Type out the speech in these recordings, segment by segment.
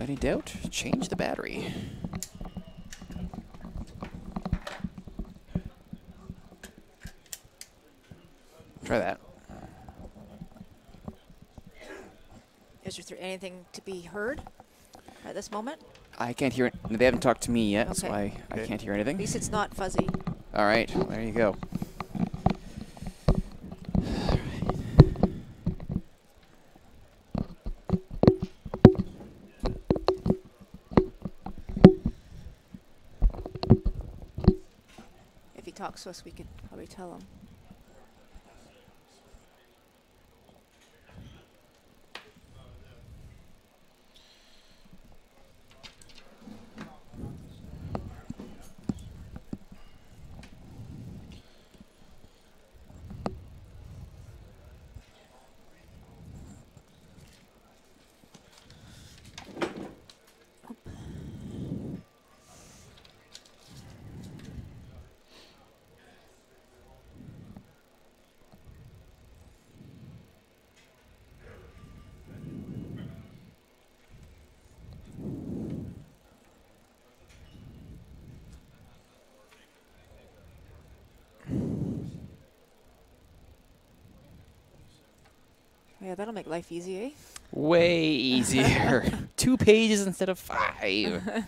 Any doubt? Change the battery. Try that. Is there anything to be heard at this moment? I can't hear it. They haven't talked to me yet, okay. So I can't hear anything. At least it's not fuzzy. All right, well, there you go. If he talks to us, we could probably tell him. Yeah, that'll make life easy, eh? Way easier. 2 pages instead of 5.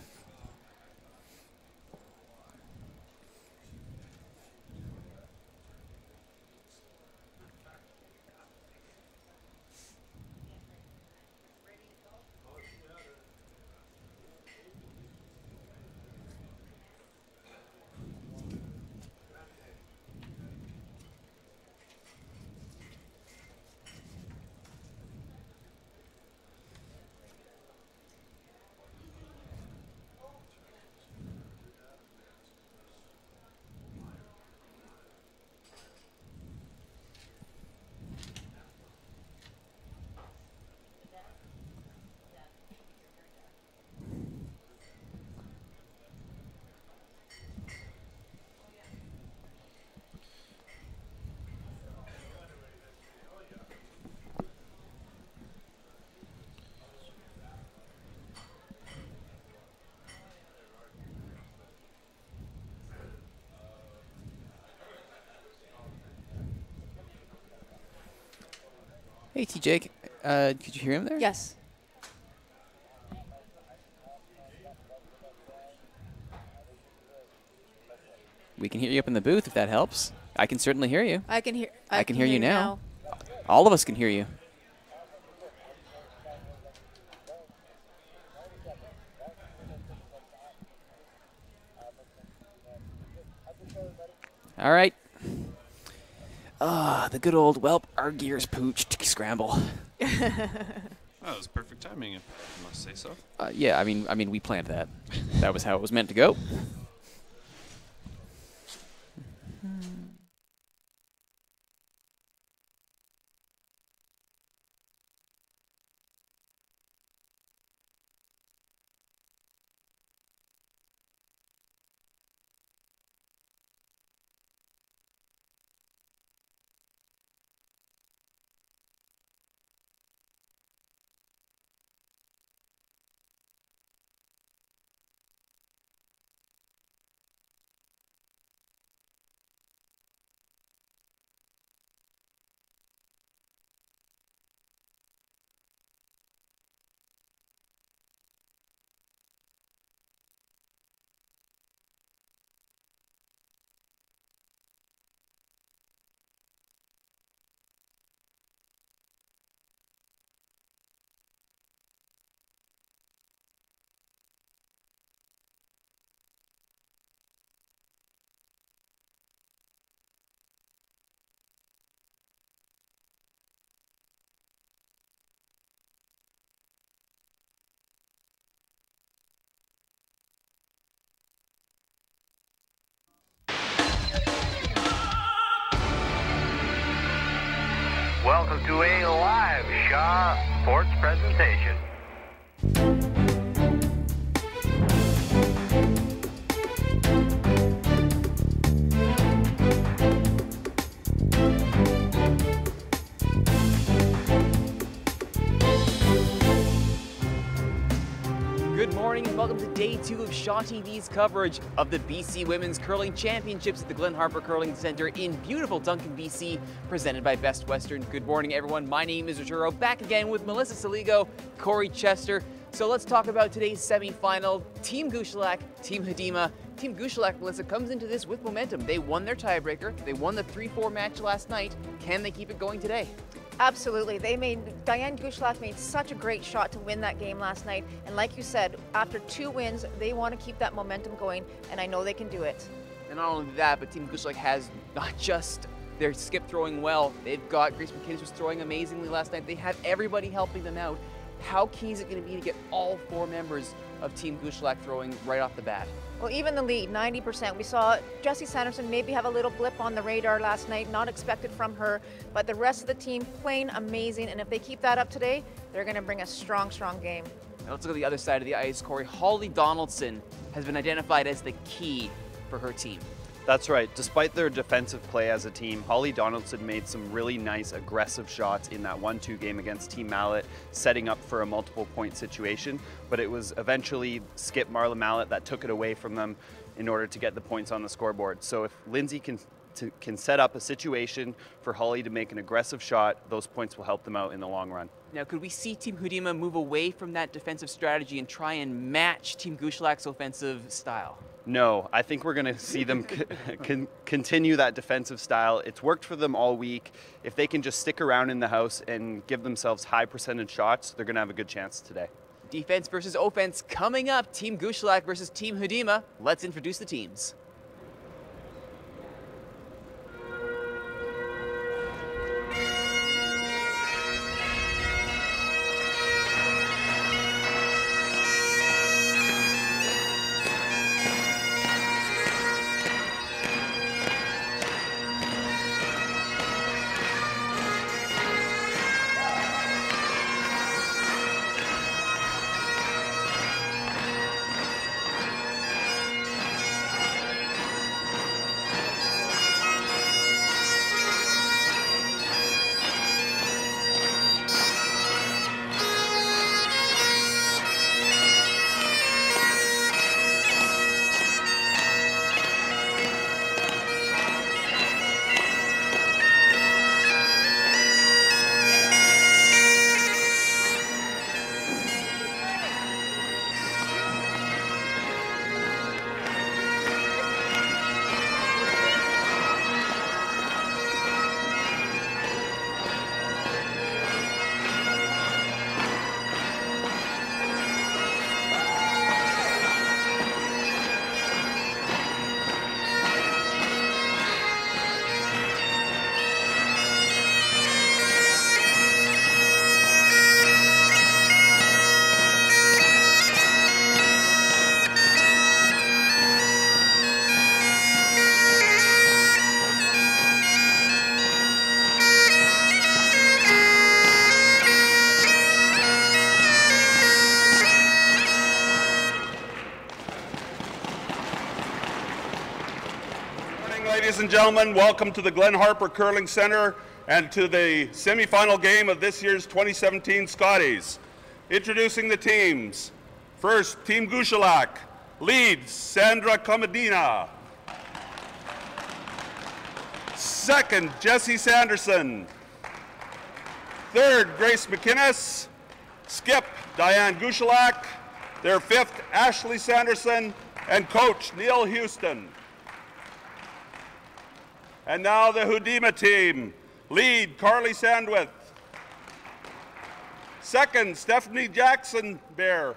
Hey, TJ, could you hear him there? Yes. We can hear you up in the booth if that helps. I can certainly hear you. I can hear you now. All of us can hear you. All right. Ah, the good old, well, our gears pooched scramble. That was perfect timing, if I must say so. Yeah, I mean, we planned that. That was how it was meant to go. Welcome to a live Shaw Sports presentation. Good morning and welcome to day two of Shaw TV's coverage of the BC Women's Curling Championships at the Glen Harper Curling Center in beautiful Duncan, BC, presented by Best Western. Good morning, everyone. My name is Rituro, back again with Melissa Soligo, Corey Chester. So let's talk about today's semifinal. Team Gushulak, Team Hudyma. Team Gushulak, Melissa, comes into this with momentum. They won their tiebreaker. They won the 3-4 match last night. Can they keep it going today? Absolutely. Diane Gushulak made such a great shot to win that game last night. And like you said, after two wins, they want to keep that momentum going, and I know they can do it. And not only that, but Team Gushulak has not just their skip throwing well. They've got Grace McInnes, who's throwing amazingly last night. They have everybody helping them out. How key is it going to be to get all four members of Team Gushulak throwing right off the bat? Well, even the lead, 90%. We saw Jesse Sanderson maybe have a little blip on the radar last night, not expected from her, but the rest of the team playing amazing, and if they keep that up today, they're going to bring a strong, strong game. Now let's look at the other side of the ice, Corey. Holly Donaldson has been identified as the key for her team. That's right. Despite their defensive play as a team, Holly Donaldson made some really nice aggressive shots in that 1-2 game against Team Mallett, setting up for a multiple point situation, but it was eventually skip Marla Mallett that took it away from them in order to get the points on the scoreboard. So if Lindsay can set up a situation for Holly to make an aggressive shot, those points will help them out in the long run. Now, could we see Team Hudyma move away from that defensive strategy and try and match Team Gushulak's offensive style? No, I think we're going to see them continue that defensive style. It's worked for them all week. If they can just stick around in the house and give themselves high percentage shots, they're going to have a good chance today. Defense versus offense coming up. Team Gushulak versus Team Hudyma. Let's introduce the teams. Ladies and gentlemen, welcome to the Glen Harper Curling Center and to the semifinal game of this year's 2017 Scotties. Introducing the teams. First, Team Gushulak leads Sandra Comadina. Second, Jesse Sanderson. Third, Grace McInnes. Skip, Diane Gushulak. Their fifth, Ashley Sanderson, and coach Neil Houston. And now the Hudyma team. Lead, Carly Sandwith. Second, Stephanie Jackson Bear.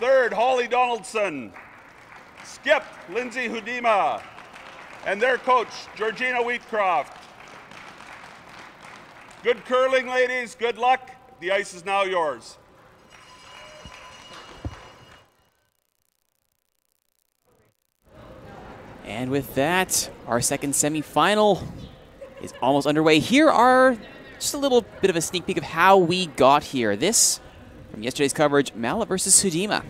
Third, Holly Donaldson. Skip, Lindsay Hudyma. And their coach, Georgina Wheatcroft. Good curling, ladies. Good luck. The ice is now yours. And with that, our second semifinal is almost underway. Here are just a little bit of a sneak peek of how we got here. This, from yesterday's coverage, Mallett versus Hudyma.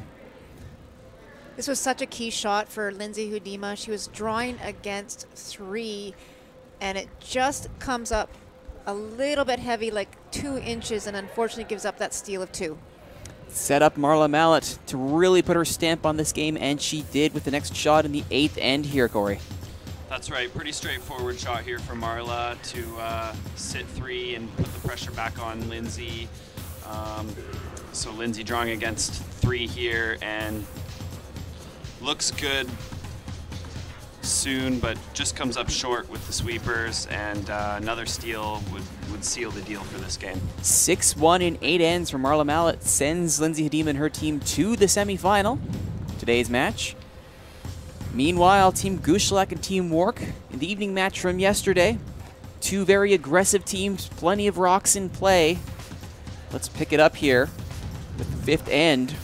This was such a key shot for Lindsay Hudyma. She was drawing against three, and it just comes up a little bit heavy, like 2 inches, and unfortunately gives up that steal of two. set up Marla Mallett to really put her stamp on this game, and she did with the next shot in the 8th end here, Corey. That's right, pretty straightforward shot here for Marla to sit three and put the pressure back on Lindsay. So Lindsay drawing against three here and looks good soon, but just comes up short with the sweepers, and another steal would seal the deal for this game. 6-1 in 8 ends for Marla Mallett sends Lindsay Hudyma and her team to the semifinal, today's match. Meanwhile, Team Gushulak and Team Wark in the evening match from yesterday. Two very aggressive teams, plenty of rocks in play. Let's pick it up here with the 5th end.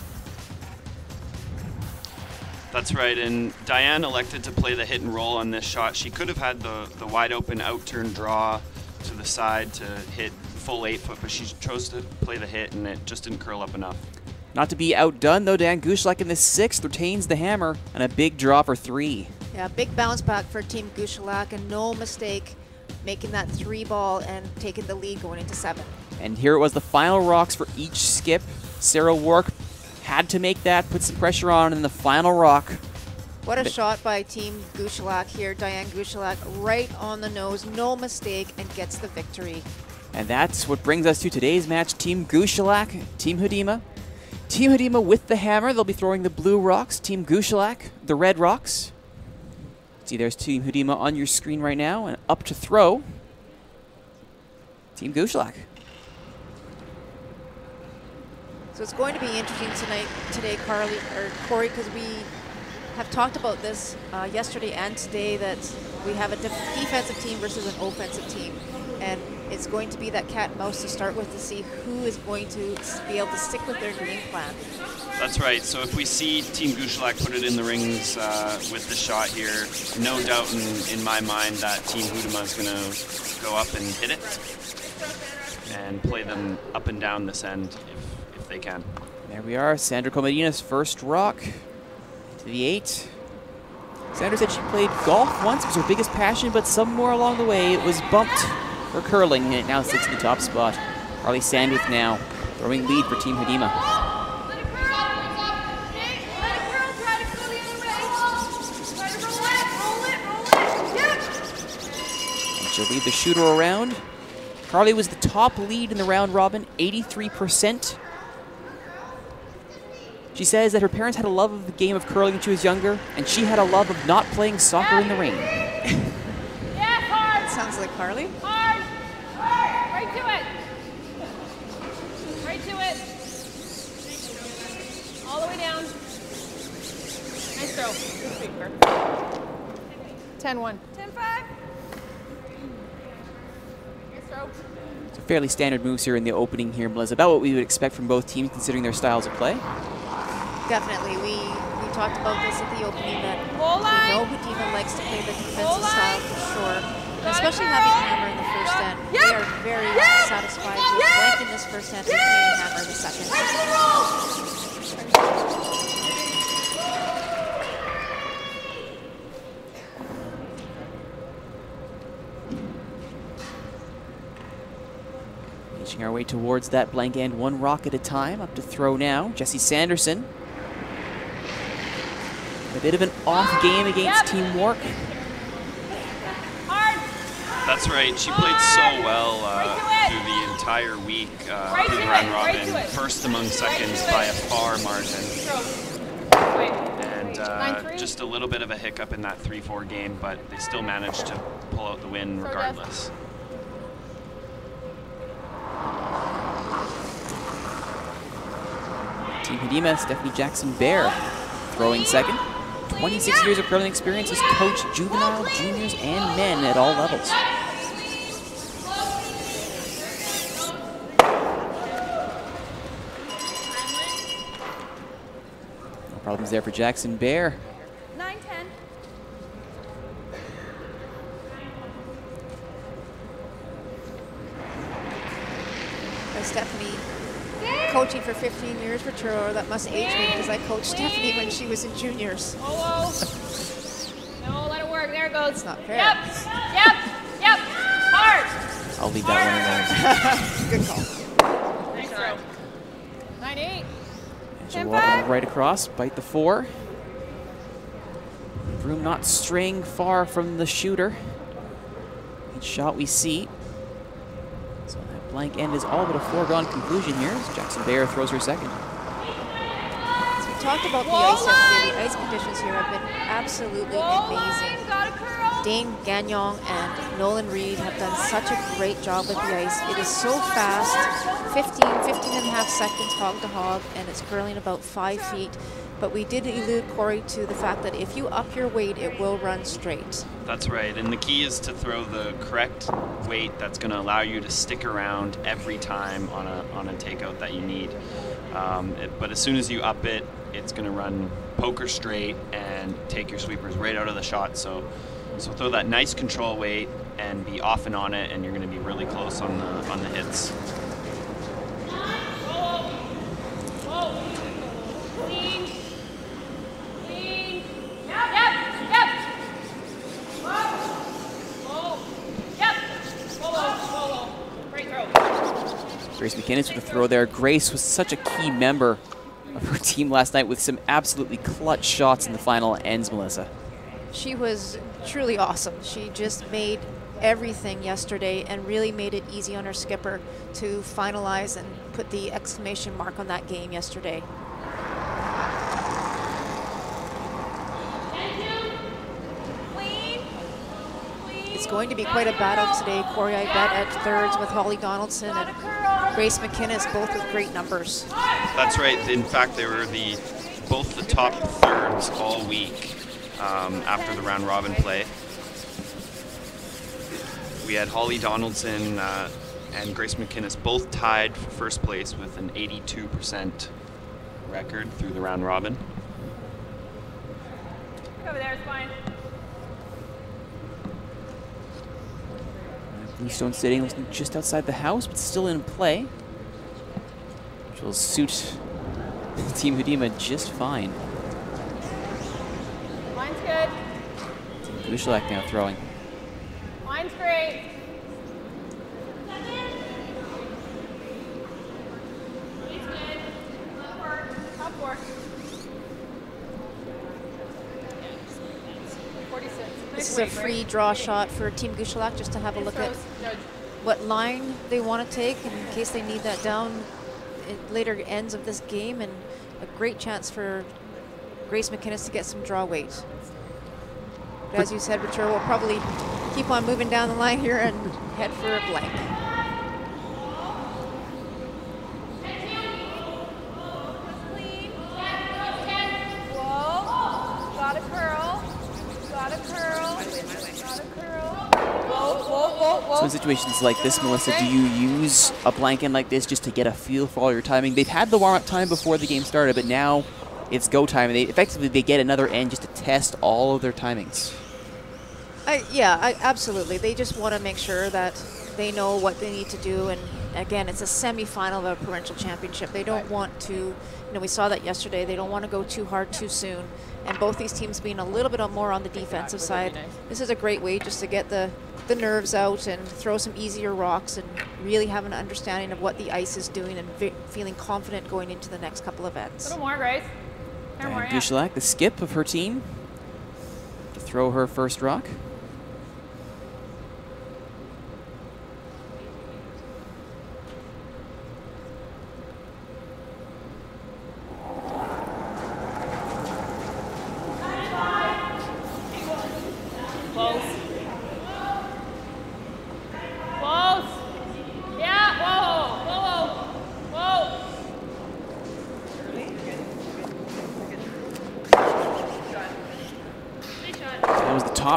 That's right, and Diane elected to play the hit and roll on this shot. She could have had the wide open outturn draw to the side to hit full 8-foot, but she chose to play the hit and it just didn't curl up enough. Not to be outdone though, Diane Gushulak in the 6th retains the hammer and a big draw for 3. Yeah, big bounce back for Team Gushulak and no mistake making that 3 ball and taking the lead going into 7. And here it was the final rocks for each skip. Sarah Wark had to make that, put some pressure on in the final rock. What a shot by Team Gushulak here. Diane Gushulak right on the nose, no mistake, and gets the victory. And that's what brings us to today's match. Team Gushulak, Team Hudyma. Team Hudyma with the hammer. They'll be throwing the blue rocks. Team Gushulak, the red rocks. See, there's Team Hudyma on your screen right now, and up to throw, Team Gushulak. So it's going to be interesting today, Carly or Corey, because we have talked about this yesterday and today that we have a defensive team versus an offensive team, and it's going to be that cat and mouse to start with to see who is going to be able to stick with their game plan. That's right. So if we see Team Gushulak put it in the rings with the shot here, no doubt in my mind that Team Hudyma is going to go up and hit it and play them up and down this end. They can. There we are, Sandra Comadina's first rock to the 8. Sandra said she played golf once, it was her biggest passion, but somewhere along the way it was bumped for curling, and it now sits in the top spot. Carly Sandwith now throwing lead for Team Hudyma. And she'll lead the shooter around. Carly was the top lead in the round robin, 83%. She says that her parents had a love of the game of curling when she was younger, and she had a love of not playing soccer in the rain. That sounds like Carly. Hard. Hard. Right to it. Right to it. All the way down. Nice throw. Good sweeper. 10-1. 10-5. Nice throw. It's a fairly standard moves here in the opening here, Melissa. About what we would expect from both teams considering their styles of play. Definitely. We talked about this at the opening that we know Hudyma likes to play the defensive style for sure. And especially having hammer in the 1st end. They are very satisfied with liking this 1st end and playing hammer in the 2nd. Making our way towards that blank end, one rock at a time, up to throw now. Jesse Sanderson. A bit of an off game against Team Wark. That's right. She played so well through the entire week through the round robin, first among seconds by a far margin. And just a little bit of a hiccup in that 3-4 game, but they still managed to pull out the win regardless. Team Hudyma, Stephanie Jackson Bear, throwing 2nd. 26 years of curling experience has coached juvenile, juniors, and men at all levels. No problems there for Jackson Bear. 9-10. Stephanie, coaching for 15 years for Rituro, that must age me because I coached Stephanie when she was in juniors. No, let it work. There it goes. It's not fair. Yep, yep, yep. Hard. I'll leave that one alone. Good call. Nice throw. 9-8. So walking right across, bite the four. Broom not straying far from the shooter. Good shot we see. So that blank end is all but a foregone conclusion here as Jackson Bear throws her second. As we talked about the ice yesterday, the ice conditions here have been absolutely amazing. Dane Gagnon and Nolan Reed have done such a great job with the ice. It is so fast, 15 and a half seconds hog to hog, and it's curling about 5 feet. But we did allude, Corey, to the fact that if you up your weight, it will run straight. That's right, and the key is to throw the correct weight that's gonna allow you to stick around every time on a takeout that you need. But as soon as you up it, it's gonna run poker straight and take your sweepers right out of the shot. So throw that nice control weight and be off and on it, and you're gonna be really close on the hits. Grace McInnes with a throw there. Grace was such a key member of her team last night with some absolutely clutch shots in the final ends, Melissa. She was truly awesome. She just made everything yesterday and really made it easy on her skipper to finalize and put the exclamation mark on that game yesterday. It's going to be quite a battle today, Corey, I bet, at thirds with Holly Donaldson and Grace McInnes, both with great numbers. That's right. In fact, they were both the top thirds all week after the round robin play. We had Holly Donaldson and Grace McInnes both tied for first place with an 82% record through the round robin. Over there is fine. Bluestone sitting just outside the house, but still in play, which will suit Team Hudyma just fine. Line's good. Team Gushulak now throwing. Line's great. Line's good. Top work. 46. This is a free draw shot for Team Gushulak, just to have a look at what line they want to take in case they need that down at later ends of this game, and a great chance for Grace McInnes to get some draw weight. But as you said, Rituro will probably keep on moving down the line here and head for a blank. Whoa, got a curl. Got a curl. Got a curl. Whoa. So in situations like this, Melissa, do you use a blank end like this just to get a feel for all your timing? They've had the warm-up time before the game started, but now it's go time, and they effectively get another end just to test all of their timings. Absolutely. They just want to make sure that they know what they need to do, and again, it's a semi-final of a provincial championship. They don't want to, we saw that yesterday, they don't want to go too hard too soon, and both these teams being a little bit more on the defensive side, this is a great way just to get the nerves out and throw some easier rocks and really have an understanding of what the ice is doing and feeling confident going into the next couple of ends. A little more, Grace. And Gushulak, the skip of her team, to throw her first rock.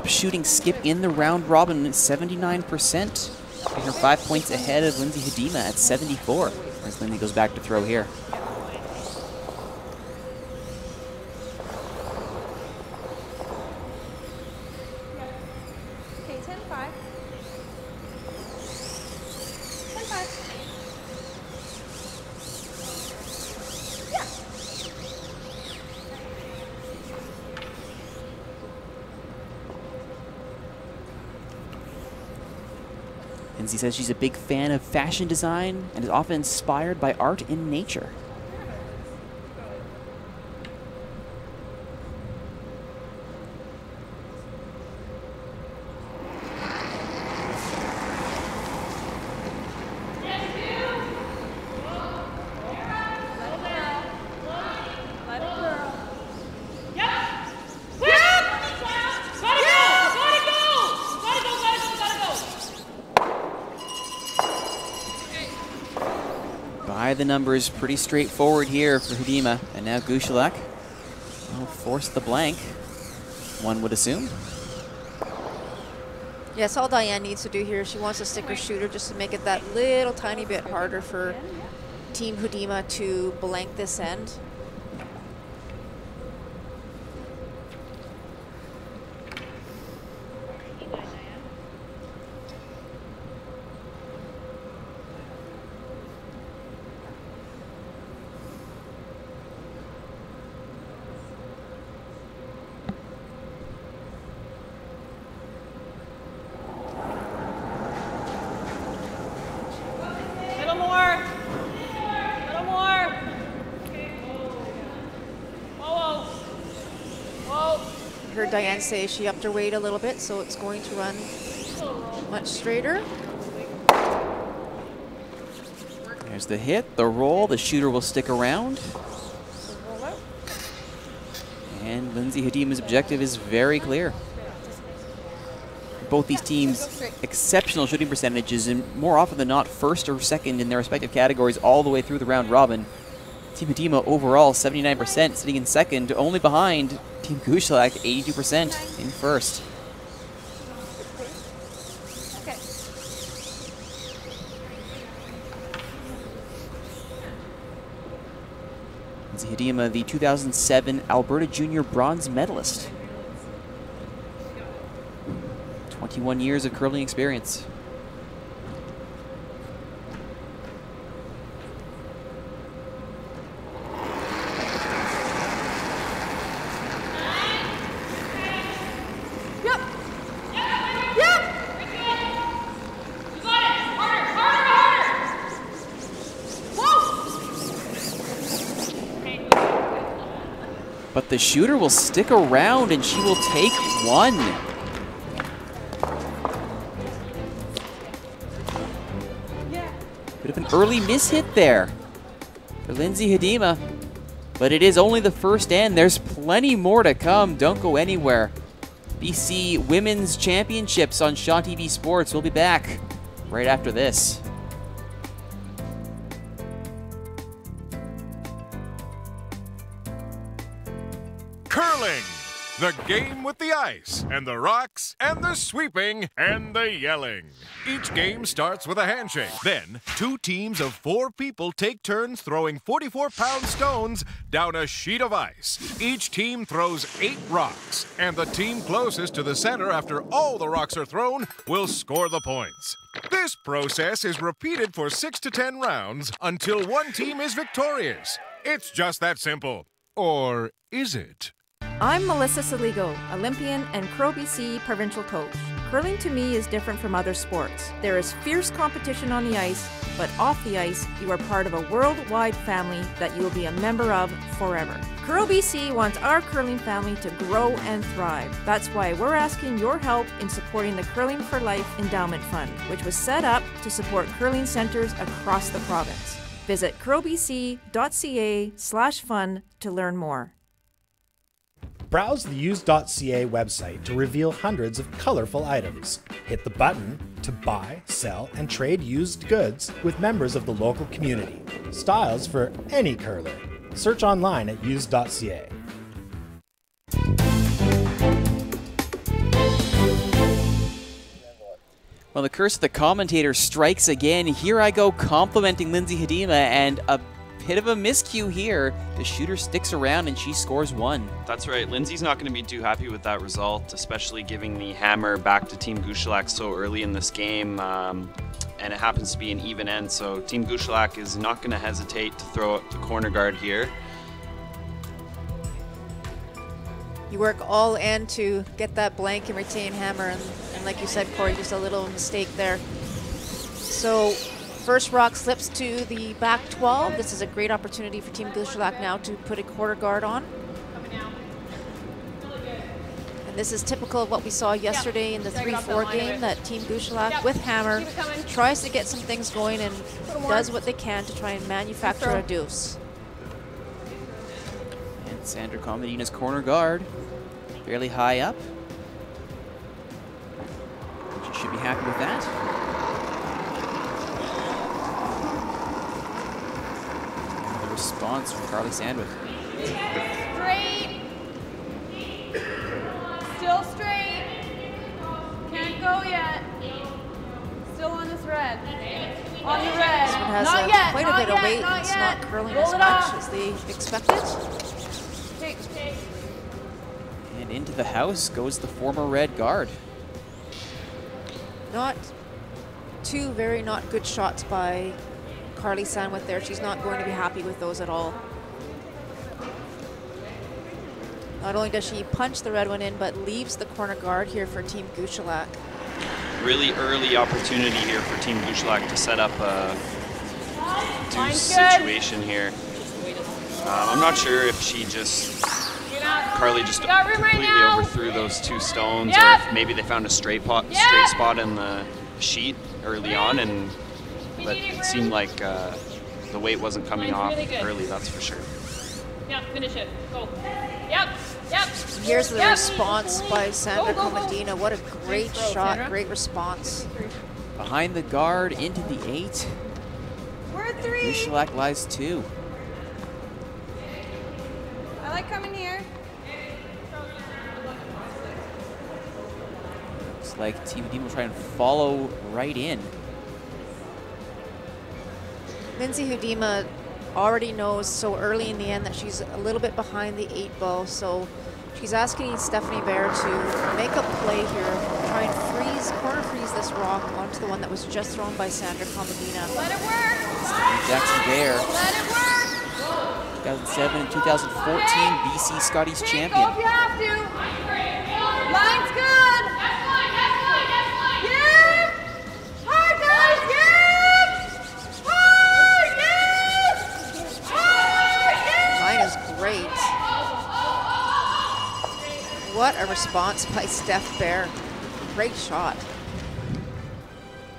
Shooting skip in the round robin, 79%. And her 5 points ahead of Lindsay Hudyma at 74. As Lindsay goes back to throw here. Okay, 10-5. 10-5. Yeah. Lindsay says she's a big fan of fashion design and is often inspired by art in nature. by the numbers, pretty straightforward here for Hudyma. And now Gushulak will force the blank, one would assume. Yes, all Diane needs to do here, she wants to stick her shooter just to make it that little tiny bit harder for Team Hudyma to blank this end. Diane says she upped her weight a little bit, so it's going to run much straighter. There's the hit, the roll, the shooter will stick around. And Lindsay Hudyma's objective is very clear. Both these teams, exceptional shooting percentages, and more often than not, first or second in their respective categories all the way through the round robin. Team Hudyma overall 79%, sitting in second, only behind Team Gushulak, 82% in first. Okay. Lindsay Hudyma, the 2007 Alberta Junior bronze medalist. 21 years of curling experience. The shooter will stick around and she will take one. Bit of an early mishit there for Lindsay Hudyma, but it is only the first end. There's plenty more to come. Don't go anywhere. BC Women's Championships on Shaw TV Sports. We'll be back right after this. The game with the ice, and the rocks, and the sweeping, and the yelling. Each game starts with a handshake. Then, two teams of four people take turns throwing 44-pound stones down a sheet of ice. Each team throws 8 rocks, and the team closest to the center after all the rocks are thrown will score the points. This process is repeated for 6 to 10 rounds until one team is victorious. It's just that simple. Or is it? I'm Melissa Soligo, Olympian and Curl BC provincial coach. Curling to me is different from other sports. There is fierce competition on the ice, but off the ice, you are part of a worldwide family that you will be a member of forever. Curl BC wants our curling family to grow and thrive. That's why we're asking your help in supporting the Curling for Life Endowment Fund, which was set up to support curling centers across the province. Visit curlbc.ca/fund to learn more. Browse the use.ca website to reveal hundreds of colorful items. Hit the button to buy, sell, and trade used goods with members of the local community. Styles for any curler. Search online at use.ca. Well, the curse of the commentator strikes again. Here I go complimenting Lindsay Hudyma, and a bit of a miscue here. The shooter sticks around and she scores one. That's right. Lindsay's not going to be too happy with that result, especially giving the hammer back to Team Gushulak so early in this game. And it happens to be an even end, so Team Gushulak is not going to hesitate to throw up the corner guard here. You work all in to get that blank and retain hammer, and like you said, Corey, just a little mistake there. So first rock slips to the back 12. This is a great opportunity for Team Gushulak now to put a quarter guard on. And this is typical of what we saw yesterday in the 3-4 game, that Team Gushulak with hammer tries to get some things going and does what they can to try and manufacture a deuce. And Sandra Comadina's corner guard, fairly high up. She should be happy with that. response from Carly Sandwith. Straight. Still straight. Can't go yet. Still on the thread. On the red. This one has not yet, quite a bit of weight. It's not curling as much as they expected. And into the house goes the former red guard. Two very not good shots by Carly Sandwith there. She's not going to be happy with those at all. Not only does she punch the red one in, but leaves the corner guard here for Team Gushulak. Really early opportunity here for Team Gushulak to set up a deuce situation here. I'm not sure if she just, Carly just completely overthrew those two stones, or if maybe they found a straight spot in the sheet early on, and it seemed like the weight wasn't coming off early, that's for sure. Yeah, finish it. Go. Yep. Yep. Here's the response by Sandra Comadina. What a great shot, great response. Behind the guard, into the 8. We're at 3. Gushulak lies 2. I like coming here. Looks like Team Hudyma will try and follow right in. Lindsay Hudyma already knows so early in the end that she's a little bit behind the 8 ball, so she's asking Stephanie Bear to make a play here, try and freeze, corner freeze this rock onto the one that was just thrown by Sandra Comadina. Let it work! Stephanie Jackson Bear. Let it work! 2007 and 2014 BC Scotties champion. Go if you have to. Line's good! Great. What a response by Steph Bear. Great shot.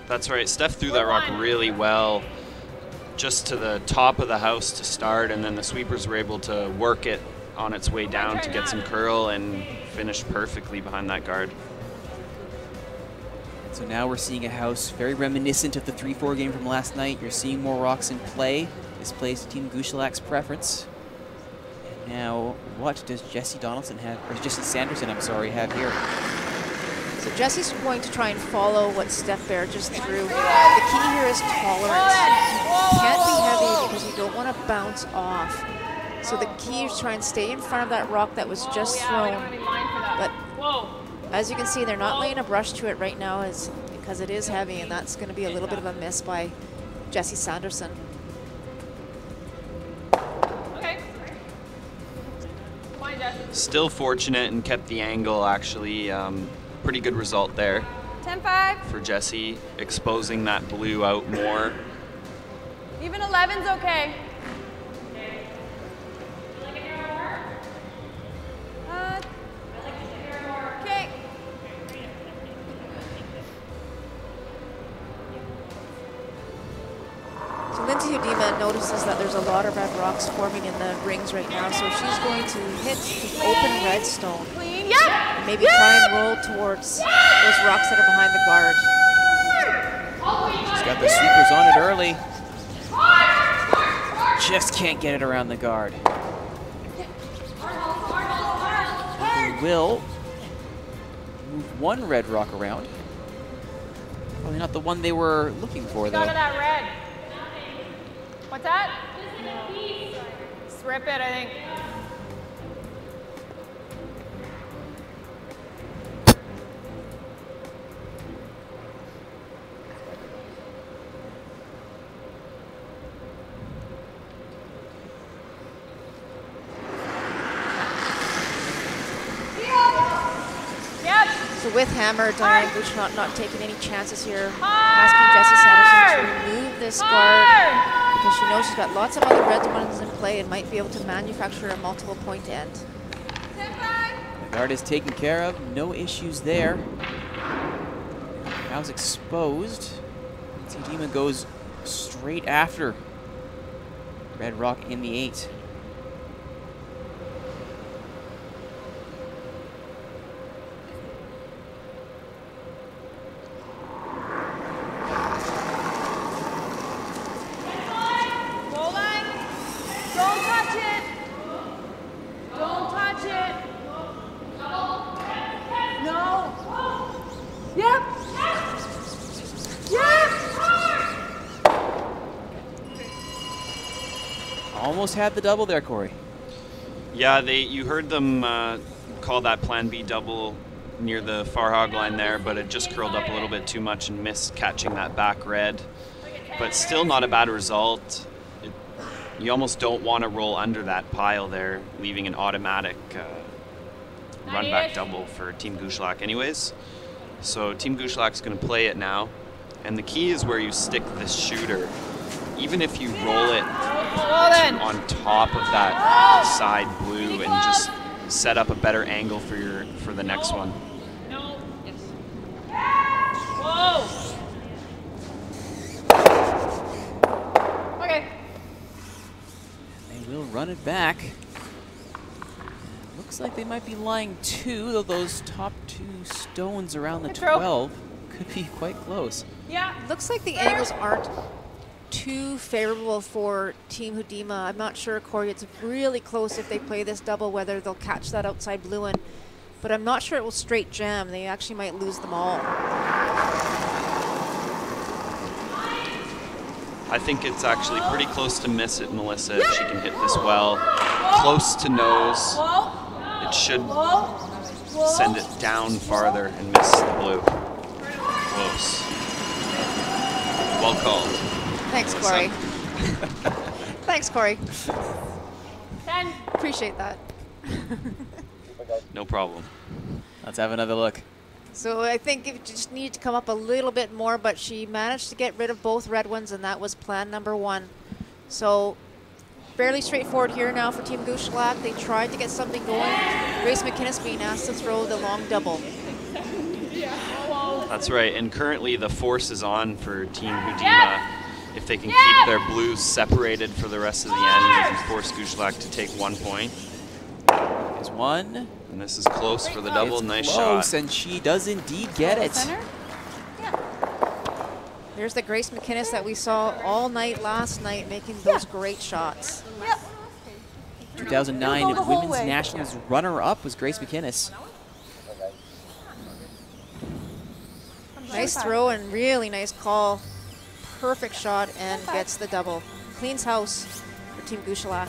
That's right. Steph threw that rock really well, just to the top of the house to start, and then the sweepers were able to work it on its way down to get some curl and finish perfectly behind that guard. So now we're seeing a house very reminiscent of the 3-4 game from last night. You're seeing more rocks in play. This plays Team Gushulak's preference. Now, what does Jesse Sanderson, have here? So Jesse's going to try and follow what Steph Bear just threw. The key here is tolerance. You can't be heavy because you don't want to bounce off. So the key is try and stay in front of that rock that was just thrown. But as you can see, they're not laying a brush to it right now because it is heavy, and that's going to be a little bit of a miss by Jesse Sanderson. Still fortunate and kept the angle, actually. Pretty good result there. 10-5. For Jesse, exposing that blue out more. Even 11's okay. Okay. So Lindsay Hudyma notices that there's a lot of red rocks forming in the rings right now, so she's going to hit the open red stone and maybe try and roll towards those rocks that are behind the guard. She's got the sweepers on it early. Just can't get it around the guard. We will move one red rock around. Probably not the one they were looking for, though. What's that? Just rip it, I think. Yep. So with hammer, Diane Gushulak not taking any chances here. Asking Jesse Sanderson to remove this guard, because she knows she's got lots of other red ones in play and might be able to manufacture a multiple point end. The guard is taken care of, no issues there. Now's exposed. Hudyma goes straight after red rock in the 8. almost had the double there, Corey. Yeah, you heard them call that Plan B double near the far hog line there, but it just curled up a little bit too much and missed catching that back red. But still not a bad result. You almost don't want to roll under that pile there, leaving an automatic run back double for Team Gushulak anyways. So Team Gushlak's going to play it now. And the key is where you stick this shooter. Even if you roll it on top of that side blue and just set up a better angle for your the next one. No. Yes. Whoa. Okay. And they will run it back. Looks like they might be lying two of those top two stones around the 12. Could be quite close. Yeah. Looks like the angles aren't too favorable for Team Hudyma. I'm not sure, Corey. It's really close if they play this double, whether they'll catch that outside blue one. But I'm not sure it will straight jam. They actually might lose them all. I think it's actually pretty close to miss it, Melissa, if she can hit this well. Close to nose. It should send it down farther and miss the blue. Close. Well called. Thanks, Corey. Thanks, Corey. Appreciate that. No problem. Let's have another look. So I think it just needed to come up a little bit more, but she managed to get rid of both red ones, and that was plan number one. So fairly straightforward here now for Team Gushulak. They tried to get something going. Grace McInnes being asked to throw the long double. That's right, and currently the force is on for Team Hudyma. If they can keep their blues separated for the rest of the end, they can force Gushulak to take 1 point. There's one. And this is close for the double. Nice shot. And she does indeed get it. Yeah. There's the Grace McInnes that we saw all night last night making those great shots. Yep. 2009 Women's Nationals runner-up was Grace McInnes. Nice throw and really nice call. Perfect shot and gets the double. Cleans house for Team Gushulak.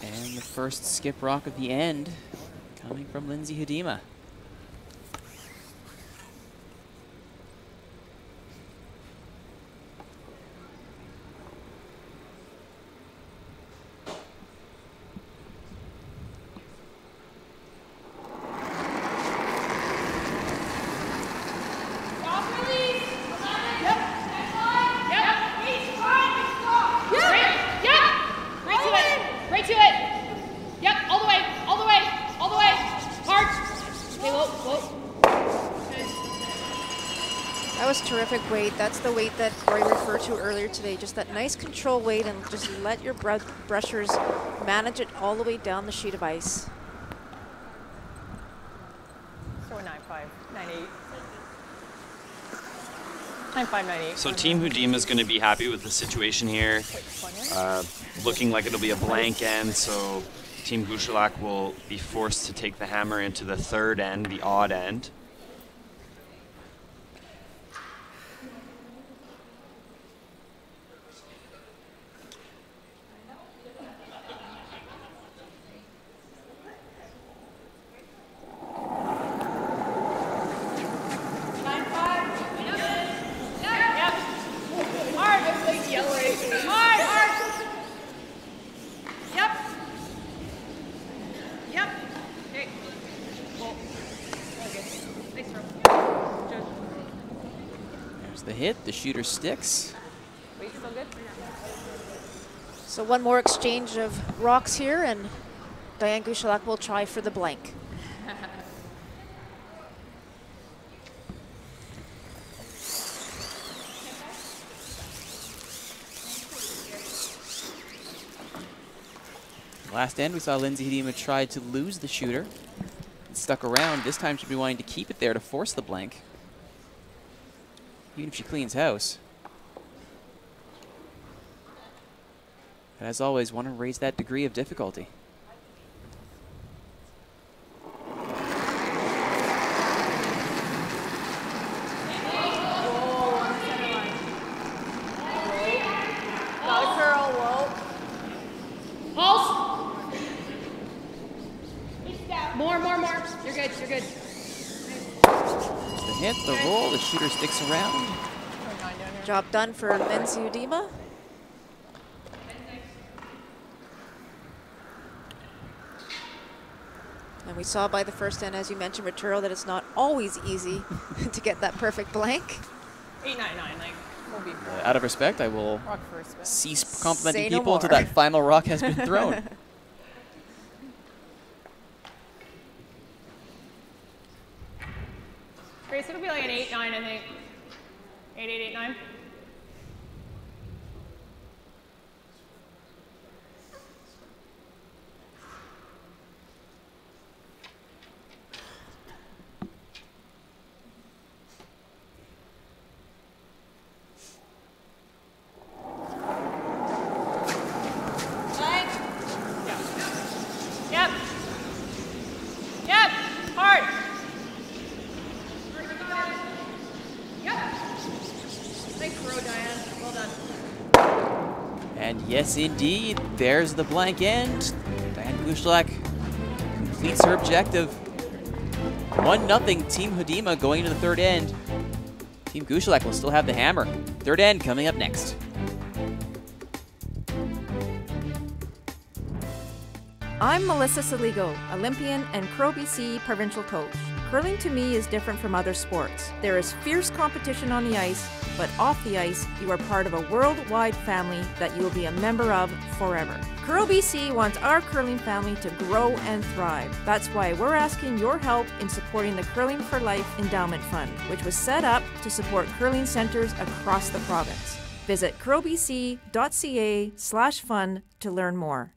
And the first skip rock of the end coming from Lindsay Hudyma. Weight. That's the weight that Corey referred to earlier today. Just that nice control weight and just let your brushers manage it all the way down the sheet of ice. So 9.5, 9.8. 9.5, 9.8. So Team Hudyma is going to be happy with the situation here. Looking like it'll be a blank end, so Team Gushulak will be forced to take the hammer into the third end, the odd end. The shooter sticks. So one more exchange of rocks here, and Diane Gushulak will try for the blank. Last end, we saw Lindsay Hudyma try to lose the shooter. It stuck around. This time she'll be wanting to keep it there to force the blank. Even if she cleans house. But as always, want to raise that degree of difficulty. You're good. The hit, the roll, the shooter sticks around. Job done for Lindsay Hudyma. And we saw by the first end, as you mentioned, Rituro, that it's not always easy to get that perfect blank. 899, like, we'll be cool. Out of respect, I will cease complimenting people until that final rock has been thrown. Grace, it'll be like an 8-9, I think. 8-8, 8-9. Yes, indeed. There's the blank end. Diane Gushulak completes her objective. 1-0 Team Hudyma going into the third end. Team Gushulak will still have the hammer. Third end coming up next. I'm Melissa Soligo, Olympian and Curl BC provincial coach. Curling to me is different from other sports. There is fierce competition on the ice, but off the ice, you are part of a worldwide family that you will be a member of forever. Curl BC wants our curling family to grow and thrive. That's why we're asking your help in supporting the Curling for Life Endowment Fund, which was set up to support curling centers across the province. Visit curlbc.ca/fund to learn more.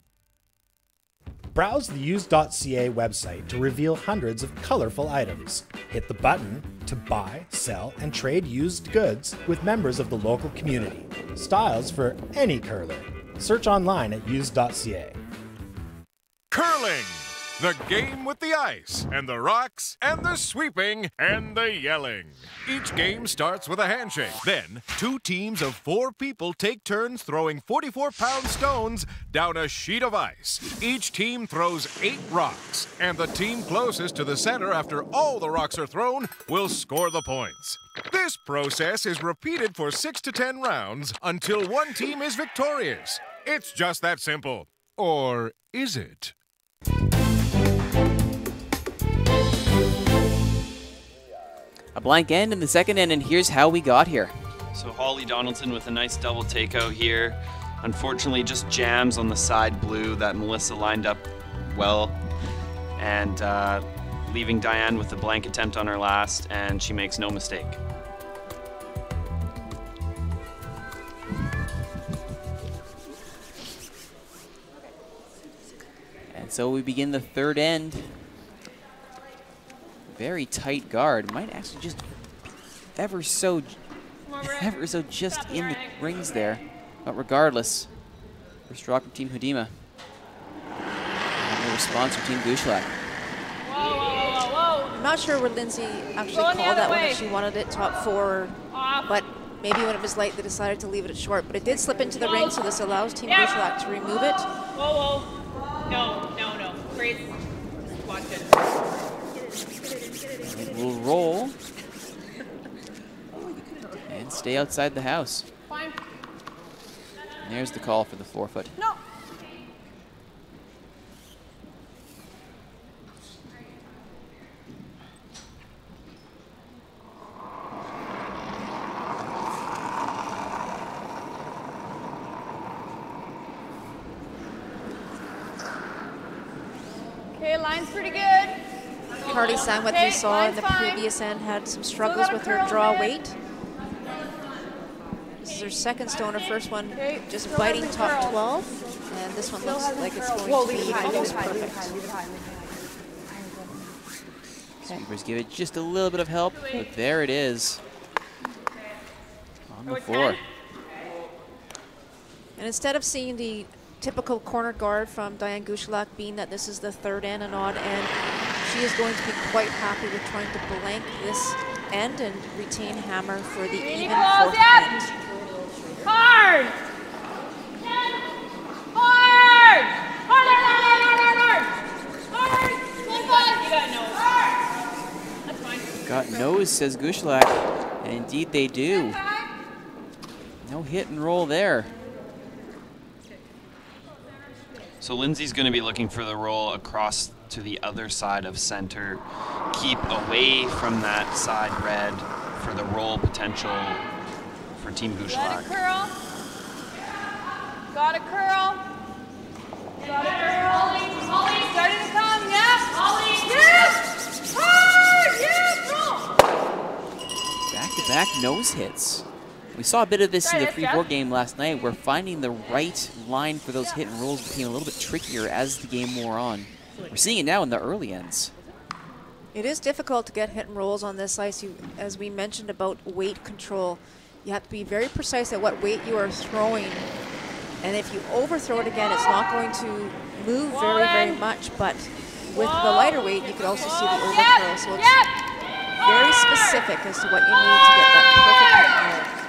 Browse the used.ca website to reveal hundreds of colorful items. Hit the button to buy, sell, and trade used goods with members of the local community. Styles for any curler. Search online at used.ca. Curling, the game with the ice, and the rocks, and the sweeping, and the yelling. Each game starts with a handshake. Then, two teams of 4 people take turns throwing 44-pound stones down a sheet of ice. Each team throws 8 rocks, and the team closest to the center after all the rocks are thrown will score the points. This process is repeated for 6 to 10 rounds until one team is victorious. It's just that simple. Or is it? A blank end in the second end, and here's how we got here. So Holly Donaldson with a nice double takeout here. Unfortunately, just jams on the side blue that Melissa lined up well, and leaving Diane with a blank attempt on her last, and she makes no mistake. And so we begin the third end. Very tight guard, might actually just ever so just in the rings there. But regardless, first rock from Team Hudyma. And the response from Team Gushulak. I'm not sure where Lindsay actually called that one, if she wanted it top 4, but maybe when it was light they decided to leave it at short. But it did slip into the ring, so this allows Team Gushulak to remove it. No. Great. Watch it. It will roll and stay outside the house. Fine. And there's the call for the forefoot. No. Okay, line's pretty good. Carly Sandwith, we saw in the previous end, had some struggles with her draw weight. This is her second stone, her first one just biting top 12. And this one looks like it's going to be almost perfect. Sweepers give it just a little bit of help, but there it is. On the floor. And instead of seeing the typical corner guard from Diane Gushulak, being that this is the third end, an odd end, she is going to be quite happy with trying to blank this end and retain hammer for the even fourth end. Hard! Hard! Hard! Hard! Hard! Hard! Hard! Hard! Hard! goes, says Gushulak. And indeed they do. No hit and roll there. So Lindsay's going to be looking for the roll across to the other side of center. Keep away from that side red for the roll potential for Team Gushulak. Got a curl. Got a curl. Got a curl. Holly, starting to come. Yes. Holly. Yes. Hard. Yes. Roll. Back-to-back nose hits. We saw a bit of this in the free board game last night, where finding the right line for those hit and rolls became a little bit trickier as the game wore on. We're seeing it now in the early ends. It is difficult to get hit and rolls on this ice. As we mentioned about weight control, you have to be very precise at what weight you are throwing. And if you overthrow it again, it's not going to move very, very much. But with the lighter weight, you could also see the overthrow. So it's very specific as to what you need to get that perfect hit and roll.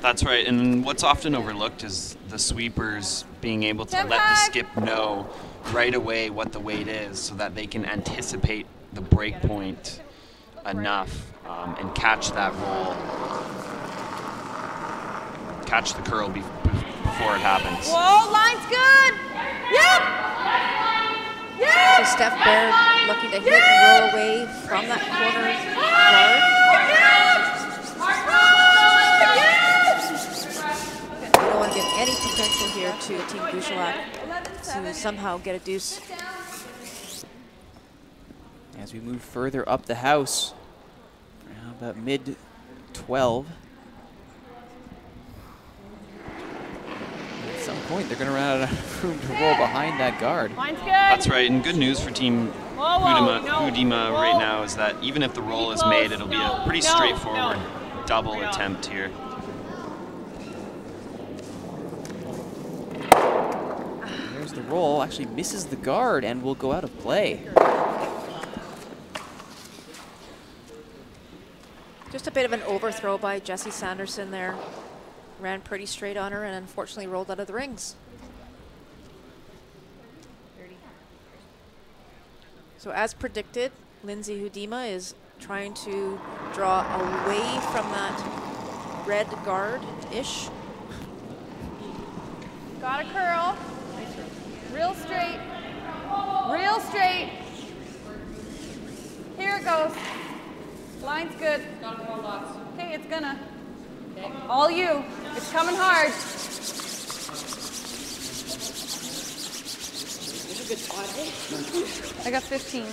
That's right, and what's often overlooked is the sweepers being able to let the skip know right away what the weight is so that they can anticipate the break point enough and catch that roll. Catch the curl before it happens. Whoa, line's good! Yep! Yep! So Steph Baird looking to hit and roll away from that corner guard. Want to give any potential here to Team Gushulak to somehow get a deuce. As we move further up the house, about mid-12. At some point, they're going to run out of room to roll behind that guard. That's right, and good news for Team Hudyma right now is that even if the roll is made, it'll be a pretty straightforward double attempt here. The roll actually misses the guard and will go out of play. Just a bit of an overthrow by Jesse Sanderson there. Ran pretty straight on her and unfortunately rolled out of the rings. So as predicted, Lindsay Hudyma is trying to draw away from that red guard-ish. Got a curl. Real straight, real straight. Here it goes. Line's good. Okay, it's gonna. All you, it's coming hard. I got 15.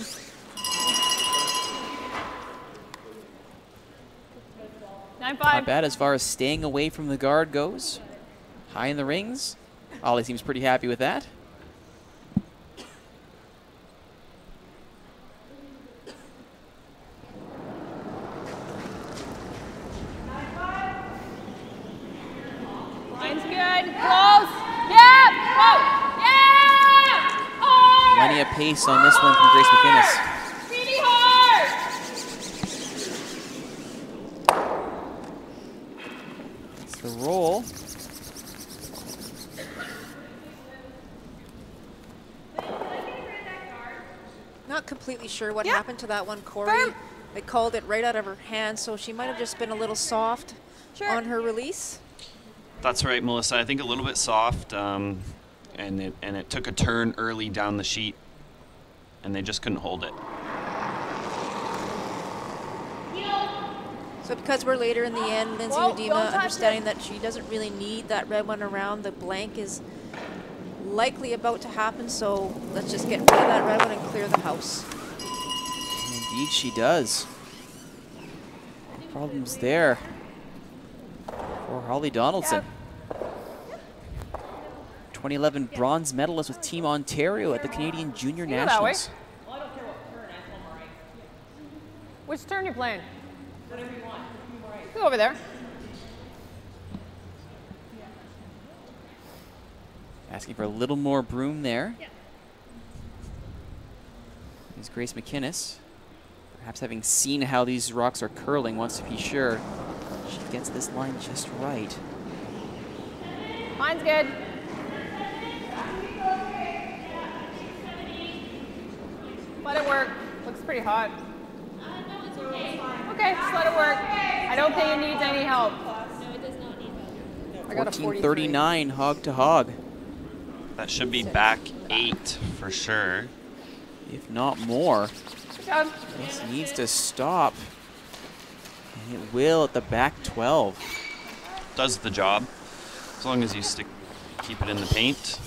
Not bad as far as staying away from the guard goes. High in the rings. Ollie seems pretty happy with that. Pace on this one from Grace McInnes. Pretty hard. That's the roll. Not completely sure what happened to that one, Corey. They called it right out of her hand, so she might have just been a little soft on her release. That's right, Melissa. I think a little bit soft, and it took a turn early down the sheet. And they just couldn't hold it. So because we're later in the end, Lindsay Hudyma, understanding that she doesn't really need that red one around, the blank is likely about to happen, so let's just get rid of that red one and clear the house. Indeed she does. Problems there for Holly Donaldson. 2011 bronze medalist with Team Ontario at the Canadian Junior Nationals. Well, I don't care what turn, I told him, all right. Which turn you playing? Whatever you want. All right. Go over there. Asking for a little more broom there. Yeah. There's Grace McInnes. Perhaps having seen how these rocks are curling, wants to be sure she gets this line just right. Mine's good. Let it work. Looks pretty hot. No, it's okay. Okay, just let it work. I don't think it needs any help. No, it does not need help. 14:39, hog to hog. That should be back 8 for sure, if not more. This needs to stop, and it will at the back 12. Does the job, as long as you keep it in the paint.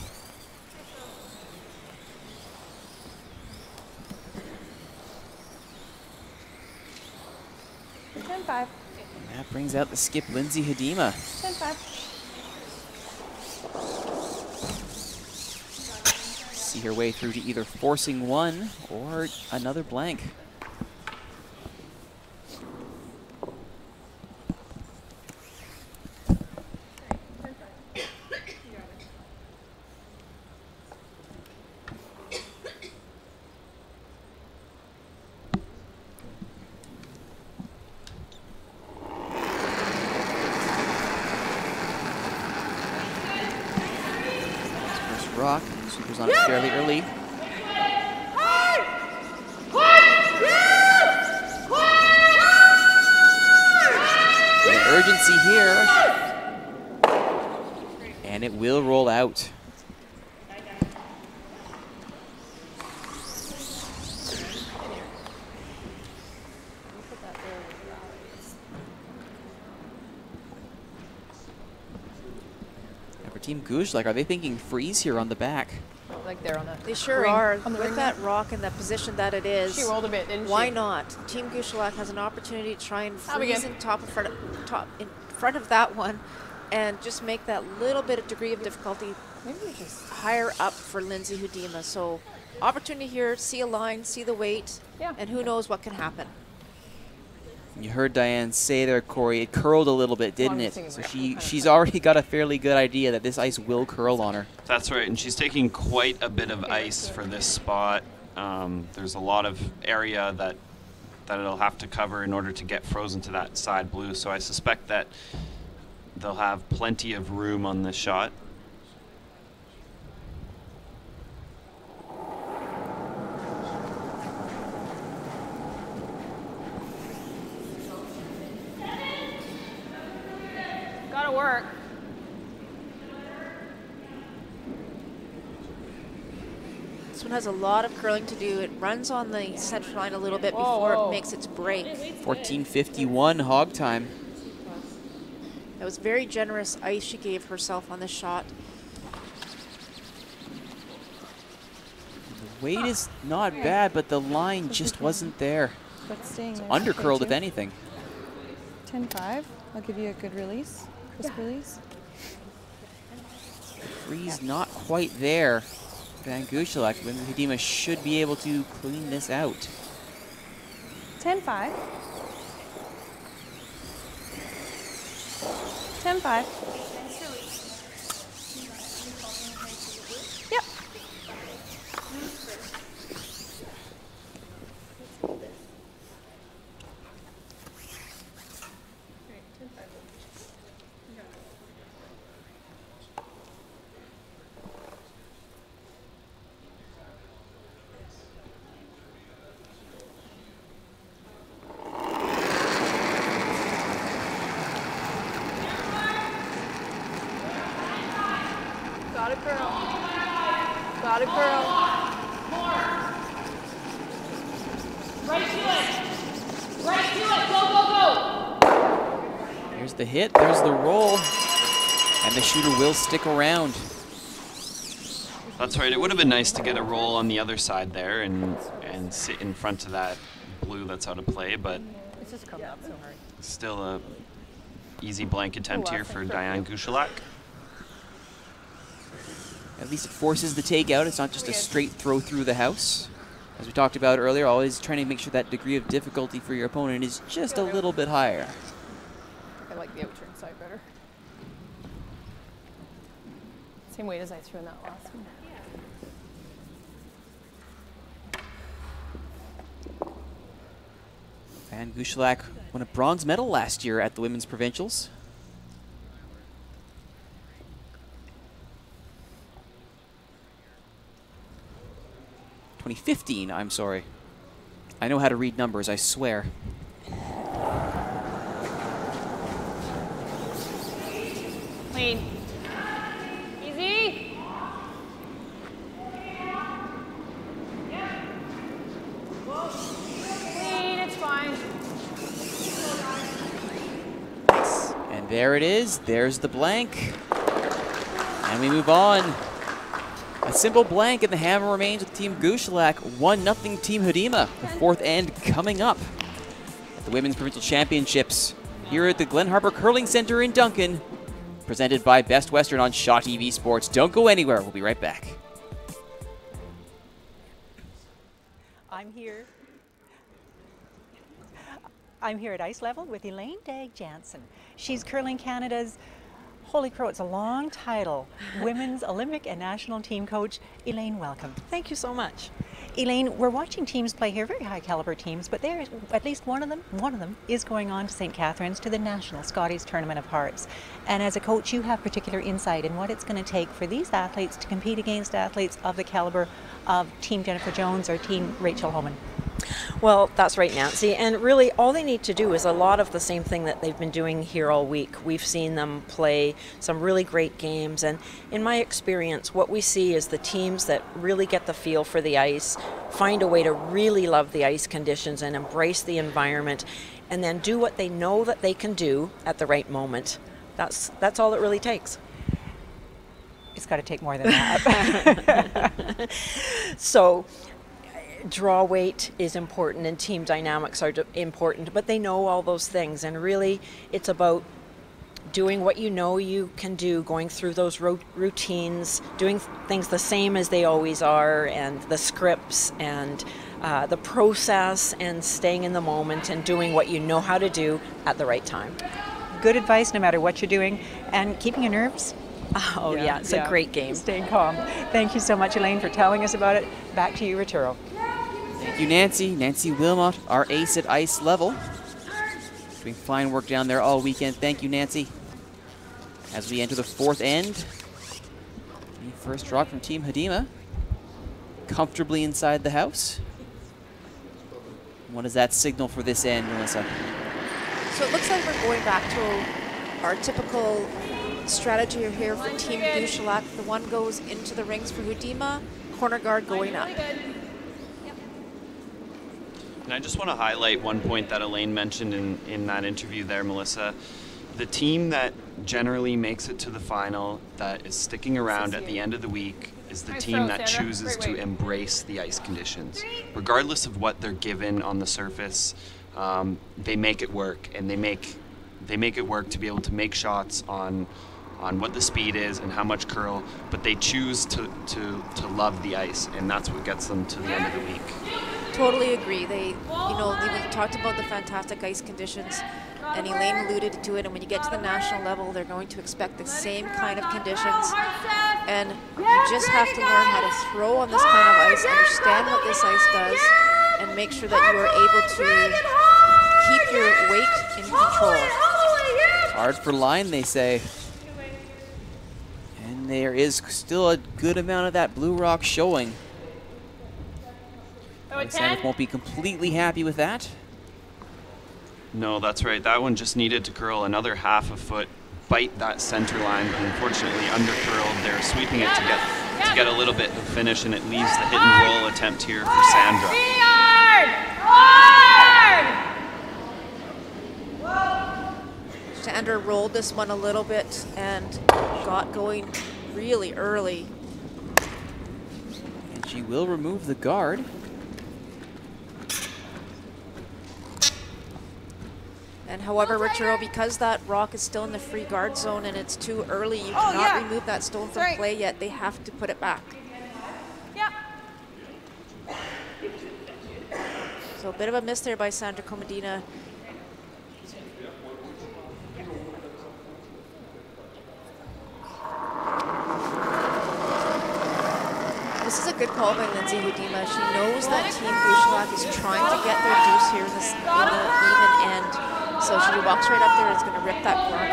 And that brings out the skip, Lindsay Hudyma. 10-5. See her way through to either forcing one or another blank. Team Gushulak, are they thinking freeze here on the back? Like they're on that. They sure are. With that rock in that position that it is. She rolled a bit, didn't she? Why not? Team Gushulak has an opportunity to try and freeze in top in front of that one, and just make that little bit of degree of difficulty higher up for Lindsay Hudyma. So opportunity here, see a line, see the weight, and who knows what can happen. You heard Diane say there, Corey, it curled a little bit, didn't it? So she's already got a fairly good idea that this ice will curl on her. That's right, and she's taking quite a bit of ice for this spot. There's a lot of area that it'll have to cover in order to get frozen to that side blue, so I suspect that they'll have plenty of room on this shot. Has a lot of curling to do. It runs on the center line a little bit before it makes its break. 14:51 hog time. That was very generous ice she gave herself on the shot. The weight is not bad, but the line just wasn't there. It's undercurled, if anything. 10-5. I'll give you a good release. Crisp release. Freeze not quite there. Van Gushulak, Lindsay Hudyma should be able to clean this out. 10-5. 10-5. Yep. The hit, there's the roll, and the shooter will stick around. That's right, it would have been nice to get a roll on the other side there and sit in front of that blue that's out of play, but it's just coming up so hard. Still a easy blank attempt here for Diane Gushulak. At least it forces the takeout, it's not just a straight throw through the house. As we talked about earlier, always trying to make sure that degree of difficulty for your opponent is just a little bit higher. The outturn side better. Same weight as I threw in that last one. Van Gushulak won a bronze medal last year at the Women's Provincials. 2015, I'm sorry. I know how to read numbers, I swear. Clean. Easy. Clean, it's fine. Nice. And there it is. There's the blank. And we move on. A simple blank and the hammer remains with Team Gushulak. 1-0 Team Hudyma. The fourth end coming up at the Women's Provincial Championships here at the Glen Harper Curling Center in Duncan, presented by Best Western on Shaw TV Sports. Don't go anywhere. We'll be right back. I'm here at ice level with Elaine Dagg Jansen. She's Curling Canada's, holy crow, it's a long title, Women's Olympic and National Team Coach. Elaine, welcome. Thank you so much. Elaine, we're watching teams play here, very high caliber teams, but there, at least one of them is going on to St. Catharines to the National Scotties Tournament of Hearts. And as a coach, you have particular insight in what it's going to take for these athletes to compete against athletes of the caliber of Team Jennifer Jones or Team Rachel Homan. Well, that's right, Nancy, and really all they need to do is a lot of the same thing that they've been doing here all week. We've seen them play some really great games, and in my experience, what we see is the teams that really get the feel for the ice, find a way to really love the ice conditions and embrace the environment, and then do what they know that they can do at the right moment. That's all it really takes. It's got to take more than that. So draw weight is important and team dynamics are important, but they know all those things, and really it's about doing what you know you can do, going through those routines, doing things the same as they always are, and the scripts and the process, and staying in the moment and doing what you know how to do at the right time. Good advice no matter what you're doing, and keeping your nerves. Oh yeah, it's a great game. Staying calm. Thank you so much, Elaine, for telling us about it. Back to you, Rituro. Thank you, Nancy. Nancy Wilmot, our ace at ice level. Doing fine work down there all weekend. Thank you, Nancy. As we enter the fourth end, the first drop from Team Hudyma. Comfortably inside the house. What does that signal for this end, Melissa? So it looks like we're going back to our typical strategy here for Team Gushulak. The one goes into the rings for Hudyma, corner guard going up. And I just want to highlight one point that Elaine mentioned in that interview there, Melissa. The team that generally makes it to the final, that is sticking around at the end of the week, is the team that chooses to embrace the ice conditions. Regardless of what they're given on the surface, they make it work, and they make it work to be able to make shots on what the speed is and how much curl, but they choose to love the ice, and that's what gets them to the end of the week. Totally agree. They, you know, we talked about the fantastic ice conditions, and Elaine alluded to it, and when you get to the national level, they're going to expect the same kind of conditions, and you just have to learn how to throw on this kind of ice, understand what this ice does, and make sure that you are able to keep your weight in control. Hard for line, they say. And there is still a good amount of that blue rock showing. Sandwith won't be completely happy with that. No, that's right. That one just needed to curl another half a foot, bite that center line, but unfortunately undercurled. They're sweeping it to get a little bit of finish, and it leaves the hit and roll attempt here for Sandra. Sandra rolled this one a little bit and got going really early. And she will remove the guard. And however, Rituro, because that rock is still in the free guard zone and it's too early, you cannot remove that stone from play yet. They have to put it back. Yeah. So a bit of a miss there by Sandra Comadina. This is a good call by Lindsay Hudyma. She knows that Team Gushulak is trying to get their deuce here in the even end. So she walks right up there and is going to rip that corner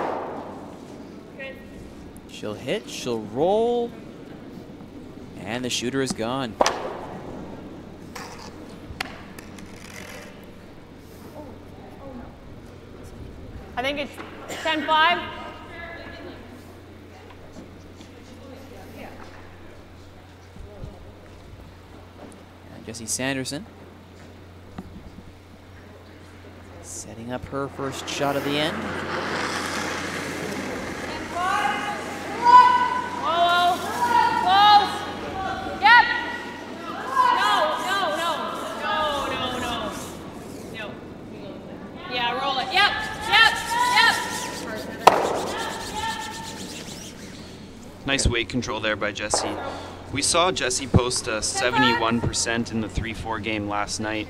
guard. She She'll hit, she'll roll, and the shooter is gone. I think it's 10-5. Jesse Sanderson setting up her first shot of the end. Nice weight control there by Jesse. We saw Jesse post a 71% in the 3-4 game last night,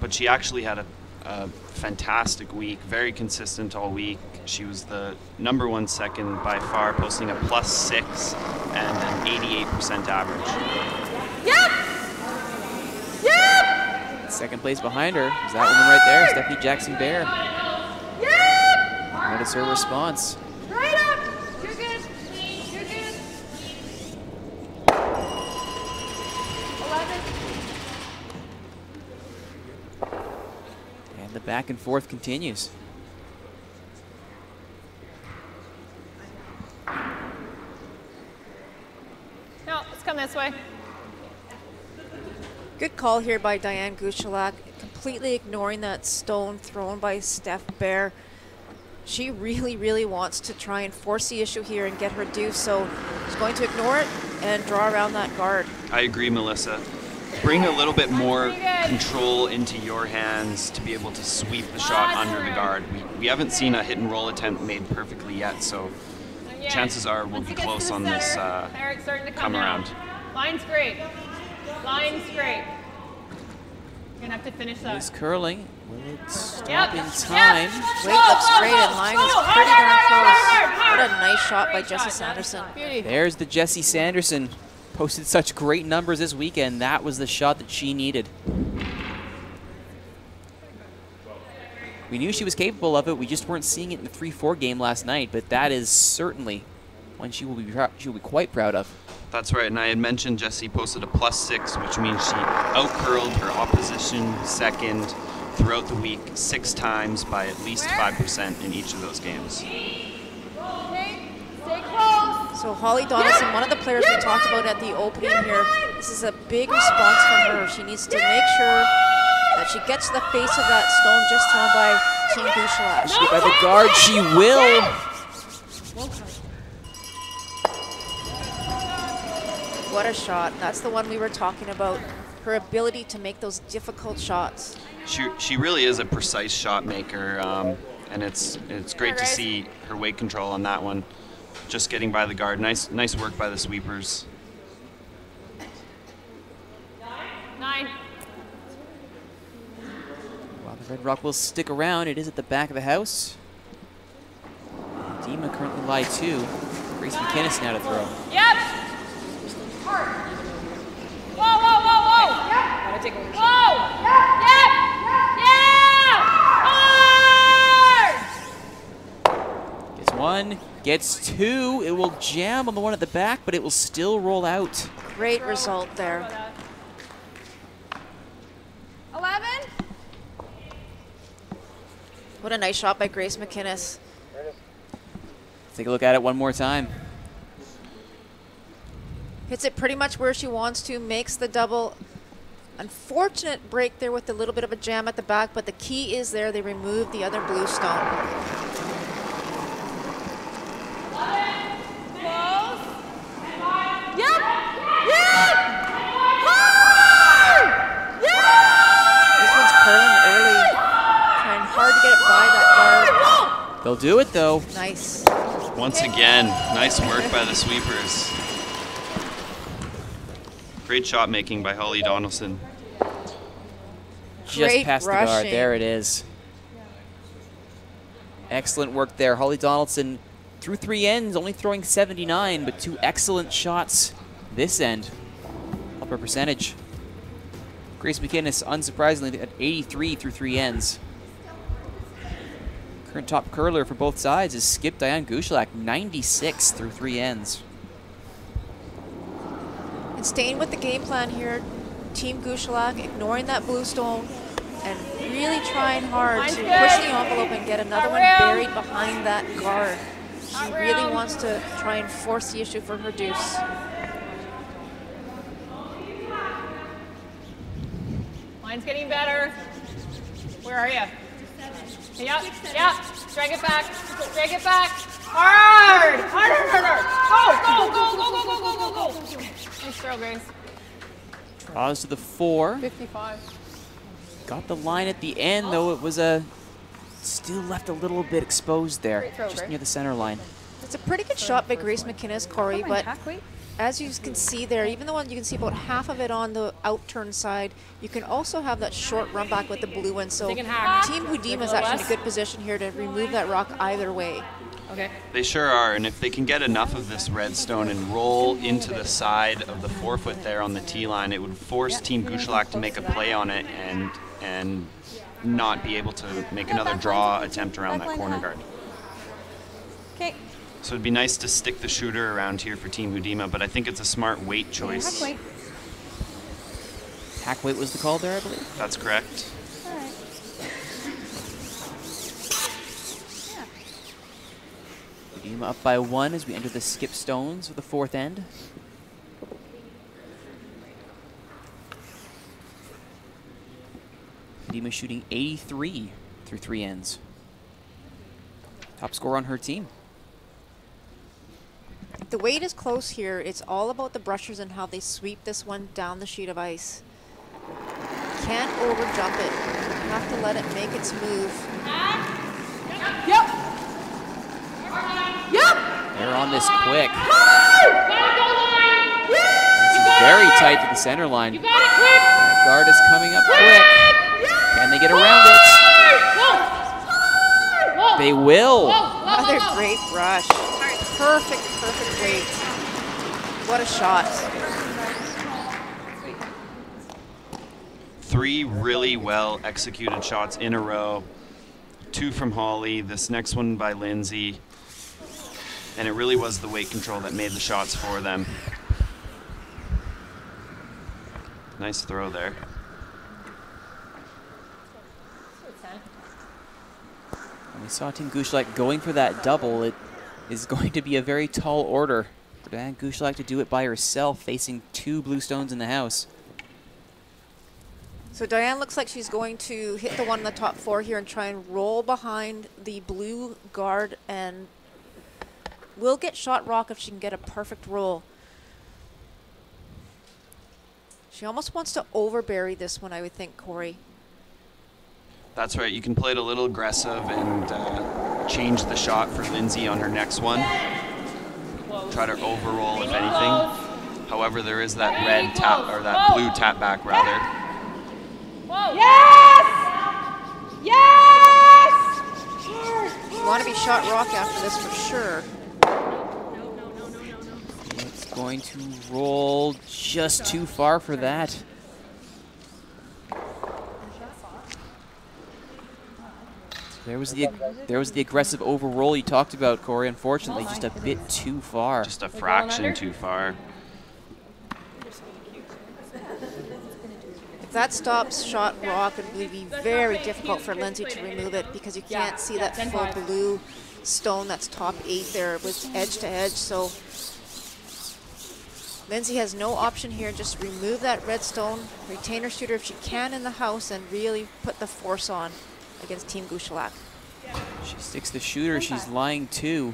but she actually had a fantastic week, very consistent all week. She was the #1 second by far, posting a +6 and an 88% average. Yep! Yep! Second place behind her is that woman right there, Stephanie Jackson Bear. Yep! Notice her response. Back and forth continues. No, let's come this way. Good call here by Diane Gushulak, completely ignoring that stone thrown by Steph Bear. She really, really wants to try and force the issue here and get her due, so she's going to ignore it and draw around that guard. I agree, Melissa. Bring a little bit more control into your hands to be able to sweep the shot under the guard. We haven't seen a hit and roll attempt made perfectly yet, so chances are we'll be close on this come around. Line's great. Line's great. You're going to have to finish that. He's curling. Will it stop in time? Weight looks great and line is pretty darn close. What a nice shot by Jesse Sanderson. There's the Jesse Sanderson. Posted such great numbers this weekend. That was the shot that she needed. We knew she was capable of it. We just weren't seeing it in the 3-4 game last night, but that is certainly one she will be quite proud of. That's right, and I had mentioned Jesse posted a +6, which means she out-curled her opposition second throughout the week 6 times by at least 5% in each of those games. So Holly Donaldson, one of the players we talked about at the opening here, this is a big response from her. She needs to make sure that she gets to the face of that stone just thrown by Team Gushulak. By the guard, she will. What a shot. That's the one we were talking about, her ability to make those difficult shots. She really is a precise shot maker, and it's great to see her weight control on that one. Just getting by the guard. Nice work by the sweepers. 9. Well, the Red Rock will stick around. It is at the back of the house. Dima currently lie 2. Grace McInnes now to throw. Yep. Whoa, whoa, whoa, whoa. Yep. Gotta take a whoa. Yep. Yep. Yep. Yep. Yep. Gets 1. Gets 2, it will jam on the one at the back, but it will still roll out. Great result there. 11. What a nice shot by Grace McInnes. Take a look at it one more time. Hits it pretty much where she wants to, makes the double. Unfortunate break there with a little bit of a jam at the back, but the key is there, they removed the other blue stone. They'll do it though. Nice. Once again, nice work by the sweepers. Great shot making by Holly Donaldson. Just past the guard, there it is. Excellent work there. Holly Donaldson through 3 ends, only throwing 79, but 2 excellent shots this end. Upper percentage. Grace McInnes, unsurprisingly, at 83 through 3 ends. Current top curler for both sides is Skip Diane Gushulak, 96 through three ends. And staying with the game plan here, Team Gushulak ignoring that blue stone and really trying hard to push the envelope and get another one buried behind that guard. She really wants to try and force the issue for her deuce. Line's getting better. Where are you? Yep, yep. Drag it back. Drag it back. Hard! Harder, harder! Go, go, go, go, go, go, go, go, go! Nice throw, Grace. Draws to the four. 55. Got the line at the end, though it was still left a little bit exposed there, just near the center line. It's a pretty good shot by Grace McInnes, Corey, but as you can see there, even though you can see about half of it on the outturn side, you can also have that short run back with the blue one. So Team Hudyma is actually in a good position here to remove that rock either way. Okay. They sure are, and if they can get enough of this red stone and roll into the side of the forefoot there on the tee line, it would force Team Gushulak to make a play on it and not be able to make another draw attempt around that corner guard. Okay. So it'd be nice to stick the shooter around here for Team Hudyma, but I think it's a smart weight choice. Hack weight was the call there, I believe? That's correct. All right. Hudyma up by one as we enter the skip stones with the fourth end. Hudyma shooting 83 through three ends. Top score on her team. The weight is close here. It's all about the brushers and how they sweep this one down the sheet of ice. Can't over jump it. You have to let it make its move. Yep. Yep. They're on this quick. It's very tight to the center line. You got it quick. That guard is coming up quick. And they get around it. Whoa. They will. Another great brush. Perfect, perfect weight. What a shot. Three really well executed shots in a row. Two from Holly, this next one by Lindsay. And it really was the weight control that made the shots for them. Nice throw there. We saw Team Gushulak going for that double. It is going to be a very tall order for Diane Gushulak to do it by herself, facing two blue stones in the house. So Diane looks like she's going to hit the one in the top four here and try and roll behind the blue guard and will get shot rock if she can get a perfect roll. She almost wants to overbury this one, I would think, Corey. That's right, you can play it a little aggressive and change the shot for Lindsay on her next one. Try to overroll if anything. However, there is that red tap, or that blue tap back rather. Yes! Yes! You want to be shot rock after this for sure. It's going to roll just too far for that. There was the aggressive overroll you talked about, Corey. Unfortunately, just a bit too far. Just a fraction too far. If that stops shot rock, it would be very difficult for Lindsay to remove it because you can't see that full blue stone that's top eight there. It was edge to edge, so Lindsay has no option here. Just remove that red stone, retain her shooter if she can in the house, and really put the force on against Team Gushulak. She sticks the shooter, she's lying too.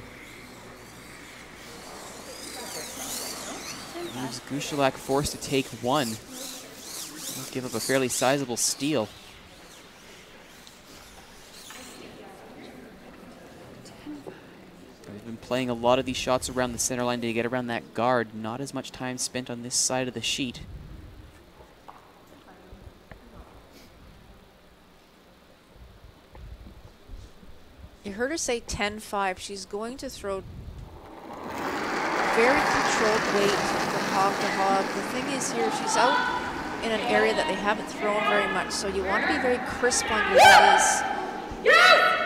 Leaves Gushulak forced to take one. He'll give up a fairly sizable steal. They've been playing a lot of these shots around the center line to get around that guard. Not as much time spent on this side of the sheet. You heard her say 10-5. She's going to throw very controlled weight from hog to hog. The thing is here, she's out in an area that they haven't thrown very much, so you want to be very crisp on your release. Yes!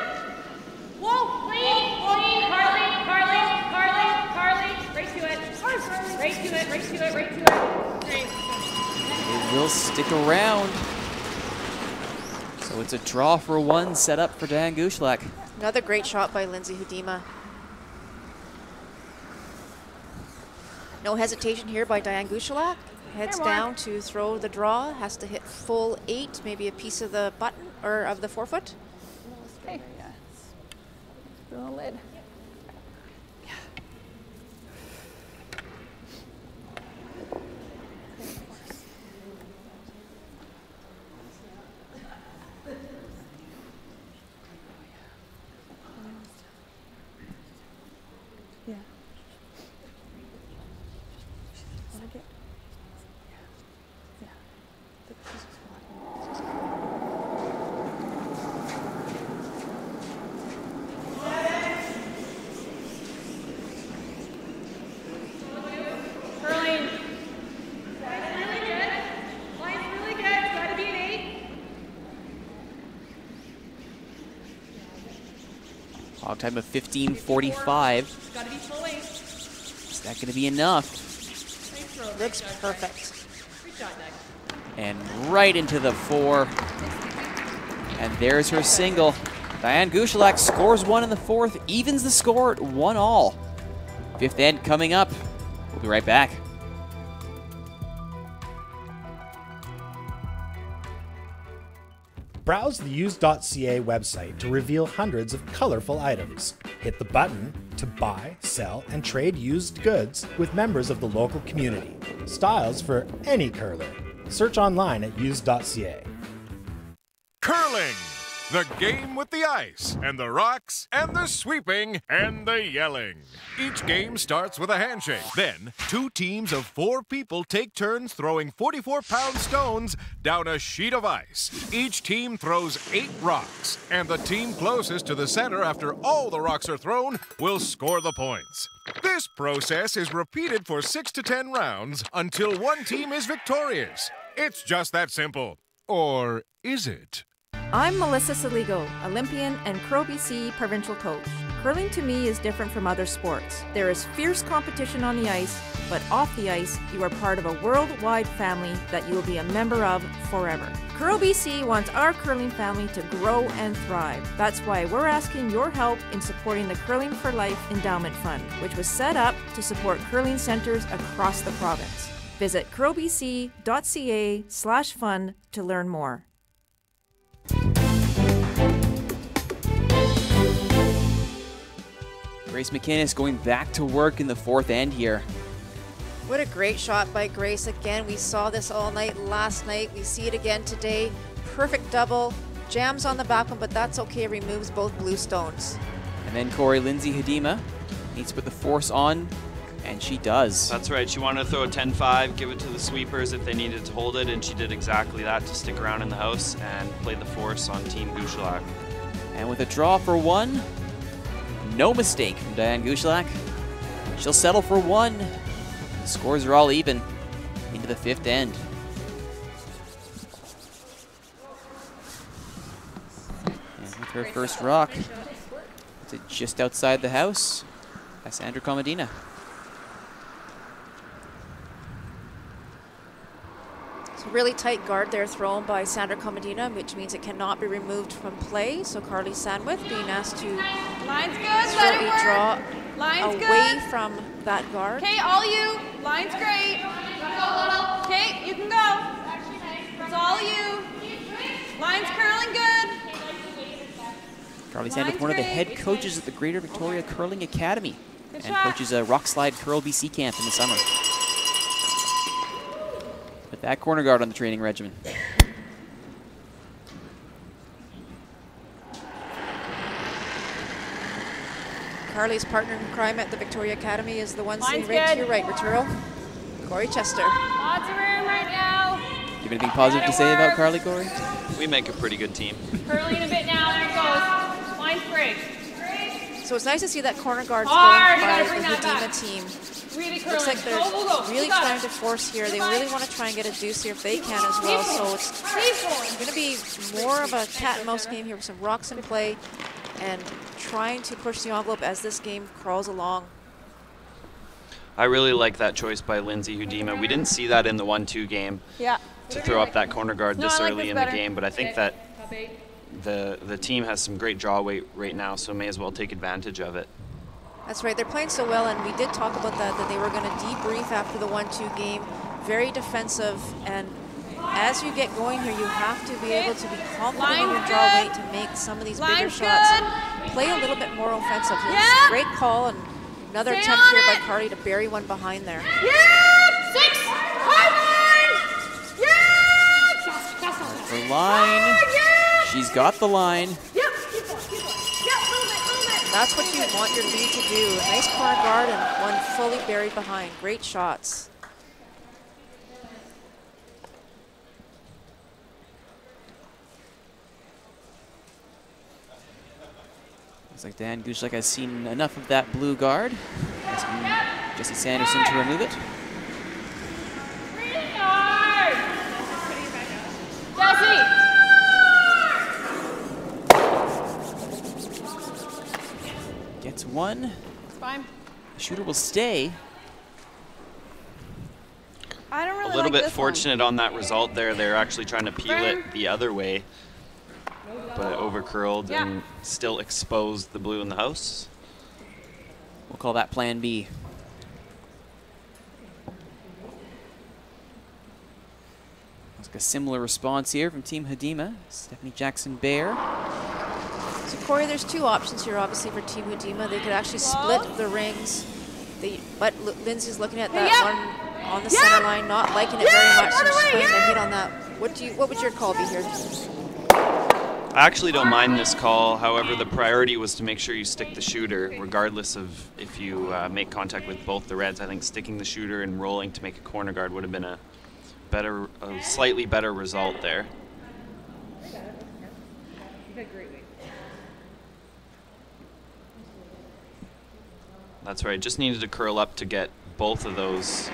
It will stick around. So it's a draw for one set up for Diane Gushulak. Another great shot by Lindsay Hudyma. No hesitation here by Diane Gushulak. Heads down to throw the draw. Has to hit full 8, maybe a piece of the button or of the forefoot. Hey. The lid. Yeah. Yeah. Log time of 15:45. Is that going to be enough? Looks perfect. And right into the 4. And there's her single. Diane Gushulak scores 1 in the 4th, evens the score at 1-all. 5th end coming up. We'll be right back. Browse the used.ca website to reveal hundreds of colorful items. Hit the button to buy, sell, and trade used goods with members of the local community. Styles for any curler. Search online at used.ca. Curling, the game with the ice, and the rocks, and the sweeping, and the yelling. Each game starts with a handshake. Then, 2 teams of 4 people take turns throwing 44-pound stones down a sheet of ice. Each team throws 8 rocks, and the team closest to the center after all the rocks are thrown will score the points. This process is repeated for 6 to 10 rounds until one team is victorious. It's just that simple. Or is it? I'm Melissa Soligo, Olympian and Curl BC provincial coach. Curling to me is different from other sports. There is fierce competition on the ice, but off the ice, you are part of a worldwide family that you will be a member of forever. Curl BC wants our curling family to grow and thrive. That's why we're asking your help in supporting the Curling for Life Endowment Fund, which was set up to support curling centers across the province. Visit curlbc.ca/fund to learn more. Grace McInnes going back to work in the 4th end here. What a great shot by Grace again. We saw this all night last night. We see it again today. Perfect double. Jams on the back one, but that's okay. Removes both blue stones. And then Corey, Lindsay Hudyma needs to put the force on, and she does. That's right. She wanted to throw a 10-5, give it to the sweepers if they needed to hold it, and she did exactly that to stick around in the house and play the force on Team Gushulak. And with a draw for 1, no mistake from Diane Gushulak. She'll settle for 1. The scores are all even into the 5th end. And with her first rock, it's just outside the house by Sandra Comadina. So really tight guard there thrown by Sandra Comadina, which means it cannot be removed from play. So Carly Sandwith being asked to draw away from that guard. Okay, all you. Line's great. Okay, you can go. It's all you. Line's curling good. Carly Sandwith, one of the head coaches at the Greater Victoria Curling Academy, and coaches a Rock Slide Curl BC camp in the summer. With that corner guard on the training regimen. Carly's partner in crime at the Victoria Academy is the one sitting right to your right, Rituro. Corey Chester. Lots of room right now. Do you have anything positive to say about Carly, Corey? We make a pretty good team. Curling a bit now, there it goes. Line's great. So it's nice to see that corner guard going by the Hudyma team. Really looks like they're really trying to force here. They really want to try and get a deuce here if they can as well. So it's going to be more of a cat and mouse game here with some rocks in play and trying to push the envelope as this game crawls along. I really like that choice by Lindsay Hudyma. We didn't see that in the 1-2 game. Yeah. To throw up that corner guard this early in the game, but I think that the team has some great draw weight right now, so may as well take advantage of it. That's right. They're playing so well, and we did talk about that, that they were going to debrief after the 1-2 game. Very defensive, and as you get going here, you have to be able to be confident in your draw weight to make some of these bigger shots and play a little bit more offensive. Yeah. Great call, and another attempt here by Carly to bury one behind there. Yeah! 6-5-9! Yeah! Her line. She's got the line. Yeah. That's what you want your lead to do. A nice corner guard and one fully buried behind. Great shots. Looks like Diane Gushulak has seen enough of that blue guard. Asking Jesse Sanderson to remove it. Jesse! Gets one. It's fine. The shooter will stay. I don't really like this one. A little bit fortunate on that result there. They're actually trying to peel it the other way, but overcurled and still exposed the blue in the house. We'll call that plan B. Looks like a similar response here from Team Hudyma. Stephanie Jackson Bear. So Corey, there's two options here, obviously, for Team Hudyma. They could actually split the rings, but Lindsay's looking at that one on the center line, not liking it very much, so just putting the hit on that. What would your call be here? I actually don't mind this call. However, the priority was to make sure you stick the shooter, regardless of if you make contact with both the reds. I think sticking the shooter and rolling to make a corner guard would have been a slightly better result there. That's right, just needed to curl up to get both of those,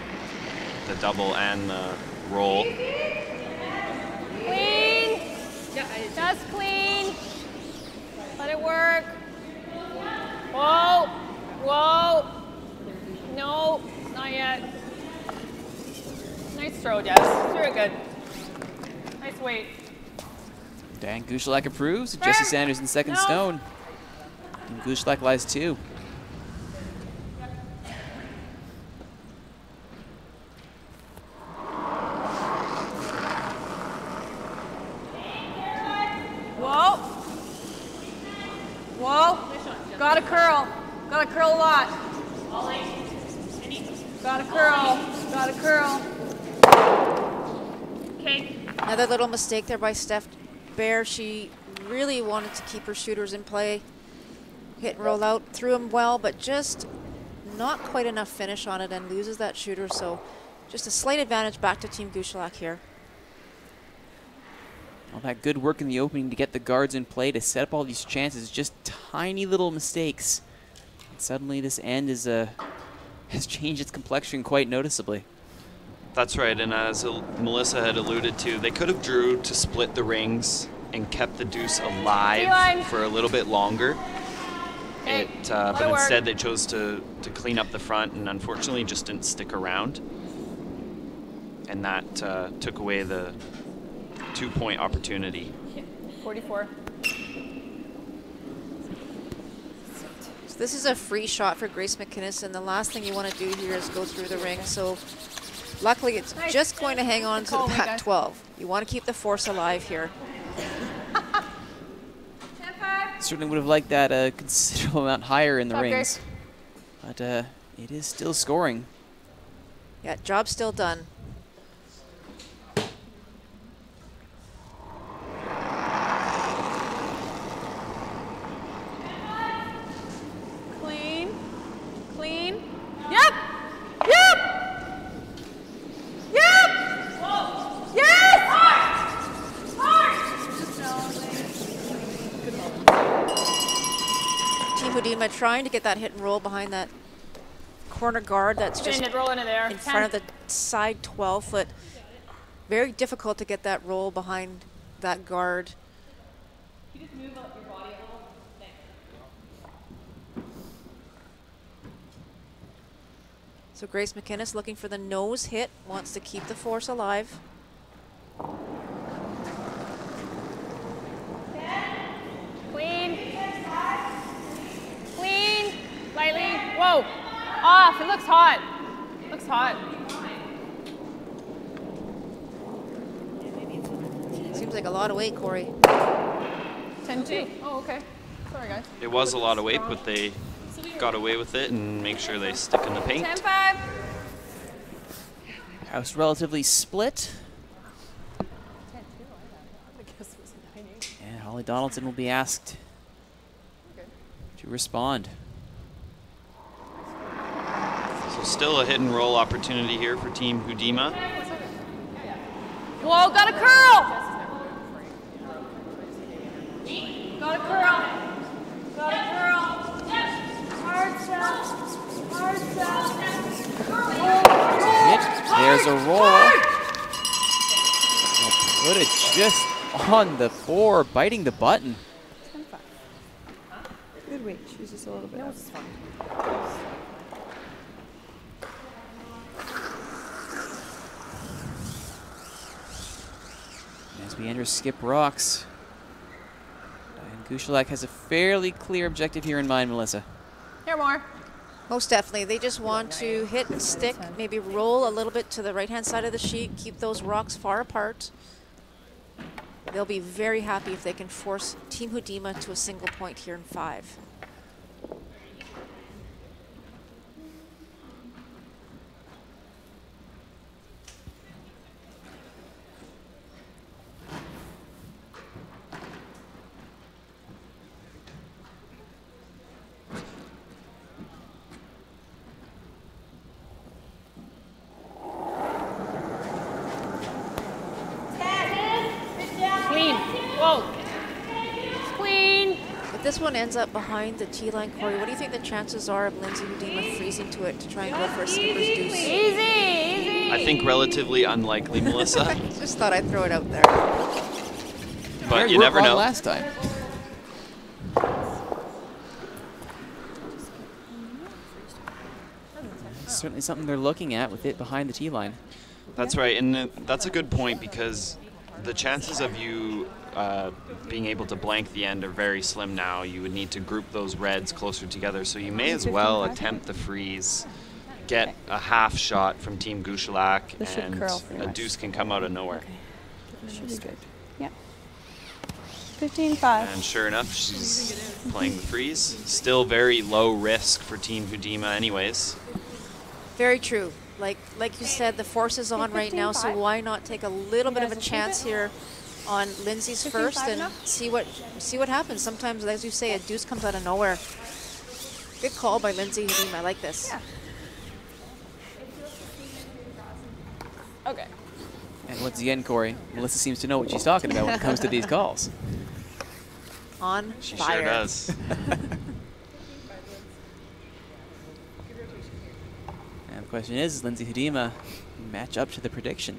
the double and the roll. Clean, just clean, let it work. Whoa, whoa, no, not yet. Nice throw, Jess, threw it good. Nice weight. Diane Gushulak approves, Jesse Sanderson second stone. And Gushulak lies two. Little mistake there by Steph Bear. She really wanted to keep her shooters in play. Hit and roll out, threw him well, but just not quite enough finish on it and loses that shooter. So just a slight advantage back to Team Gushulak here. All that good work in the opening to get the guards in play, to set up all these chances, just tiny little mistakes. And suddenly this end is has changed its complexion quite noticeably. That's right, and as Melissa had alluded to, they could have drew to split the rings and kept the deuce alive for a little bit longer. But instead they chose to clean up the front and unfortunately just didn't stick around. And that took away the 2-point opportunity. 44. So this is a free shot for Grace McInnes, and the last thing you want to do here is go through the ring. So luckily, it's just going to hang on to the back 12. You want to keep the force alive here. Certainly would have liked that a considerable amount higher in the rings. But it is still scoring. Yeah, job still done. Clean. Clean. Yep! Yep! Hudyma trying to get that hit and roll behind that corner guard that's just in front of the side 12-foot. Very difficult to get that roll behind that guard. You just move up your body a little. So Grace McInnes looking for the nose hit, wants to keep the force alive. Clean. Clean. Lightly. Whoa. Off. It looks hot. Looks hot. Seems like a lot of weight, Corey. 10-2. Oh, okay. Sorry, guys. It was a lot of weight, but they got away with it and make sure they stick in the paint. 10-5. House relatively split. And Holly Donaldson will be asked to respond. So still a hit and roll opportunity here for Team Hudyma. Whoa, got a curl! Got a curl. Got a curl. Hard shot. Hard shot. There's a roll. I'll put it just on the floor, biting the button. 10-5. Good weight. She's just a little bit. No, it's fine. As we enter skip rocks, Gushulak has a fairly clear objective here in mind, Melissa. Here more. Most definitely. They just want to hit and stick, maybe roll a little bit to the right-hand side of the sheet, keep those rocks far apart. They'll be very happy if they can force Team Hudyma to a single point here in 5. Ends up behind the T-line, Corey. What do you think the chances are of Lindsay Hudyma freezing to it to try and go for a skipper's deuce? Easy. I think relatively unlikely, Melissa. Just thought I'd throw it out there. But you never know. Last time. Certainly something they're looking at with it behind the T-line. That's right, and that's a good point because the chances of you being able to blank the end are very slim now. You would need to group those reds closer together, so you may as well attempt the freeze, get a half shot from Team Gushulak, and a deuce can come out of nowhere. Okay. Should be good. Yeah. 15-5. And sure enough, she's playing the freeze. Still very low risk for Team Hudyma anyways. Very true. Like you said, the force is on right now, so why not take a little bit of a chance here on Lindsay's first and see what happens. Sometimes, as you say, a deuce comes out of nowhere. Good call by Lindsay Hudyma. I like this. Yeah. Okay. And once again, Corey, Melissa seems to know what she's talking about when it comes to these calls. On she fire. She sure does. And the question is Lindsay Hudyma match up to the prediction?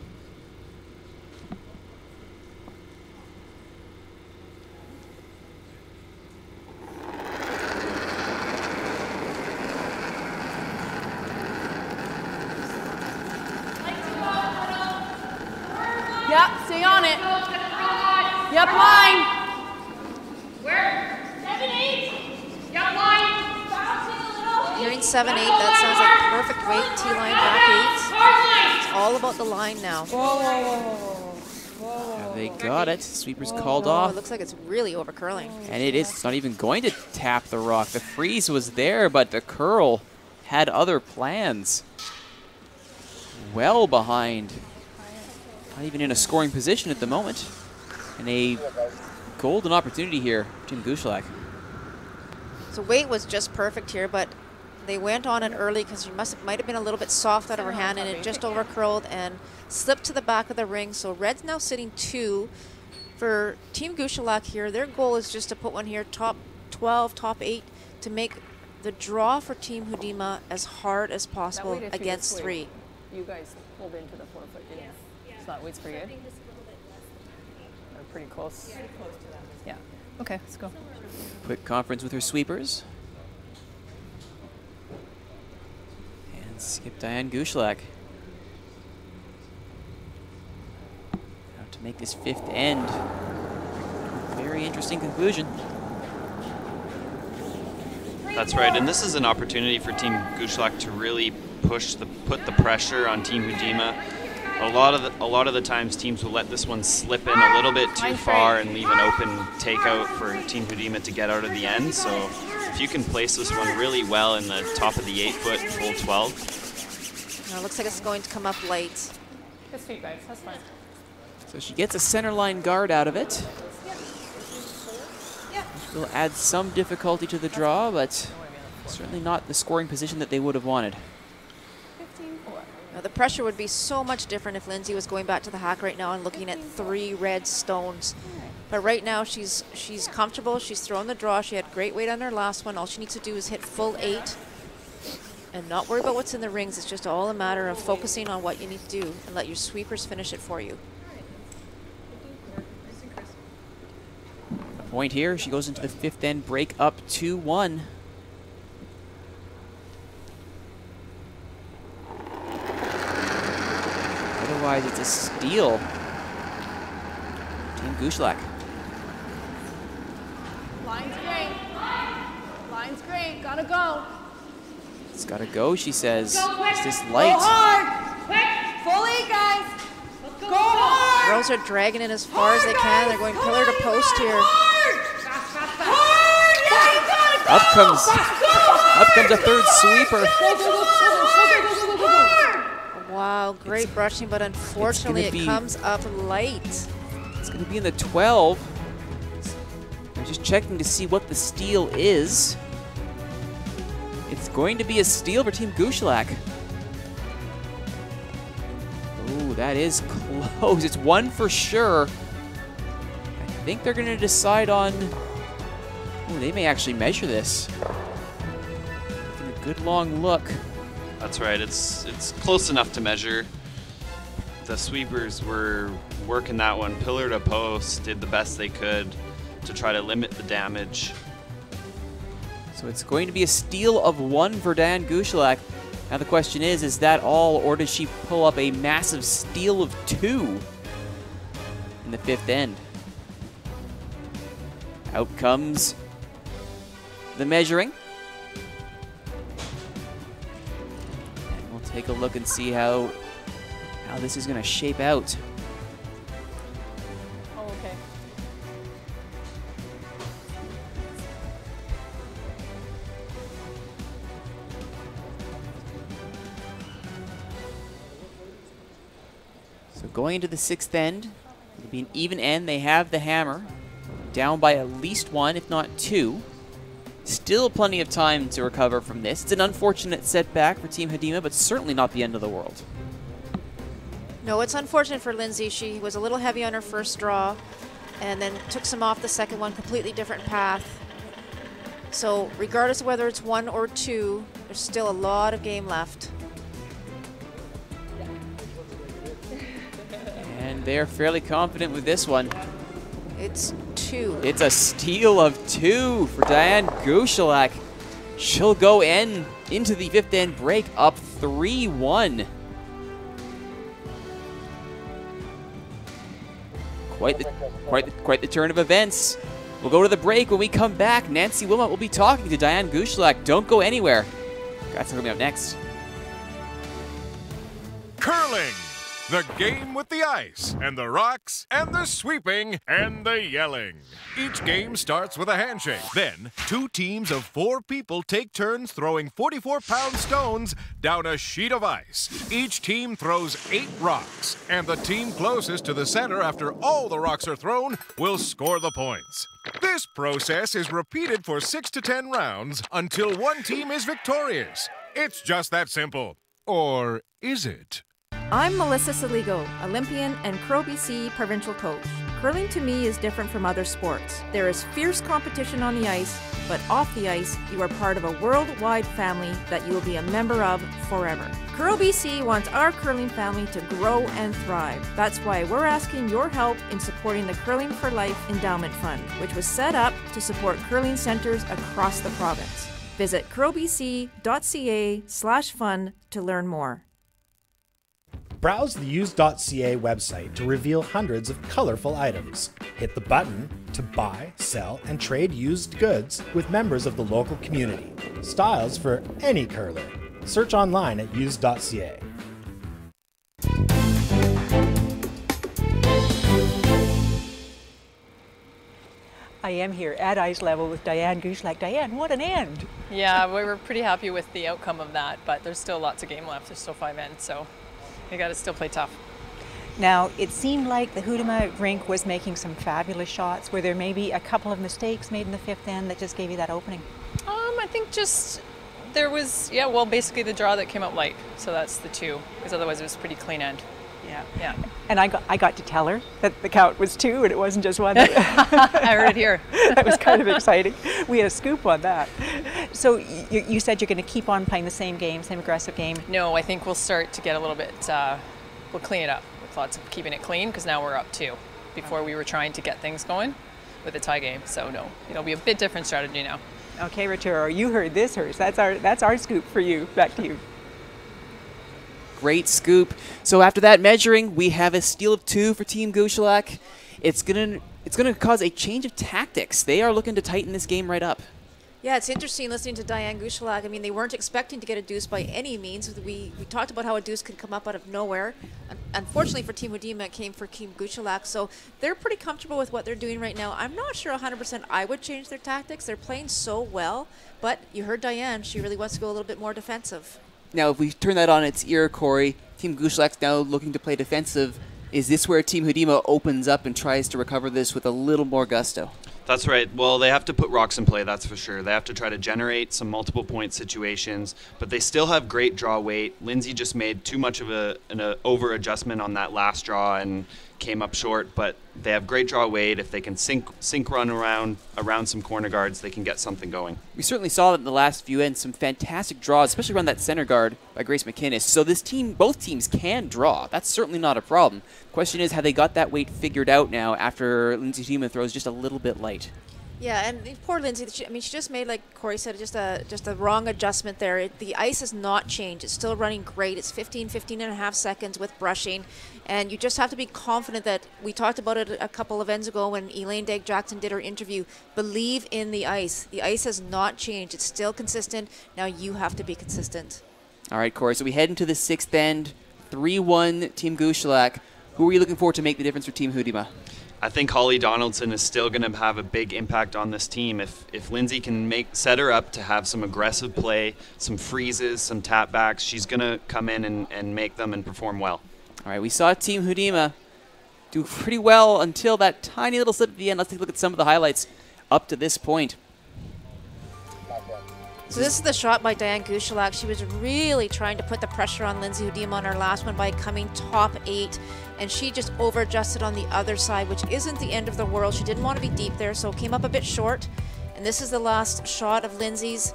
Now. Whoa. They got it. Sweeper's called off. It looks like it's really over curling. And it is. It's not even going to tap the rock. The freeze was there, but the curl had other plans. Well behind. Not even in a scoring position at the moment. And a golden opportunity here, Team Gushulak. So weight was just perfect here, but they went on it early because she might have been a little bit soft out of her hand, and it just over curled and slipped to the back of the ring. So red's now sitting 2 for Team Gushulak here. Their goal is just to put one here, top 12, top 8, to make the draw for Team Hudyma as hard as possible against 3. You guys hold into the 4 foot. Yes. Yeah. So that waits for you. They're pretty close. Yeah. Pretty close to that. Yeah. Okay, let's go. Quick conference with her sweepers. Skip Diane Gushulak. How to make this fifth end. Very interesting conclusion. That's right, and this is an opportunity for Team Gushulak to really put the pressure on Team Hudyma. A lot of the times teams will let this one slip in a little bit too far and leave an open takeout for Team Hudyma to get out of the end. So if you can place this one really well in the top of the 8-foot full 12. Now it looks like it's going to come up late. Good feet, guys. That's fine. So she gets a center line guard out of it. Will add some difficulty to the draw, but certainly not the scoring position that they would have wanted. Now, the pressure would be so much different if Lindsay was going back to the hack right now and looking at three red stones. But right now she's comfortable, she's thrown the draw, she had great weight on her last one. All she needs to do is hit full 8 and not worry about what's in the rings. It's just all a matter of focusing on what you need to do and let your sweepers finish it for you. Point here, she goes into the fifth end break up 2-1. Otherwise, it's a steal. Team Gushulak. Line's great. Line's great. Gotta go. It's gotta go, she says. Is this light? Go hard. Quick. Fully, guys. Go hard. Girls are dragging it as far as they can. They're going pillar to post here. Up comes a third sweeper. Wow, great brushing, but unfortunately it comes up light. It's going to be in the 12. I'm just checking to see what the steal is. It's going to be a steal for Team Gushulak. Ooh, that is close. It's one for sure. I think they're going to decide on... Ooh, they may actually measure this. A good long look. That's right. It's close enough to measure. The sweepers were working that one pillar to post, did the best they could to try to limit the damage. So it's going to be a steal of one for Diane Gushulak. Now the question is that all, or does she pull up a massive steal of 2 in the fifth end? Out comes the measuring. And we'll take a look and see how this is going to shape out. Oh, okay. So going into the sixth end, it'll be an even end. They have the hammer. Down by at least 1, if not 2. Still plenty of time to recover from this. It's an unfortunate setback for Team Hudyma, but certainly not the end of the world. No, it's unfortunate for Lindsay. She was a little heavy on her first draw and then took some off the second one, completely different path. So regardless of whether it's 1 or 2, there's still a lot of game left. And they're fairly confident with this one. It's 2. It's a steal of 2 for Diane Gushulak. She'll go into the fifth end break up 3-1. Quite the turn of events. We'll go to the break. When we come back, Nancy Wilmot will be talking to Diane Gushulak. Don't go anywhere. Got something coming up next. Curling. The game with the ice, and the rocks, and the sweeping, and the yelling. Each game starts with a handshake. Then, 2 teams of 4 people take turns throwing 44-pound stones down a sheet of ice. Each team throws 8 rocks, and the team closest to the center after all the rocks are thrown will score the points. This process is repeated for 6 to 10 rounds until one team is victorious. It's just that simple. Or is it? I'm Melissa Soligo, Olympian and Curl BC provincial coach. Curling to me is different from other sports. There is fierce competition on the ice, but off the ice, you are part of a worldwide family that you will be a member of forever. Curl BC wants our curling family to grow and thrive. That's why we're asking your help in supporting the Curling for Life Endowment Fund, which was set up to support curling centers across the province. Visit curlbc.ca/fun to learn more. Browse the use.ca website to reveal hundreds of colorful items. Hit the button to buy, sell, and trade used goods with members of the local community. Styles for any curler. Search online at use.ca. I am here at ice level with Diane Gushulak. Diane, what an end! Yeah, we were pretty happy with the outcome of that, but there's still lots of game left. There's still 5 ends, so we got to still play tough. Now, it seemed like the Hudyma rink was making some fabulous shots. Were there maybe a couple of mistakes made in the 5th end that just gave you that opening? I think just there was, yeah, well, basically the draw that came out light. So that's the 2, because otherwise it was a pretty clean end. Yeah, yeah. And I got to tell her that the count was 2 and it wasn't just 1. I heard it here. That was kind of exciting. We had a scoop on that. So you said you're going to keep on playing the same game, same aggressive game? No, I think we'll start to get a little bit, we'll clean it up with lots of keeping it clean, because now we're up 2. Before we were trying to get things going with a tie game. So no, it'll be a bit different strategy now. Okay, Rituro, you heard this, Hers. That's our scoop for you. Back to you. Great scoop. So after that measuring, we have a steal of 2 for Team Gushulak. It's gonna cause a change of tactics. They are looking to tighten this game right up. Yeah, it's interesting listening to Diane Gushulak. I mean, they weren't expecting to get a deuce by any means. We talked about how a deuce could come up out of nowhere. Unfortunately for Team Hudyma, it came for Team Gushulak. So they're pretty comfortable with what they're doing right now. I'm not sure 100% I would change their tactics. They're playing so well. But you heard Diane. She really wants to go a little bit more defensive. Now, if we turn that on its ear, Corey, Team Gushulak's now looking to play defensive. Is this where Team Hudyma opens up and tries to recover this with a little more gusto? That's right. Well, they have to put rocks in play, that's for sure. They have to try to generate some multiple point situations, but they still have great draw weight. Lindsay just made too much of an over adjustment on that last draw and came up short, but they have great draw weight. If they can sink run around some corner guards, they can get something going. We certainly saw that in the last few ends, some fantastic draws, especially around that center guard by Grace McInnes. So this team, both teams can draw. That's certainly not a problem. Question is, have they got that weight figured out now after Lindsay Hudyma throws just a little bit light? Yeah, and poor Lindsay, I mean, she just made, like Corey said, just a wrong adjustment there. The ice has not changed. It's still running great. It's 15 and a half seconds with brushing. And you just have to be confident that we talked about it a couple of ends ago when Elaine Dagg Jansen did her interview. Believe in the ice. The ice has not changed. It's still consistent. Now you have to be consistent. All right, Corey, so we head into the 6th end, 3-1 Team Gushulak. Who are you looking for to make the difference for Team Hudyma? I think Holly Donaldson is still going to have a big impact on this team. If Lindsay can set her up to have some aggressive play, some freezes, some tap backs, she's going to come in and make them and perform well. All right, we saw Team Hudyma do pretty well until that tiny little slip at the end. Let's take a look at some of the highlights up to this point. So this is the shot by Diane Gushulak. She was really trying to put the pressure on Lindsay Hudyma on her last one by coming top 8, and she just over-adjusted on the other side, which isn't the end of the world. She didn't want to be deep there, so came up a bit short. And this is the last shot of Lindsay's.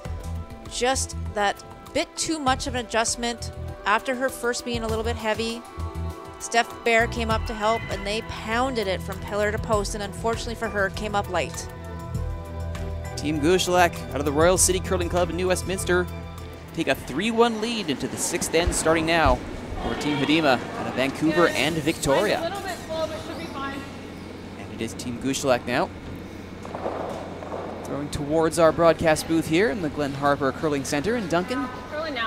Just that bit too much of an adjustment after her first being a little bit heavy. Steph Bear came up to help, and they pounded it from pillar to post, and unfortunately for her, came up light. Team Gushulak out of the Royal City Curling Club in New Westminster take a 3-1 lead into the 6th end starting now over Team Hudyma out of Vancouver and Victoria. A little bit slow, but should be fine. And it is Team Gushulak now throwing towards our broadcast booth here in the Glen Harper Curling Center in Duncan.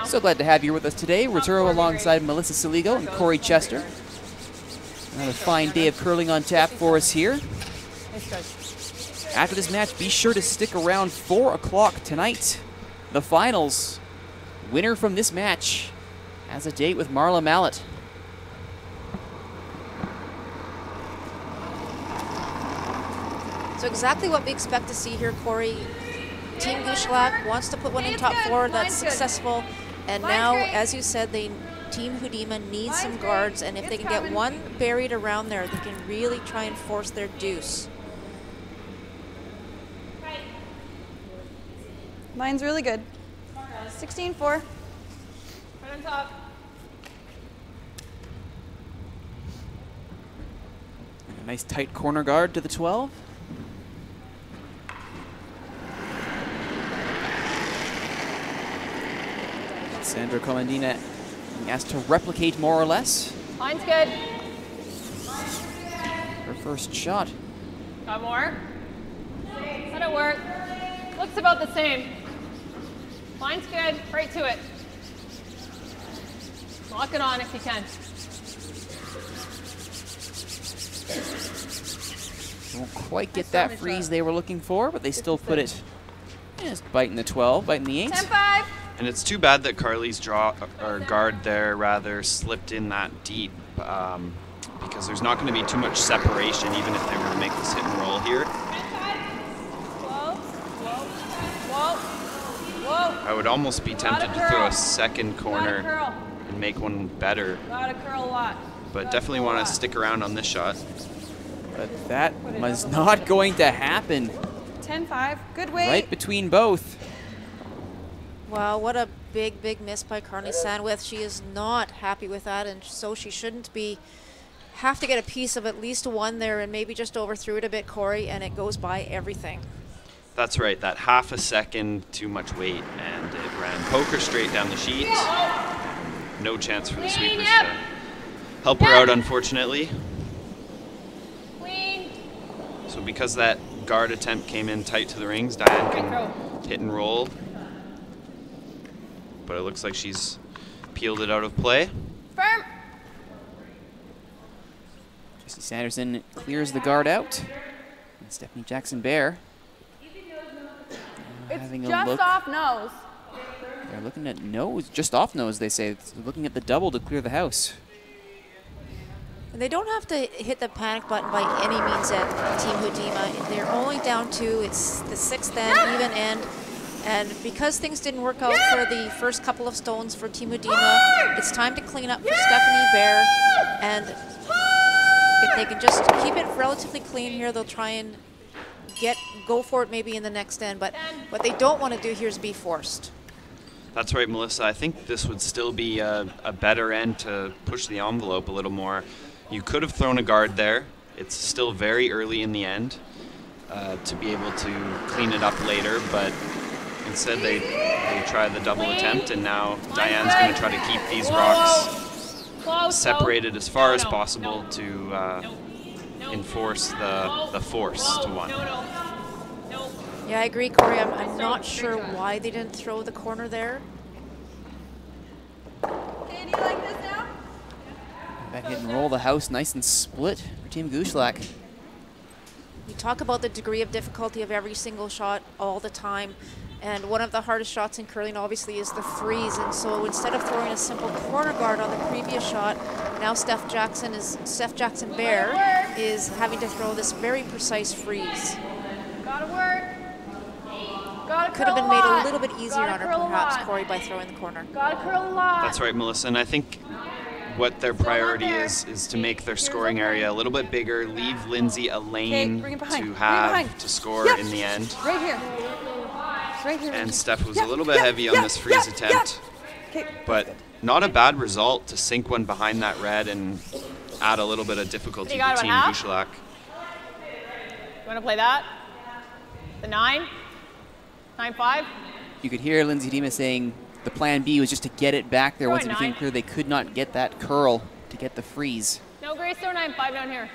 So glad to have you with us today. Rituro alongside Melissa Soligo and Corey Chester. Another fine day of curling on tap for us here. After this match, be sure to stick around 4 o'clock tonight. The finals. Winner from this match has a date with Marla Mallett. So exactly what we expect to see here, Corey. Team Gushulak wants to put one in top 4. That's successful. And now, as you said, Team Hudyma needs some guards. And if they can get one buried around there, they can really try and force their deuce. Mine's really good. 16-4. Right on top. And a nice tight corner guard to the 12. Sandra Comadina being asked to replicate more or less. Mine's good. Her first shot. Got more? That'll work. Looks about the same. Mine's good. Right to it. Lock it on if you can. Won't quite get that freeze they were looking for, but they still put it just biting the 12, biting the 8. 10-5. And it's too bad that Carly's draw or guard there rather slipped in that deep because there's not going to be too much separation even if they were to make this hit and roll here. I would almost be tempted to throw a second corner and make one better. Gotta curl a lot. But definitely want to stick around on this shot. But that was not going to happen. 10-5, good weight. Right between both. Wow, what a big, big miss by Carly Sandwith. She is not happy with that, and so she shouldn't be. Have to get a piece of at least one there, and maybe just overthrew it a bit, Corey, and it goes by everything. That's right, that half a second, too much weight, and it ran poker straight down the sheet. No chance for the sweepers to help her out, unfortunately. So because that guard attempt came in tight to the rings, Diane can hit and roll. But it looks like she's peeled it out of play. Firm. Jesse Sanderson clears the guard out. And Stephanie Jackson Bear. It's just look. Off nose. They're looking at nose, just off nose, they say. It's looking at the double to clear the house. And they don't have to hit the panic button by any means at Team Hudyma. They're only down 2. It's the 6th end, even end. And because things didn't work out for the first couple of stones for Team Hudyma, it's time to clean up for Stephanie Bear. And if they can just keep it relatively clean here, they'll try and go for it maybe in the next end. But what they don't want to do here is be forced. That's right, Melissa. I think this would still be a better end to push the envelope a little more. You could have thrown a guard there. It's still very early in the end to be able to clean it up later, but instead they try the double attempt, and now Diane's going to try to keep these rocks separated as far as possible to enforce the force to one. Yeah, I agree, Corey. I'm not sure why they didn't throw the corner there. Okay, do you like this now? That hit and roll, the house nice and split for Team Gushulak. We talk about the degree of difficulty of every single shot all the time. And one of the hardest shots in curling, obviously, is the freeze. And so instead of throwing a simple corner guard on the previous shot, now Steph Jackson Bear is having to throw this very precise freeze. Gotta work. Gotta could have been made a little bit easier on her, perhaps, Corey, by throwing the corner. Gotta curl a lot. That's right, Melissa. And I think what their priority is to make their scoring area a little bit bigger, leave Lindsay a lane to have to score in the end. Right here. Right here. And Steph was a little bit heavy on this freeze attempt, but not a bad result to sink one behind that red and add a little bit of difficulty to Team Gushulak. You want to play that? The 9? 9-5? You could hear Lindsay Hudyma saying, the plan B was just to get it back there. Once it became clear they could not get that curl to get the freeze. No, Grace, throw 9-5 down here.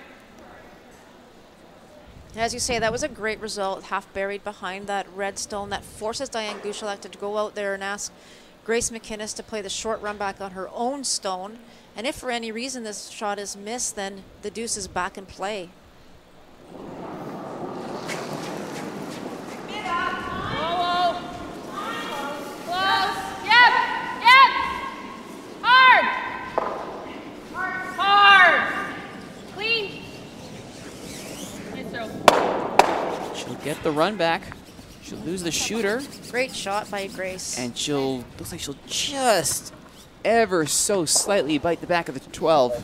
As you say, that was a great result, half buried behind that red stone. That forces Diane Gushulak to go out there and ask Grace McInnes to play the short run back on her own stone. And if for any reason this shot is missed, then the deuce is back in play. Get the run back. She'll lose the shooter. Great shot by Grace. And she'll, looks like she'll just ever so slightly bite the back of the 12.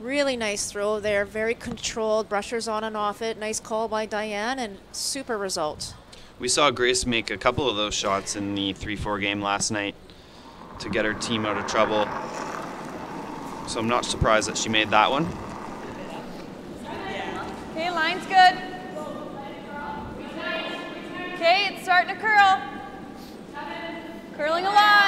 Really nice throw there. Very controlled. Brushers on and off it. Nice call by Diane and super result. We saw Grace make a couple of those shots in the 3-4 game last night to get her team out of trouble. So I'm not surprised that she made that one. Okay, line's good. Okay, it's starting to curl. Curling alive.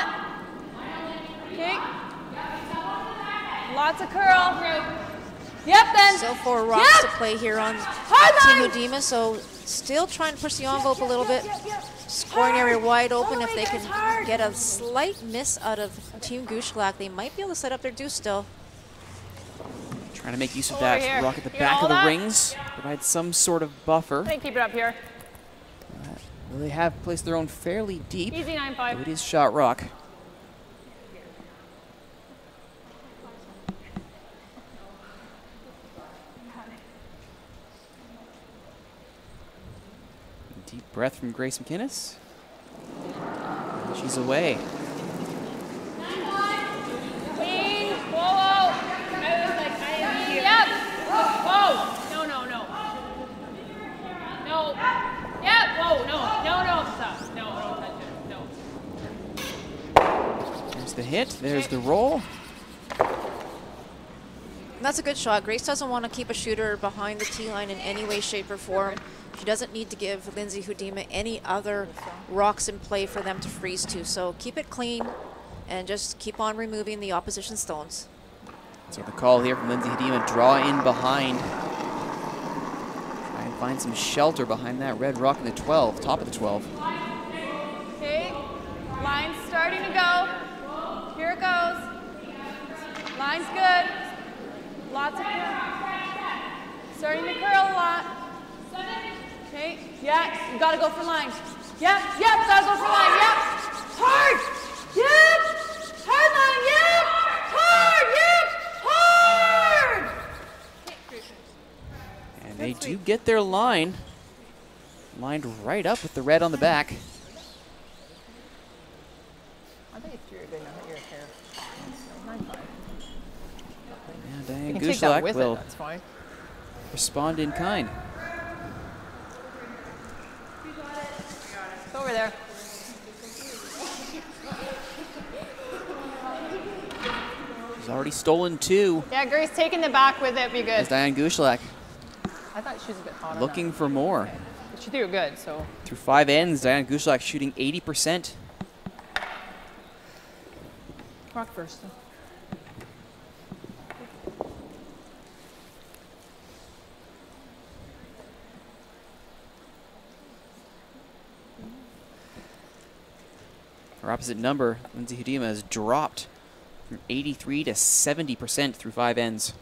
Still 4 rocks to play here on Team Hudyma, so still trying to push the envelope a little bit. Scoring area wide open. If they can get a slight miss out of Team Gushulak, they might be able to set up their deuce still. Trying to make use of that rock at the back of the rings, provide some sort of buffer. They keep it up here. Well, they have placed their own fairly deep. Easy 9-5. It is shot rock. Deep breath from Grace McInnes. She's away. There's the hit, there's the roll. That's a good shot. Grace doesn't want to keep a shooter behind the tee line in any way, shape, or form. She doesn't need to give Lindsay Hudyma any other rocks in play for them to freeze to. So keep it clean and just keep on removing the opposition stones. So the call here from Lindsay Hudyma, draw in behind. Try and find some shelter behind that red rock in the 12, top of the 12. Okay, line's starting to go. Here it goes. Line's good. Lots of curl. Starting to curl a lot. Okay, yeah, you gotta go for line. Yep, yep, gotta go for line, yep. Hard, yep, hard line, yep, hard, yep, hard. And they do get their line. Lined right up with the red on the back. I think if you're good, I think you're fair. Yeah, Diane Gushulak will respond in kind. Over there. She's already stolen 2. Yeah, Grace taking the back with it, be good. That's Diane Gushulak. I thought she was a bit hot. Looking for more. But she threw good, so. Through 5 ends, Diane Gushulak shooting 80%. Rock first. Her opposite number, Lindsay Hudyma, has dropped from 83 to 70% through 5 ends.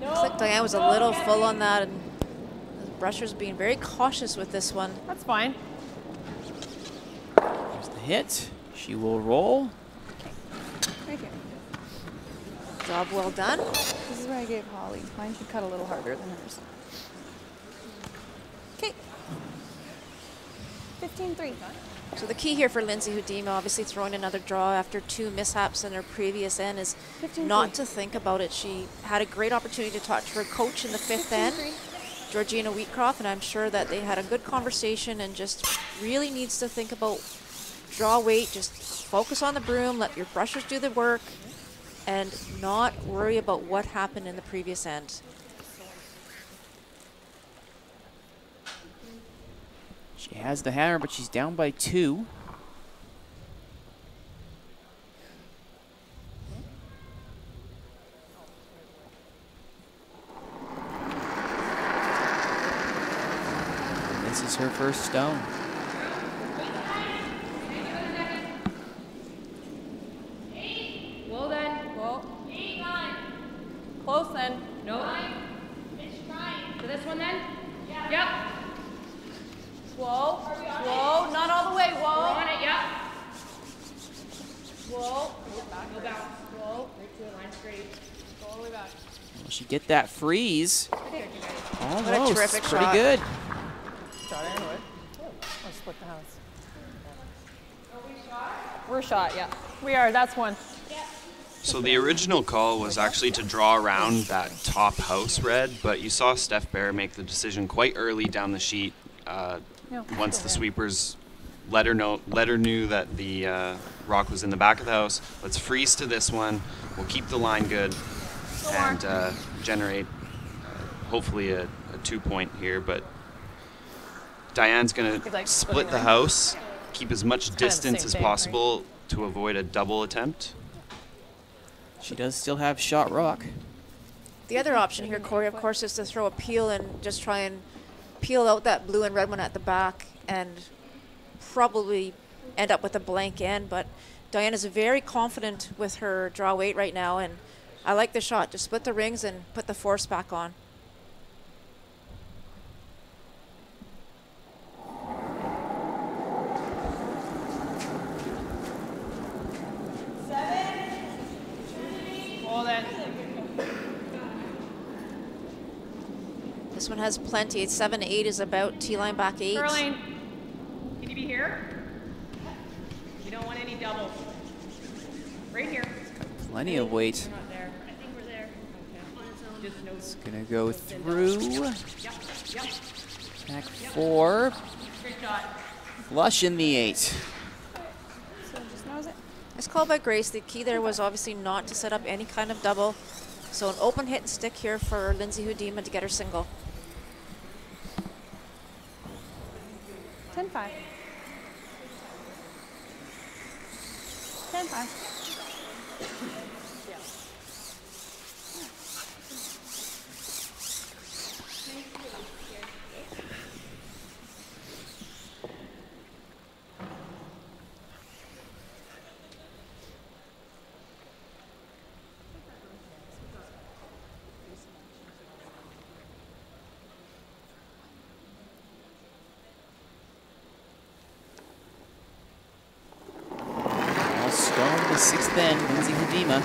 Looks like Diane was a little full on that, and the brusher's being very cautious with this one. That's fine. Hit. She will roll. Right here. Job well done. This is where I gave Holly. Mine should cut a little harder than hers. Okay. 15-3. So the key here for Lindsay Hudyma, obviously throwing another draw after 2 mishaps in her previous end, is not to think about it. She had a great opportunity to talk to her coach in the 5th end, Georgina Wheatcroft, and I'm sure that they had a good conversation and just really needs to think about draw weight, just focus on the broom, let your brushers do the work, and not worry about what happened in the previous end. She has the hammer, but she's down by 2. This is her first stone. Close then. No. Finish trying. For this one then? Yeah. Yep. Whoa. Whoa. Not all the way. Whoa. We're on it. Yep. Whoa. Go back. Whoa. Line straight. Go all the way back. Will she get that freeze? Almost. What a terrific shot. Pretty good. Shot anyway. I'll split the house. Are we shot? We're shot, yeah. We are. That's one. So the original call was actually to draw around that top house red, but you saw Steph Bear make the decision quite early down the sheet. Once the sweepers let her knew that the rock was in the back of the house. Let's freeze to this one. We'll keep the line good. and generate hopefully a 2 point here. But Diane's going to split the house, keep as much distance as possible to avoid a double attempt. She does still have shot rock. The other option here, Corey, of course, is to throw a peel and just try and peel out that blue and red one at the back and probably end up with a blank end. But Diane is very confident with her draw weight right now, and I like the shot. Just split the rings and put the force back on. This one has plenty. 7-8 is about T-line back 8. Curling, can you be here? You don't want any doubles. Right here. Plenty of weight. Not there. I think we're there. Okay. It's going to go through. Yep. Back 4. Good shot. Flush in the 8. So just now is it? It's called by Grace. The key there was obviously not to set up any kind of double. So an open hit and stick here for Lindsay Hudyma to get her single. 10-5. 10-5. Sixth end, Lindsay Hudyma.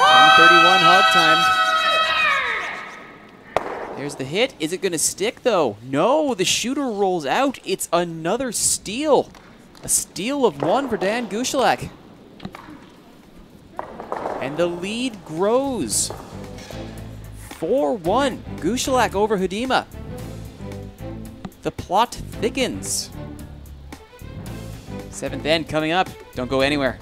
Hard 31 hog time. There's the hit. Is it going to stick, though? No, the shooter rolls out. It's another steal. A steal of 1 for Diane Gushulak. And the lead grows. 4-1, Gushulak over Hudyma. The plot thickens. 7th end coming up. Don't go anywhere.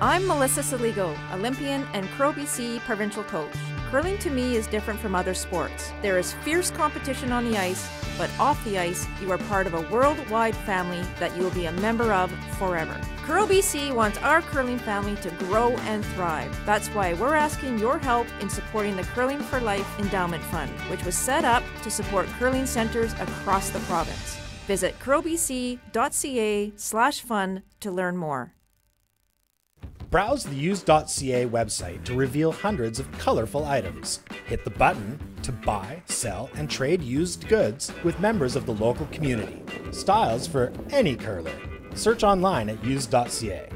I'm Melissa Soligo, Olympian and Curl BC provincial coach. Curling to me is different from other sports. There is fierce competition on the ice, but off the ice, you are part of a worldwide family that you will be a member of forever. Curl BC wants our curling family to grow and thrive. That's why we're asking your help in supporting the Curling for Life Endowment Fund, which was set up to support curling centers across the province. Visit curlbc.ca/fund to learn more. Browse the used.ca website to reveal hundreds of colorful items. Hit the button to buy, sell, and trade used goods with members of the local community. Styles for any curler. Search online at used.ca.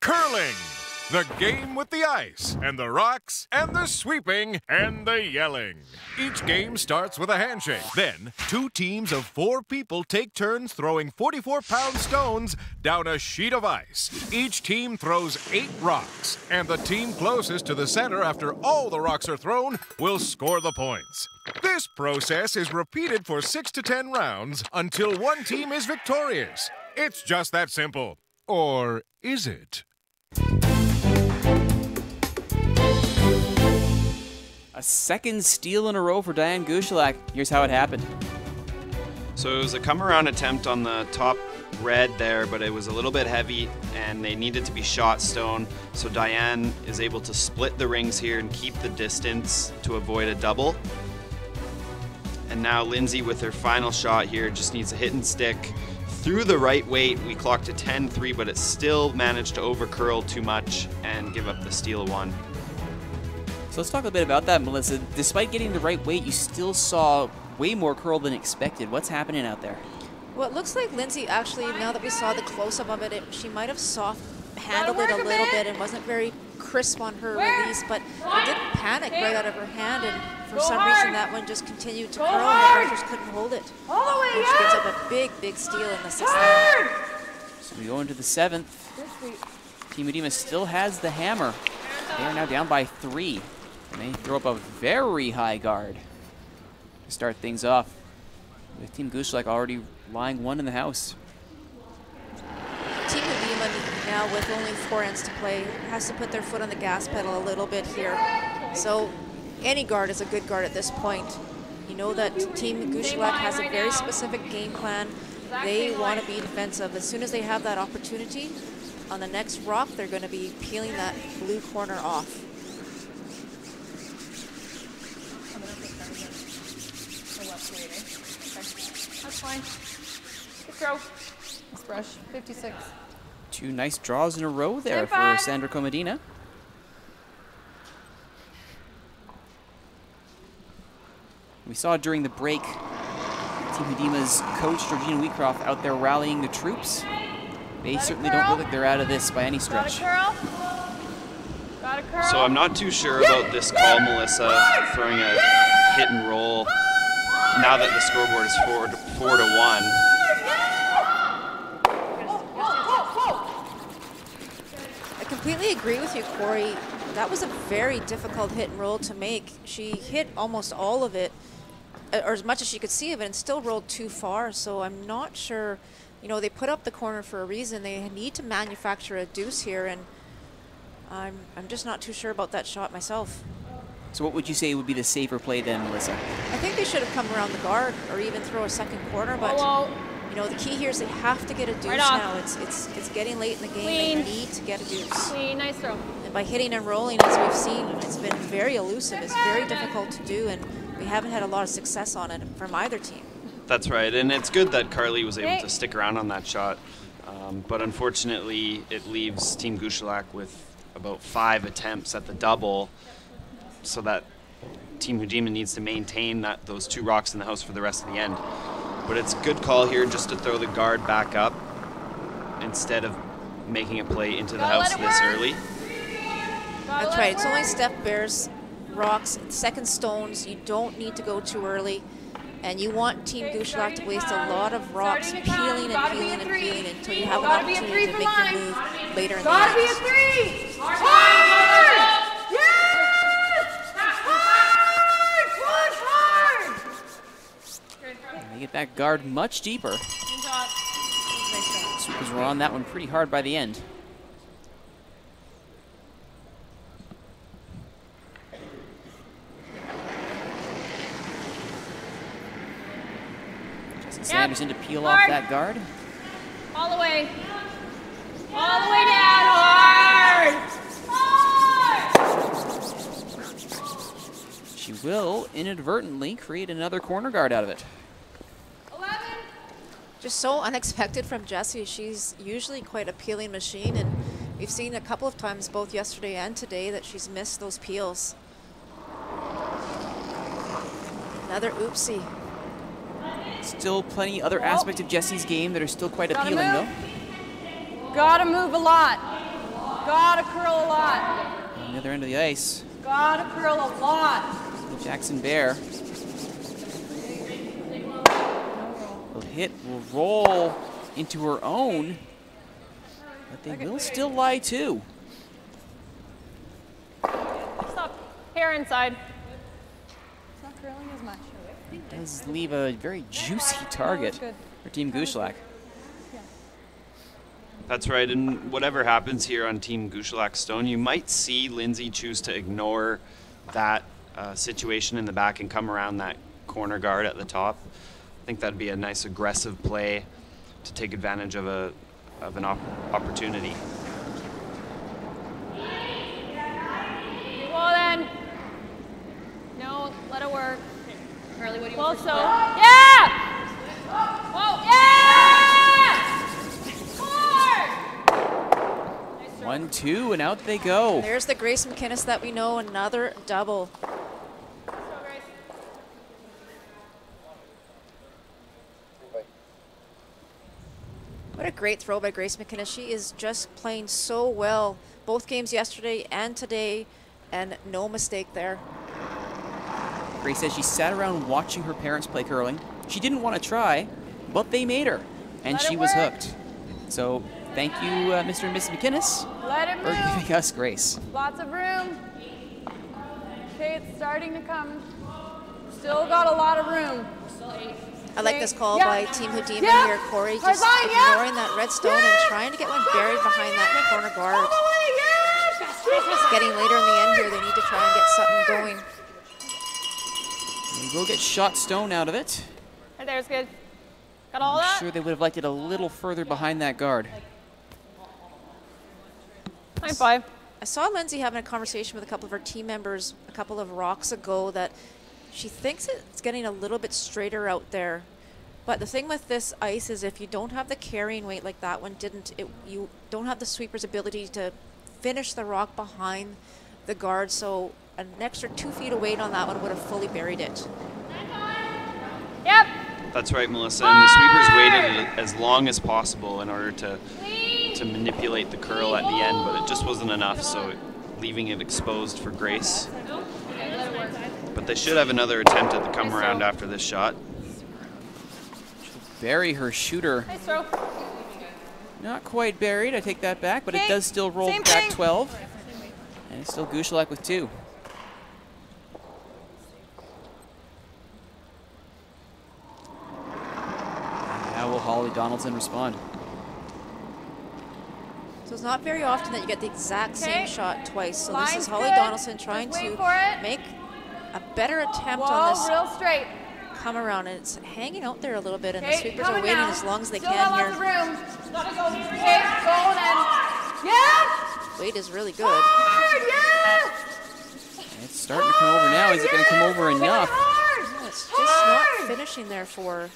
Curling, the game with the ice, and the rocks, and the sweeping, and the yelling. Each game starts with a handshake. Then, 2 teams of 4 people take turns throwing 44-pound stones down a sheet of ice. Each team throws 8 rocks, and the team closest to the center after all the rocks are thrown will score the points. This process is repeated for 6 to 10 rounds until one team is victorious. It's just that simple. Or is it? A second steal in a row for Diane Gushulak. Here's how it happened. So it was a come-around attempt on the top red there, but it was a little bit heavy, and they needed to be shot stone. So Diane is able to split the rings here and keep the distance to avoid a double. And now Lindsay, with her final shot here, just needs a hit and stick. Through the right weight, we clocked a 10-3, but it still managed to overcurl too much and give up the steal 1. So let's talk a bit about that, Melissa. Despite getting the right weight, you still saw way more curl than expected. What's happening out there? Well, it looks like Lindsay actually, now that we saw the close-up of it, she might have soft-handled it a little bit and wasn't very crisp on her release, but it didn't panic right out of her hand, and for some reason that one just continued to curl and the golfers couldn't hold it. Which gives up a big, big steal in the 6th end. So we go into the 7th. Team Hudyma still has the hammer. They are now down by 3. And they throw up a very high guard to start things off, with Team Gushulak already lying one in the house. Team Hudyma now, with only 4 ends to play, has to put their foot on the gas pedal a little bit here. So any guard is a good guard at this point. You know that Team Gushulak has a very specific game plan. They want to be defensive. As soon as they have that opportunity, on the next rock, they're going to be peeling that blue corner off. That's fine. Good throw. Let's brush. 56. 2 nice draws in a row there for Sandra Comadina. We saw during the break, Team Hudyma's coach, Georgina Wheatcroft, out there rallying the troops. They certainly don't look like they're out of this by any stretch. Got a curl. So I'm not too sure about this call, Melissa, throwing a hit and roll now that the scoreboard is 4 to 1. I completely agree with you, Corey. That was a very difficult hit and roll to make. She hit almost all of it, or as much as she could see of it, and still rolled too far, so I'm not sure. You know, they put up the corner for a reason. They need to manufacture a deuce here, and I'm just not too sure about that shot myself. So what would you say would be the safer play then, Melissa? I think they should have come around the guard or even throw a second corner, but you know, the key here is they have to get a deuce now. It's getting late in the game. Clean. They need to get a deuce. Clean. Nice throw. And by hitting and rolling, as we've seen, it's been very elusive. It's very difficult to do, and we haven't had a lot of success on it from either team. That's right, and it's good that Carly was able to stick around on that shot, but unfortunately it leaves Team Gushulak with about 5 attempts at the double, so that Team Hudyma needs to maintain those 2 rocks in the house for the rest of the end. But it's a good call here just to throw the guard back up instead of making a play into the house this early. That's right, it's only Steph Bear's rocks, second stones, you don't need to go too early. And you want Team Gushulak to waste a lot of rocks peeling and peeling and peeling until you have an opportunity to make your move later in the match. Gotta be a three! Hard! Yes! Hard! Push hard! They get that guard much deeper. Because we're on that one pretty hard by the end. Sanderson to peel off that guard. All the way down, hard! She will inadvertently create another corner guard out of it. 11. Just so unexpected from Jessie. She's usually quite a peeling machine, and we've seen a couple of times, both yesterday and today, that she's missed those peels. Another oopsie. Still plenty other aspects of Jessie's game that are still quite appealing, though. Gotta move a lot. Gotta curl a lot. On the other end of the ice. Gotta curl a lot. Jackson Bear. Will roll into her own, but they will still lie too. Stop. Hair inside. It's not curling as much. It does leave a very juicy target for Team Gushulak. That's right, and whatever happens here on Team Gushulak stone, you might see Lindsay choose to ignore that situation in the back and come around that corner guard at the top. I think that'd be a nice aggressive play to take advantage of an opportunity. Well then, no, let it work. Carly, what do you want? Hard! 1, 2, and out they go. There's the Grace McInnes that we know, another double. What a great throw by Grace McInnes. She is just playing so well, both games yesterday and today, and no mistake there. Grace says she sat around watching her parents play curling. She didn't want to try, but they made her, and she was hooked. So thank you, Mr. and Mrs. McInnes, for giving us Grace. Lots of room. Okay, it's starting to come. Still got a lot of room. I like this call by Team Hudyma here. Corey just ignoring that red stone and trying to get one buried behind that corner guard. It's getting later in the end here. They need to try and get something going. And we'll get shot stone out of it. Right there, it's good. Got all that? I'm sure they would have liked it a little further behind that guard. High five. I saw Lindsay having a conversation with a couple of her team members a couple of rocks ago that she thinks it's getting a little bit straighter out there. But the thing with this ice is if you don't have the carrying weight like that one didn't, you don't have the sweeper's ability to finish the rock behind the guard. So an extra 2 feet of weight on that one would have fully buried it. Yep. That's right, Melissa. And the sweepers waited as long as possible in order to manipulate the curl at the end, but it just wasn't enough, so leaving it exposed for Grace. But they should have another attempt at the come around after this shot. She'll bury her shooter. Nice throw. Not quite buried, I take that back, but it does still roll back 12. And it's still Gushulak with two. How will Holly Donaldson respond? So it's not very often that you get the exact same shot twice. So this is Holly Donaldson trying to make a better attempt on this come around. And it's hanging out there a little bit, and the sweepers are waiting as long as they can here. Weight is really good. It's starting to come over now. Is it going to come over enough? No, it's just not finishing there for...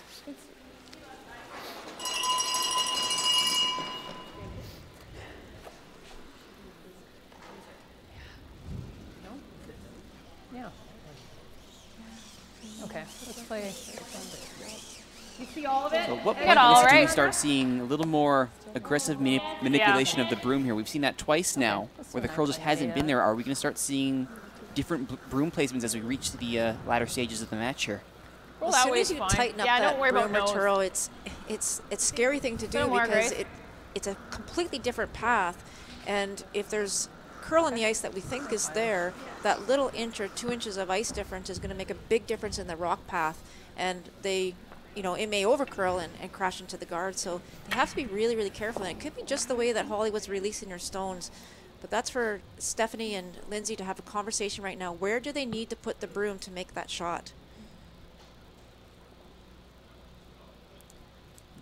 Okay, let's play. You see all of it? So what point do we start seeing a little more aggressive manipulation of the broom here? We've seen that twice now, where the curl just hasn't been there. Are we going to start seeing different broom placements as we reach the latter stages of the match here? Well, as soon as you tighten up that broom, Rituro, it's a scary thing to do because it's a completely different path. And if there's curl on the ice that we think is there, that little inch or 2 inches of ice difference is going to make a big difference in the rock path, and they, you know, it may overcurl and crash into the guard, so they have to be really, really careful. And it could be just the way that Holly was releasing her stones, but that's for Stephanie and Lindsay to have a conversation right now. Where do they need to put the broom to make that shot?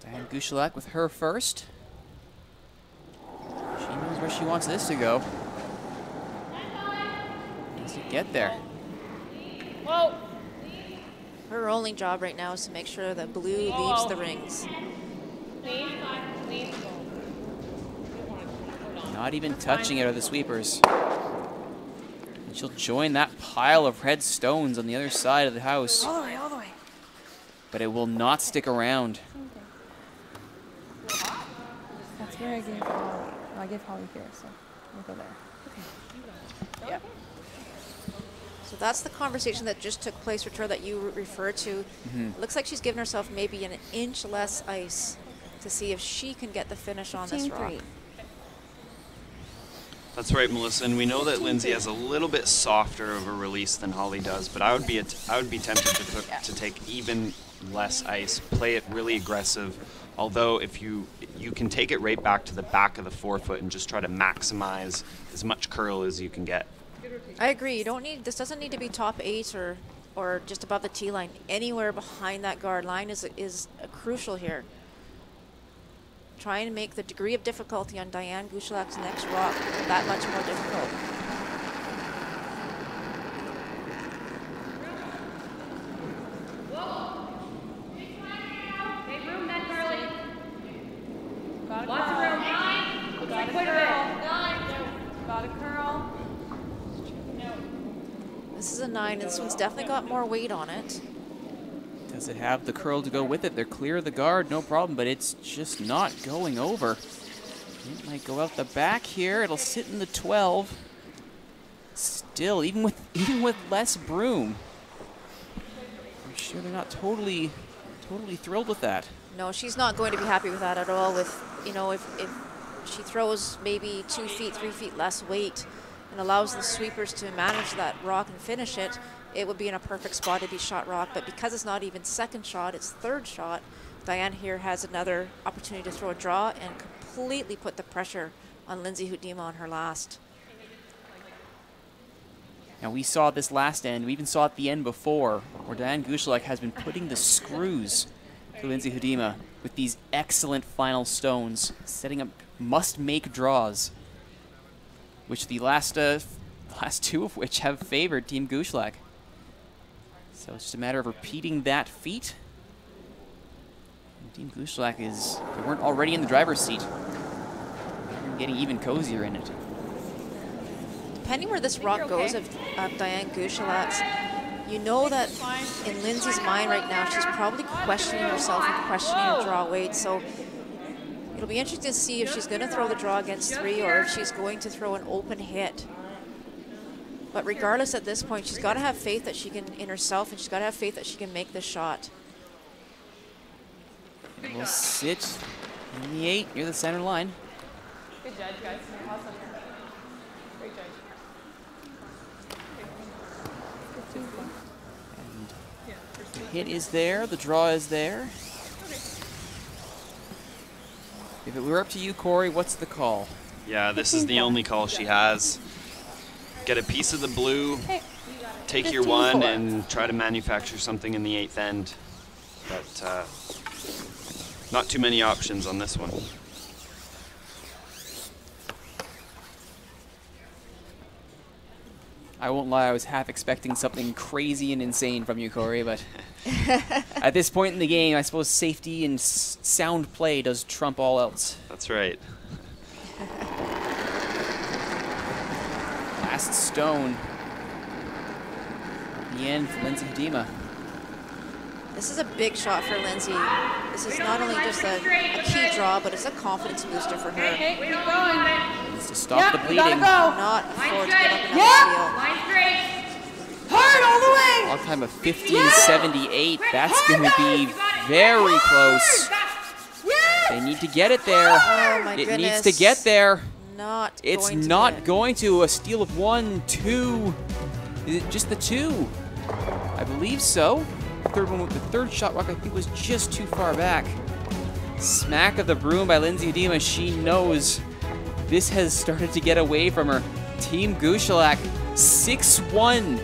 Diane Gushulak with her first. She knows where she wants this to go. To get there. Whoa. Her only job right now is to make sure that blue leaves the rings. Not even touching it are the sweepers. And she'll join that pile of red stones on the other side of the house. All the way, all the way. But it will not stick around. That's where I gave Holly. I gave Holly here, so we'll go there. Okay. Yep. So that's the conversation that just took place with her that you referred to. It looks like she's given herself maybe an inch less ice to see if she can get the finish on this rock. That's right, Melissa. And we know that Lindsay has a little bit softer of a release than Holly does, but I would be tempted to take even less ice, play it really aggressive. Although if you can take it right back to the back of the forefoot and just try to maximize as much curl as you can get. I agree. You don't need this. Doesn't need to be top eight or just above the tee line. Anywhere behind that guard line is crucial here. Trying to make the degree of difficulty on Diane Gushulak's next rock that much more difficult. And this one's definitely got more weight on it. Does it have the curl to go with it? They're clear of the guard, no problem, but it's just not going over. It might go out the back here. It'll sit in the 12. Still, even with less broom, I'm sure they're not totally thrilled with that. No, she's not going to be happy with that at all. With, you know, if she throws maybe 2 feet, 3 feet less weight, and allows the sweepers to manage that rock and finish it, it would be in a perfect spot to be shot rock. But because it's not even second shot, it's third shot, Diane here has another opportunity to throw a draw and completely put the pressure on Lindsay Hudyma on her last. Now we saw this last end, we even saw it the end before, where Diane Gushulak has been putting the screws to Lindsay Hudyma with these excellent final stones, setting up must-make draws, which the last two of which have favored Team Gushulak. So it's just a matter of repeating that feat. And Team Gushulak is, if they weren't already in the driver's seat, they're getting even cozier in it. Depending where this rock goes of Diane Gushulak's, you know that in Lindsay's mind right now, she's probably questioning herself and questioning her draw weight. So it'll be interesting to see if she's going to throw the draw against three or if she's going to throw an open hit. But regardless at this point, she's got to have faith that she can in herself, and she's got to have faith that she can make this shot. And we'll sit in the 8 near the center line. Good judge, guys. Awesome. Great judge. The hit is there, the draw is there. If it were up to you, Corey, what's the call? Yeah, this is the only call she has. Get a piece of the blue, take your one, and try to manufacture something in the 8th end. But not too many options on this one. I won't lie, I was half expecting something crazy and insane from you, Corey, but at this point in the game, I suppose safety and sound play does trump all else. That's right. Last stone. The end for Lindsay Hudyma. This is a big shot for Lindsay. This is not only just a key draw, but it's a confidence booster for her. It's to stop the bleeding. Go. Not afford to get up and hard all the way. All time of 1578. That's going to be very close. They need to get it there. Oh my goodness. It needs to get there. It's not going to. A steal of 1, 2. Is it just the 2? I believe so. The third shot rock, I think, was just too far back. Smack of the broom by Lindsay Hudyma. She knows this has started to get away from her. Team Gushulak, 6-1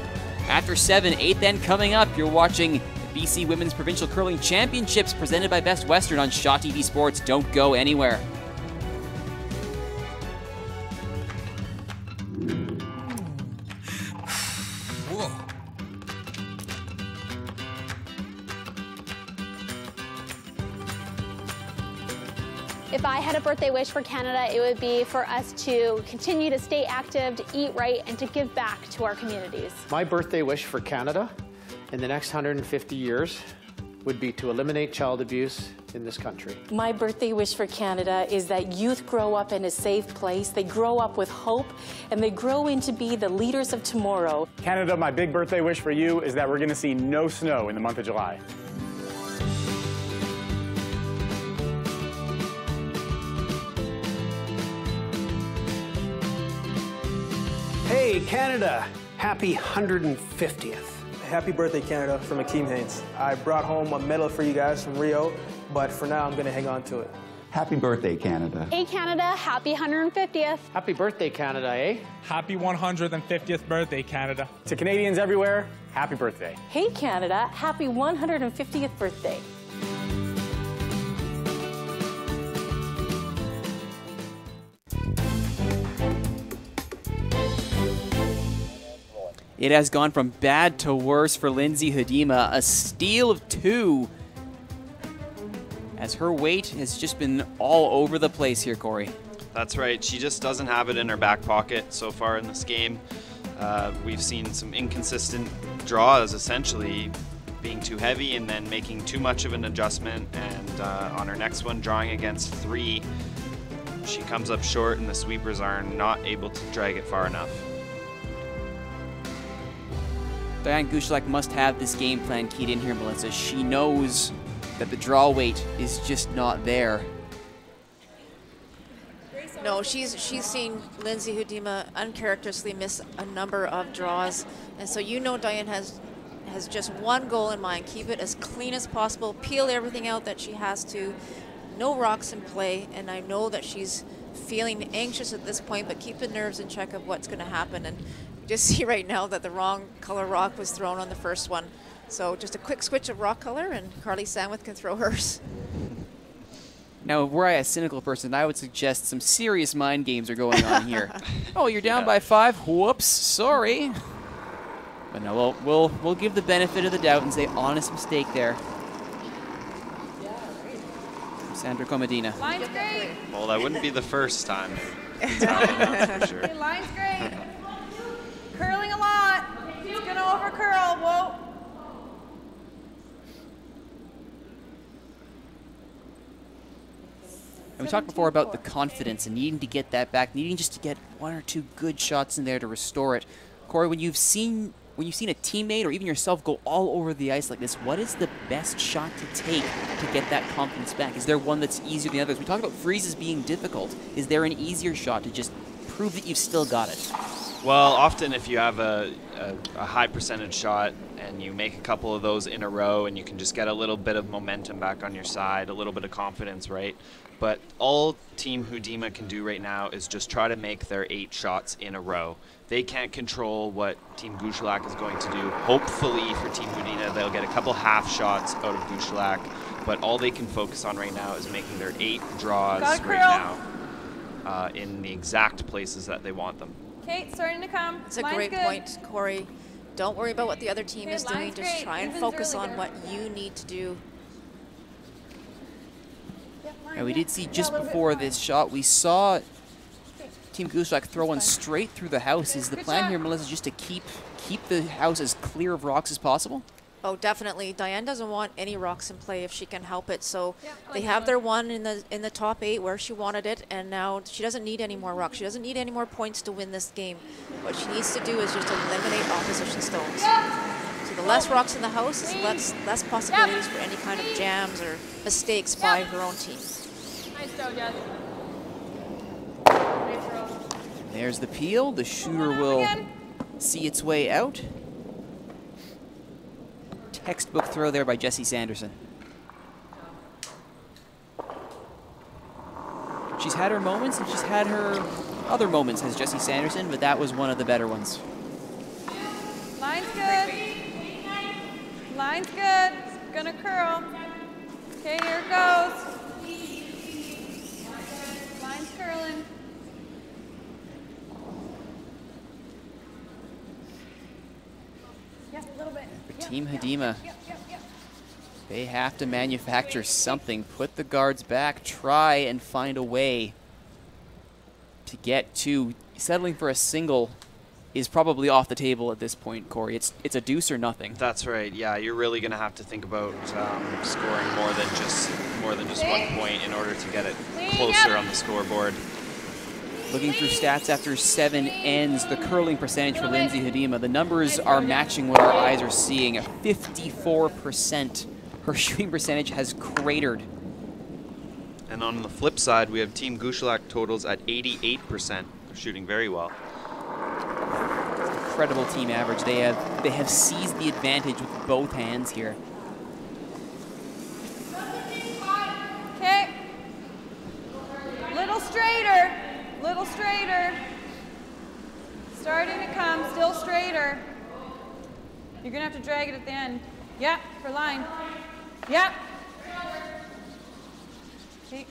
after 7. 8th end coming up. You're watching the BC Women's Provincial Curling Championships presented by Best Western on Shaw TV Sports. Don't go anywhere. If I had a birthday wish for Canada, it would be for us to continue to stay active, to eat right, and to give back to our communities. My birthday wish for Canada in the next 150 years would be to eliminate child abuse in this country. My birthday wish for Canada is that youth grow up in a safe place, they grow up with hope, and they grow into be the leaders of tomorrow. Canada, my big birthday wish for you is that we're gonna see no snow in the month of July. Hey, Canada, happy 150th. Happy birthday, Canada, from Akeem Haynes. I brought home a medal for you guys from Rio, but for now, I'm gonna hang on to it. Happy birthday, Canada. Hey, Canada, happy 150th. Happy birthday, Canada, eh? Happy 150th birthday, Canada. To Canadians everywhere, happy birthday. Hey, Canada, happy 150th birthday. It has gone from bad to worse for Lindsay Hudyma. A steal of 2. As her weight has just been all over the place here, Corey. That's right. She just doesn't have it in her back pocket so far in this game. We've seen some inconsistent draws, essentially being too heavy and then making too much of an adjustment. And on her next one, drawing against 3, she comes up short and the sweepers are not able to drag it far enough. Diane Gushulak must have this game plan keyed in here, Melissa. She knows that the draw weight is just not there. No, she's seen Lindsay Hudyma uncharacteristically miss a number of draws. And so you know Diane has just one goal in mind. Keep it as clean as possible. Peel everything out that she has to. No rocks in play. And I know that she's feeling anxious at this point, but keep the nerves in check of what's going to happen. And you just see right now that the wrong color rock was thrown on the first one. So just a quick switch of rock color, and Carly Sandwith can throw hers. Now, were I a cynical person, I would suggest some serious mind games are going on here. Oh, you're down by 5. Whoops, sorry. But no, we'll give the benefit of the doubt and say honest mistake there. Yeah, right. Sandra Comadina. Line's great. Well, that wouldn't be the first time. For sure. Hey, line's great. Curling a lot. It's going to over curl. Whoa. And we talked before about the confidence and needing to get that back, needing just to get 1 or 2 good shots in there to restore it. Corey, when you've seen a teammate or even yourself go all over the ice like this, what is the best shot to take to get that confidence back? Is there one that's easier than others? We talked about freezes being difficult. Is there an easier shot to just prove that you've still got it? Well, often if you have a high percentage shot and you make a couple of those in a row and you can just get a little bit of momentum back on your side, a little bit of confidence, right? But all Team Hudyma can do right now is just try to make their 8 shots in a row. They can't control what Team Gushulak is going to do. Hopefully for Team Hudyma, they'll get a couple half shots out of Gushulak, but all they can focus on right now is making their 8 draws right now in the exact places that they want them. Kate, starting to come. It's a great point, Corey. Don't worry about what the other team is doing. Just try and focus on what you need to do. And we did see just before this shot, we saw Team Gushulak throw one straight through the house. Is the plan here, Melissa, just to keep the house as clear of rocks as possible? Oh, definitely. Diane doesn't want any rocks in play if she can help it. So they have their one in the top 8 where she wanted it, and now she doesn't need any more rocks. She doesn't need any more points to win this game. What she needs to do is just eliminate opposition stones. So the less rocks in the house is less possibilities for any kind of jams or mistakes by her own team. There's the peel. The shooter will see its way out. Textbook throw there by Jesse Sanderson. She's had her moments and she's had her other moments as Jesse Sanderson, but that was one of the better ones. Line's good. Line's good. It's gonna curl. Okay, here it goes. Line's curling. Yeah, a little bit. For Team Hudyma, they have to manufacture something, put the guards back, try and find a way to get to. Settling for a single is probably off the table at this point, Corey. It's a deuce or nothing. That's right. Yeah, you're really going to have to think about scoring more than just 1 point in order to get it closer on the scoreboard. Looking through stats after 7 ends, the curling percentage for Lindsay Hudyma, the numbers are matching what our eyes are seeing. 54%. Her shooting percentage has cratered. And on the flip side, we have Team Gushulak totals at 88%. They're shooting very well. Incredible team average. They have seized the advantage with both hands here. Okay. Little straighter. Little straighter. Starting to come, still straighter. You're gonna have to drag it at the end. Yep, for line. Yep. Okay.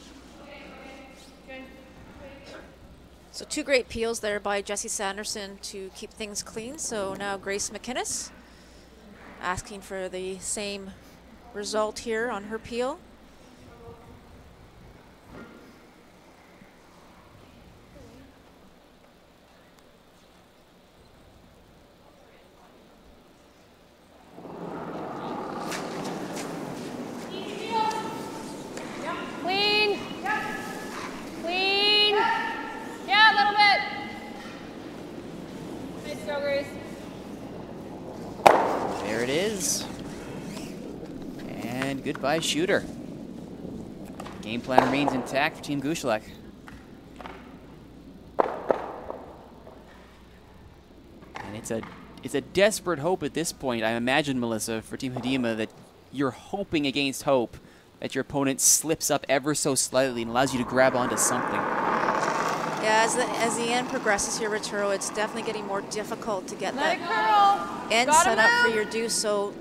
So 2 great peels there by Jesse Sanderson to keep things clean. So now Grace McInnes asking for the same result here on her peel. By shooter. Game plan remains intact for Team Gushulak. it's a desperate hope at this point, I imagine, Melissa, for Team Hudyma, that you're hoping against hope that your opponent slips up ever so slightly and allows you to grab onto something. Yeah, as the end progresses here, Rituro, it's definitely getting more difficult to get that end set up for your deuce. So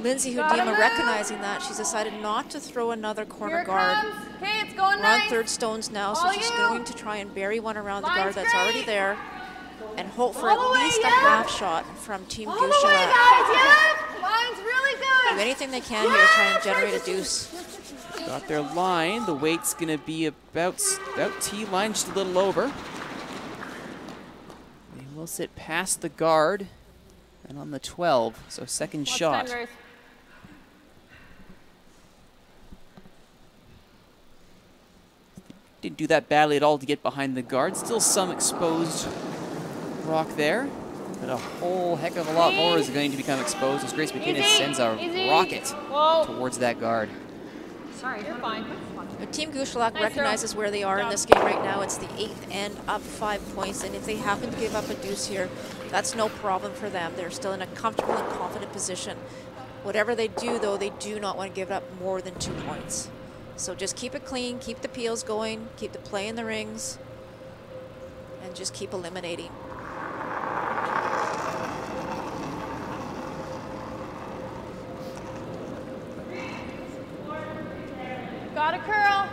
Lindsay Hudyma, recognizing that, she's decided not to throw another corner guard. Okay, it's going nice. We're on third stones now, so she's going to try and bury one around the guard that's already there and hope for at least a half shot from Team Gushulak. Line's really good. Do anything they can here to try and generate a deuce. Got their line. The weight's going to be about T-line, just a little over. They will sit past the guard and on the 12, so second shot. Didn't do that badly at all to get behind the guard. Still some exposed rock there, but a whole heck of a lot more is going to become exposed as Grace McInnes sends a rocket towards that guard. Sorry, you're fine. Team Gushulak recognizes where they are in this game right now. It's the 8th end, up 5 points, and if they happen to give up a deuce here, that's no problem for them. They're still in a comfortable and confident position. Whatever they do, though, they do not want to give up more than 2 points. So just keep it clean, keep the peels going, keep the play in the rings, and just keep eliminating. Gotta curl.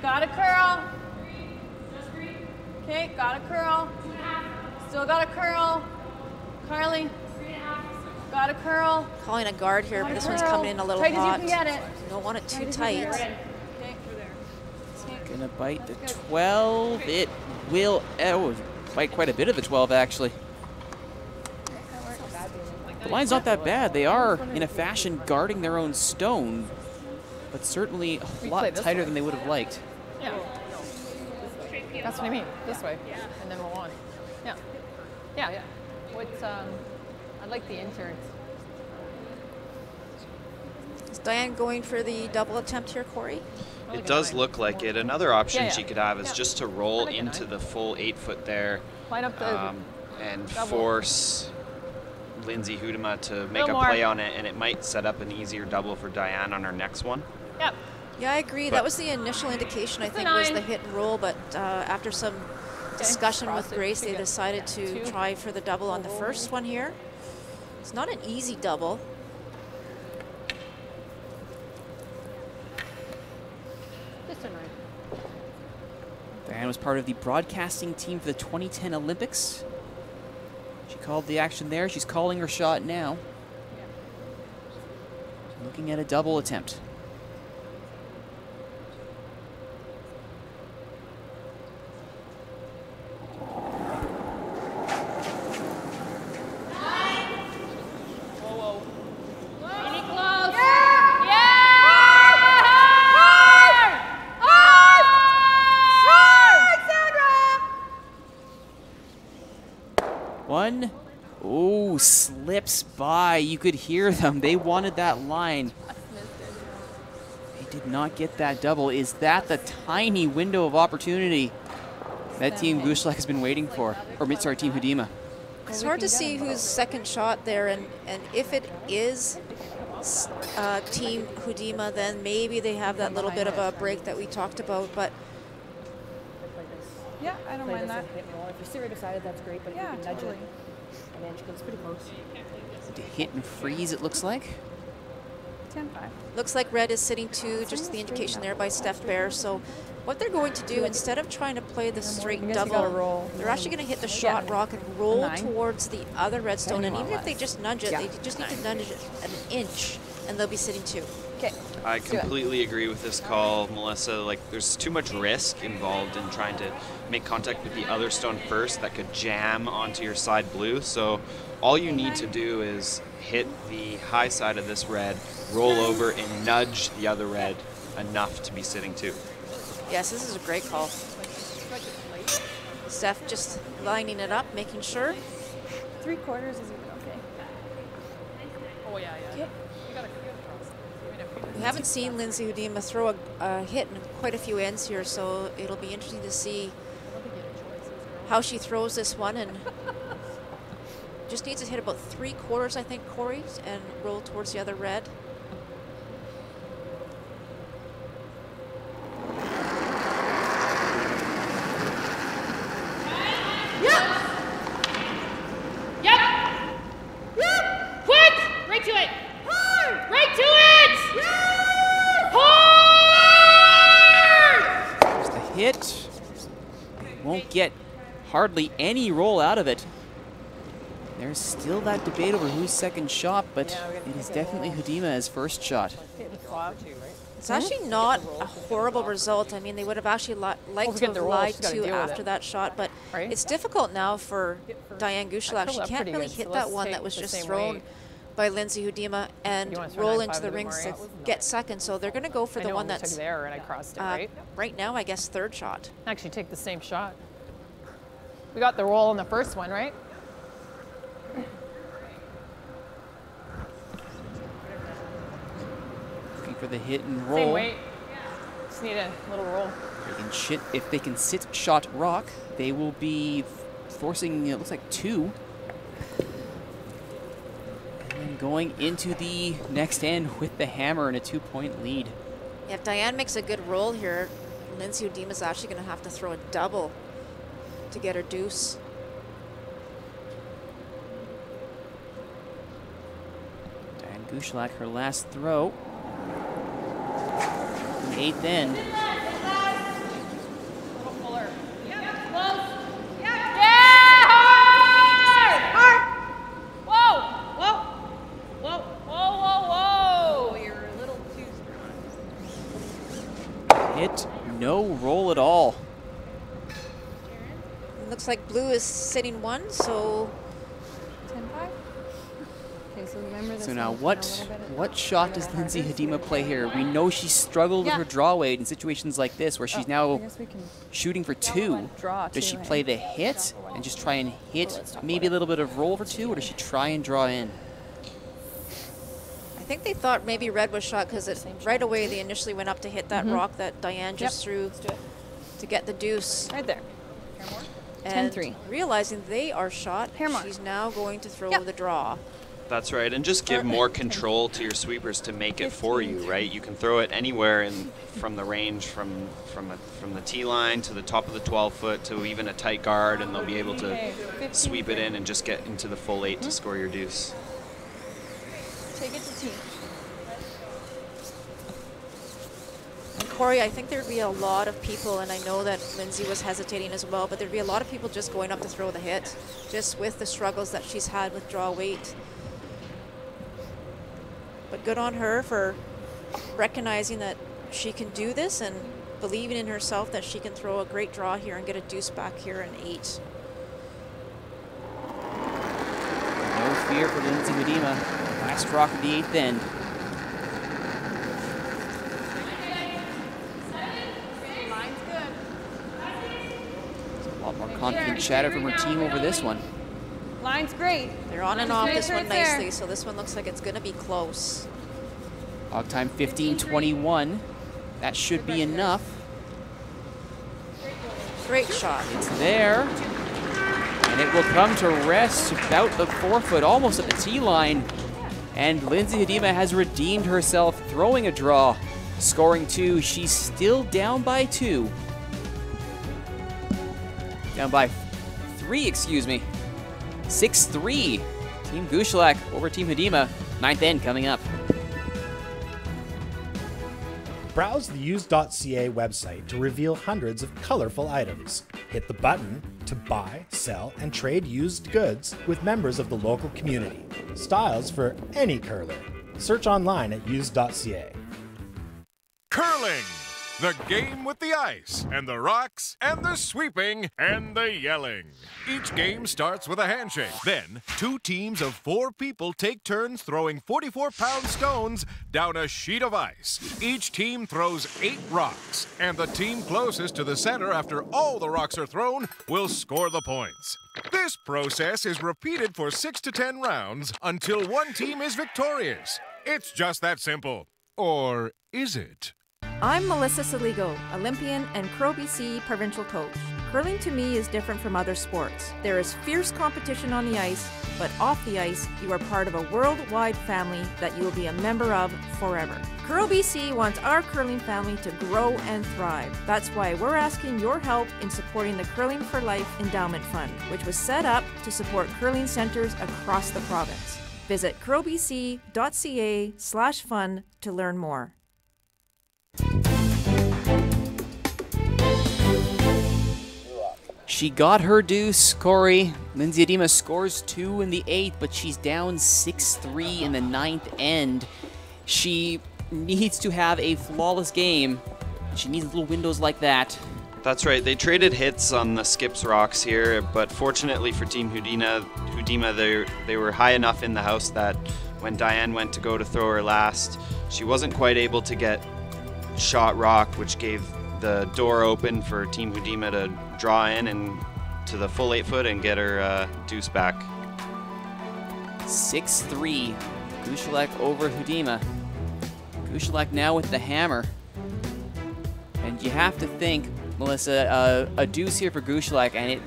Gotta curl. Okay, gotta curl. Still gotta curl. Carly, gotta curl. Calling a guard here, but this one's coming in a little hot. You don't want it too tight. Gonna bite the 12. It will bite quite a bit of the 12, actually. The line's not that bad. They are, in a fashion, guarding their own stone, but certainly a lot tighter than they would have liked. Yeah. That's what I mean. This way. And then we'll on. Yeah. Yeah, yeah. What's, I like the insurance. Is Diane going for the double attempt here, Corey? It does look like it. Another option she could have is just to roll into the full 8 foot there and force Lindsay Hudyma to make a play on it, and it might set up an easier double for Diane on her next one. Yep. Yeah, I agree. But that was the initial indication, I think, was the hit and roll, but after some discussion with Grace, they decided to try for the double on the first one here. It's not an easy double. Diane was part of the broadcasting team for the 2010 Olympics. She called the action there. She's calling her shot now. She's looking at a double attempt. Slips by. You could hear them. They wanted that line. They did not get that double. Is that the tiny window of opportunity that Team Gushulak has been waiting for? Or, sorry, Team Hudyma. It's hard to see who's second shot there, and if it is Team Hudyma, then maybe they have that little bit of a break that we talked about, but yeah, I don't mind that. If you're serious decided, that's great, but yeah, totally. It's pretty close. To hit and freeze, it looks like. 10-5. Looks like red is sitting 2, just the indication there by Steph Bear. So what they're going to do, instead of trying to play the straight double, they're actually going to hit the shot rock and roll towards the other red stone. And even if they just nudge it, they just need to nudge it an inch, and they'll be sitting 2. Okay. I completely agree with this call, Melissa. Like, there's too much risk involved in trying to make contact with the other stone first that could jam onto your side blue. So all you need to do is hit the high side of this red, roll over, and nudge the other red enough to be sitting 2. Yes, this is a great call. Steph just lining it up, making sure. 3/4 is even okay. Oh, yeah, yeah. Yep. We haven't seen Lindsay Hudyma throw a hit in quite a few ends here, so it'll be interesting to see how she throws this one, and just needs to hit about three-quarters, I think, Corey, and roll towards the other red. Get hardly any roll out of it. There's still that debate over whose second shot, but it is definitely Hudyma's first shot. It's actually not a horrible result. I mean, they would have actually liked to have lied to after that shot, but it's difficult now for Diane Gushulak. She can't really hit that one that was just thrown by Lindsay Hudyma and roll into the rings to get second. So they're going to go for the one that's right now, I guess, third shot. Actually take the same shot. We got the roll on the first one, right? Looking for the hit and roll. Same weight. Just need a little roll. If they can sit shot rock, they will be forcing, it looks like, two. And then going into the next end with the hammer and a two-point lead. Yeah, if Diane makes a good roll here, Lindsay Hudyma is actually going to have to throw a double to get her deuce. Diane Gushulak, her last throw. The eighth end. You're a little too. Hit, no roll at all. Looks like blue is sitting one, so 10-5. Okay, so remember this. So now what shot does Lindsay Hudyma play here? We know she struggled with her draw weight in situations like this where she's now shooting for two. Does she play the hit and just try and hit maybe a little bit of roll for two, or does she try and draw in? I think they thought maybe red was shot because right away they initially went up to hit that rock that Diane just threw to get the deuce. Right there. And 10-3. Realizing they are shot, she's now going to throw the draw. That's right, and just give more control to your sweepers to make it for you, right? You can throw it anywhere in, from the range, from the tee line to the top of the 12-foot to even a tight guard, and they'll be able to sweep it in and just get into the full eight to score your deuce. Take it to tee. Corey, I think there'd be a lot of people, and I know that Lindsay was hesitating as well, but there'd be a lot of people just going up to throw the hit, just with the struggles that she's had with draw weight. But good on her for recognizing that she can do this and believing in herself that she can throw a great draw here and get a deuce back here in eight. No fear for Lindsay Hudyma. Last rock of the eighth end. Confident chatter from her team over this one. Line's great. They're on and off this one nicely, so this one looks like it's going to be close. Hog time 15-21. That should be enough. Great shot. It's there. And it will come to rest about the 4-foot, almost at the tee line. And Lindsay Hudyma has redeemed herself, throwing a draw, scoring two. She's still down by two. Down by three, excuse me. 6-3. Team Gushulak over Team Hudyma. Ninth end coming up. Browse the use.ca website to reveal hundreds of colorful items. Hit the button to buy, sell, and trade used goods with members of the local community. Styles for any curler. Search online at use.ca. Curling! The game with the ice, and the rocks, and the sweeping, and the yelling. Each game starts with a handshake. Then, two teams of four people take turns throwing 44-pound stones down a sheet of ice. Each team throws 8 rocks, and the team closest to the center after all the rocks are thrown will score the points. This process is repeated for 6 to 10 rounds until one team is victorious. It's just that simple. Or is it? I'm Melissa Soligo, Olympian and Curl BC provincial coach. Curling to me is different from other sports. There is fierce competition on the ice, but off the ice, you are part of a worldwide family that you will be a member of forever. Curl BC wants our curling family to grow and thrive. That's why we're asking your help in supporting the Curling for Life Endowment Fund, which was set up to support curling centers across the province. Visit curlbc.ca/fund to learn more. She got her deuce, Corey. Lindsay Hudyma scores 2 in the 8th, but she's down 6-3 in the 9th end. She needs to have a flawless game. She needs little windows like that. That's right. They traded hits on the skips rocks here, but fortunately for Team Hudyma, they were high enough in the house that when Diane went to go to throw her last, she wasn't quite able to get shot rocked, which gave the door open for Team Hudyma to draw in and to the full 8-foot and get her deuce back. 6-3, Gushulak over Hudyma. Gushulak now with the hammer. And you have to think, Melissa, a deuce here for Gushulak, and it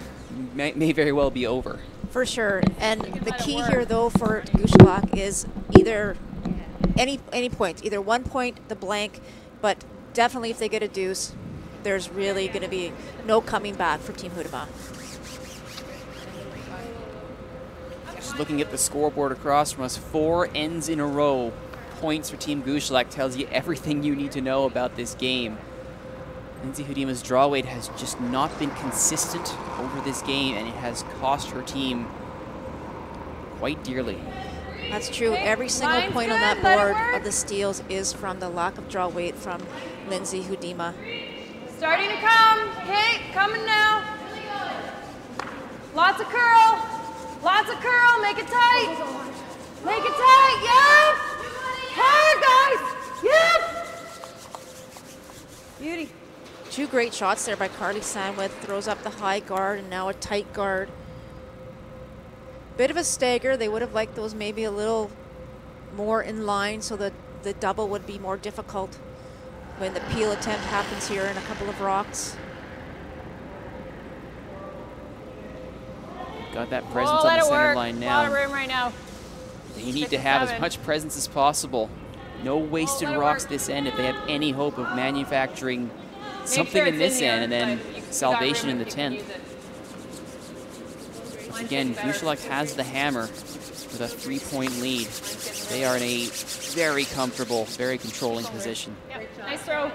may very well be over. For sure, and the key here though for Gushulak is either any point, either 1 point, the blank, but definitely if they get a deuce, there's really going to be no coming back for Team Hudyma. Just looking at the scoreboard across from us, 4 ends in a row. Points for Team Gushulak tells you everything you need to know about this game. Lindsay Hudyma's draw weight has just not been consistent over this game, and it has cost her team quite dearly. That's true. Every single point on that board of the steals is from the lack of draw weight from Lindsay Hudyma. Starting to come. Kate, coming now. Lots of curl. Lots of curl. Make it tight. Make it tight. Yep. Hard, guys. Yep. Beauty. 2 great shots there by Carly Sandwith. Throws up the high guard and now a tight guard. Bit of a stagger. They would have liked those maybe a little more in line so that the double would be more difficult when the peel attempt happens here in a couple of rocks. Got that presence on the center line now. A lot of room right now. You need to have as much presence as possible. No wasted rocks this end if they have any hope of manufacturing something in this end and then salvation in the 10th. Again, Gushulak has the hammer with a 3-point lead. They are in a very comfortable, very controlling position. Yep. Nice throw.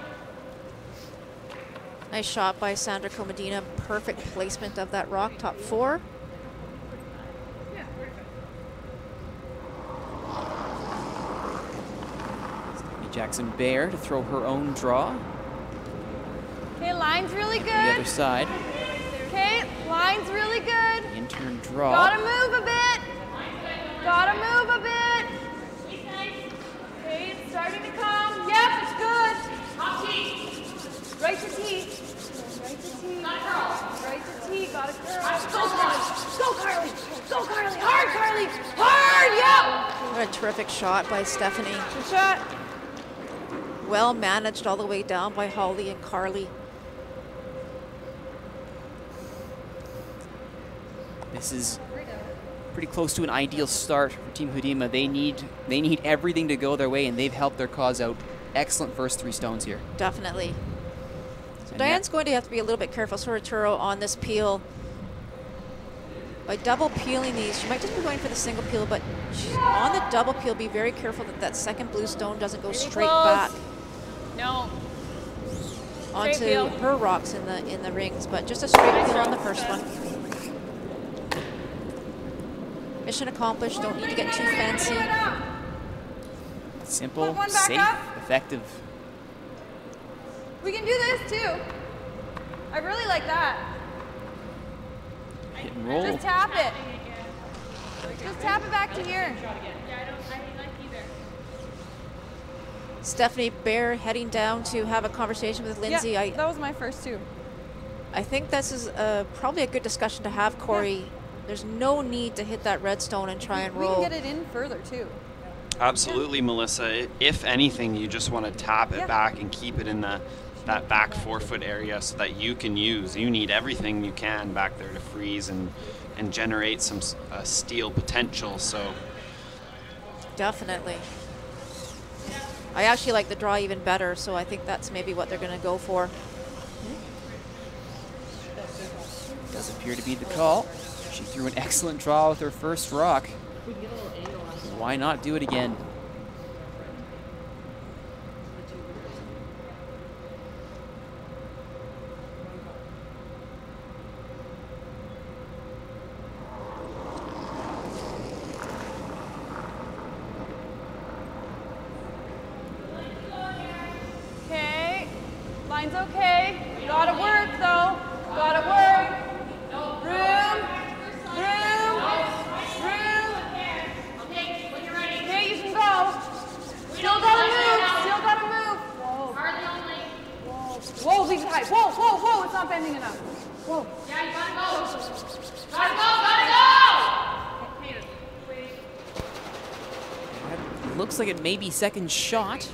Nice shot by Sandra Comadina. Perfect placement of that rock, top 4. Stephanie Jackson Bear to throw her own draw. Okay, line's really good. The other side. Okay, line's really good. Intern draw. Gotta move a bit. Gotta move a bit. Okay, it's starting to come. Yep, it's good. Right to tee. Right to tee. Right to tee. Gotta curl. Go, Carly. Go, Carly. Hard, Carly. Hard, yep. What a terrific shot by Stephanie. Good shot. Well managed all the way down by Holly and Carly. This is pretty close to an ideal start for Team Hudyma. They need everything to go their way, and they've helped their cause out. Excellent first 3 stones here. Definitely. So Diane's going to have to be a little bit careful. So Rituro on this peel. By double peeling these, she might just be going for the single peel, but she's on the double peel. Be very careful that that second blue stone doesn't go really straight back. No. Onto her rocks in the rings, but just a straight peel on the first one. Mission accomplished, don't need to get too fancy. Simple, safe, effective. We can do this too. I really like that. Hit and roll. Just tap it. Just tap it back to here. Stephanie Bear heading down to have a conversation with Lindsay. Yeah, that was my first too. I think this is probably a good discussion to have, Corey. Yeah. There's no need to hit that redstone and try and roll. We can get it in further too. Absolutely, Melissa. If anything, you just want to tap it back and keep it in the that back forefoot area so that you can use, you need everything you can back there to freeze and generate some steal potential, so. Definitely. I actually like the draw even better, so I think that's maybe what they're gonna go for. Does appear to be the call. She threw an excellent draw with her first rock. Why not do it again? Maybe second shot.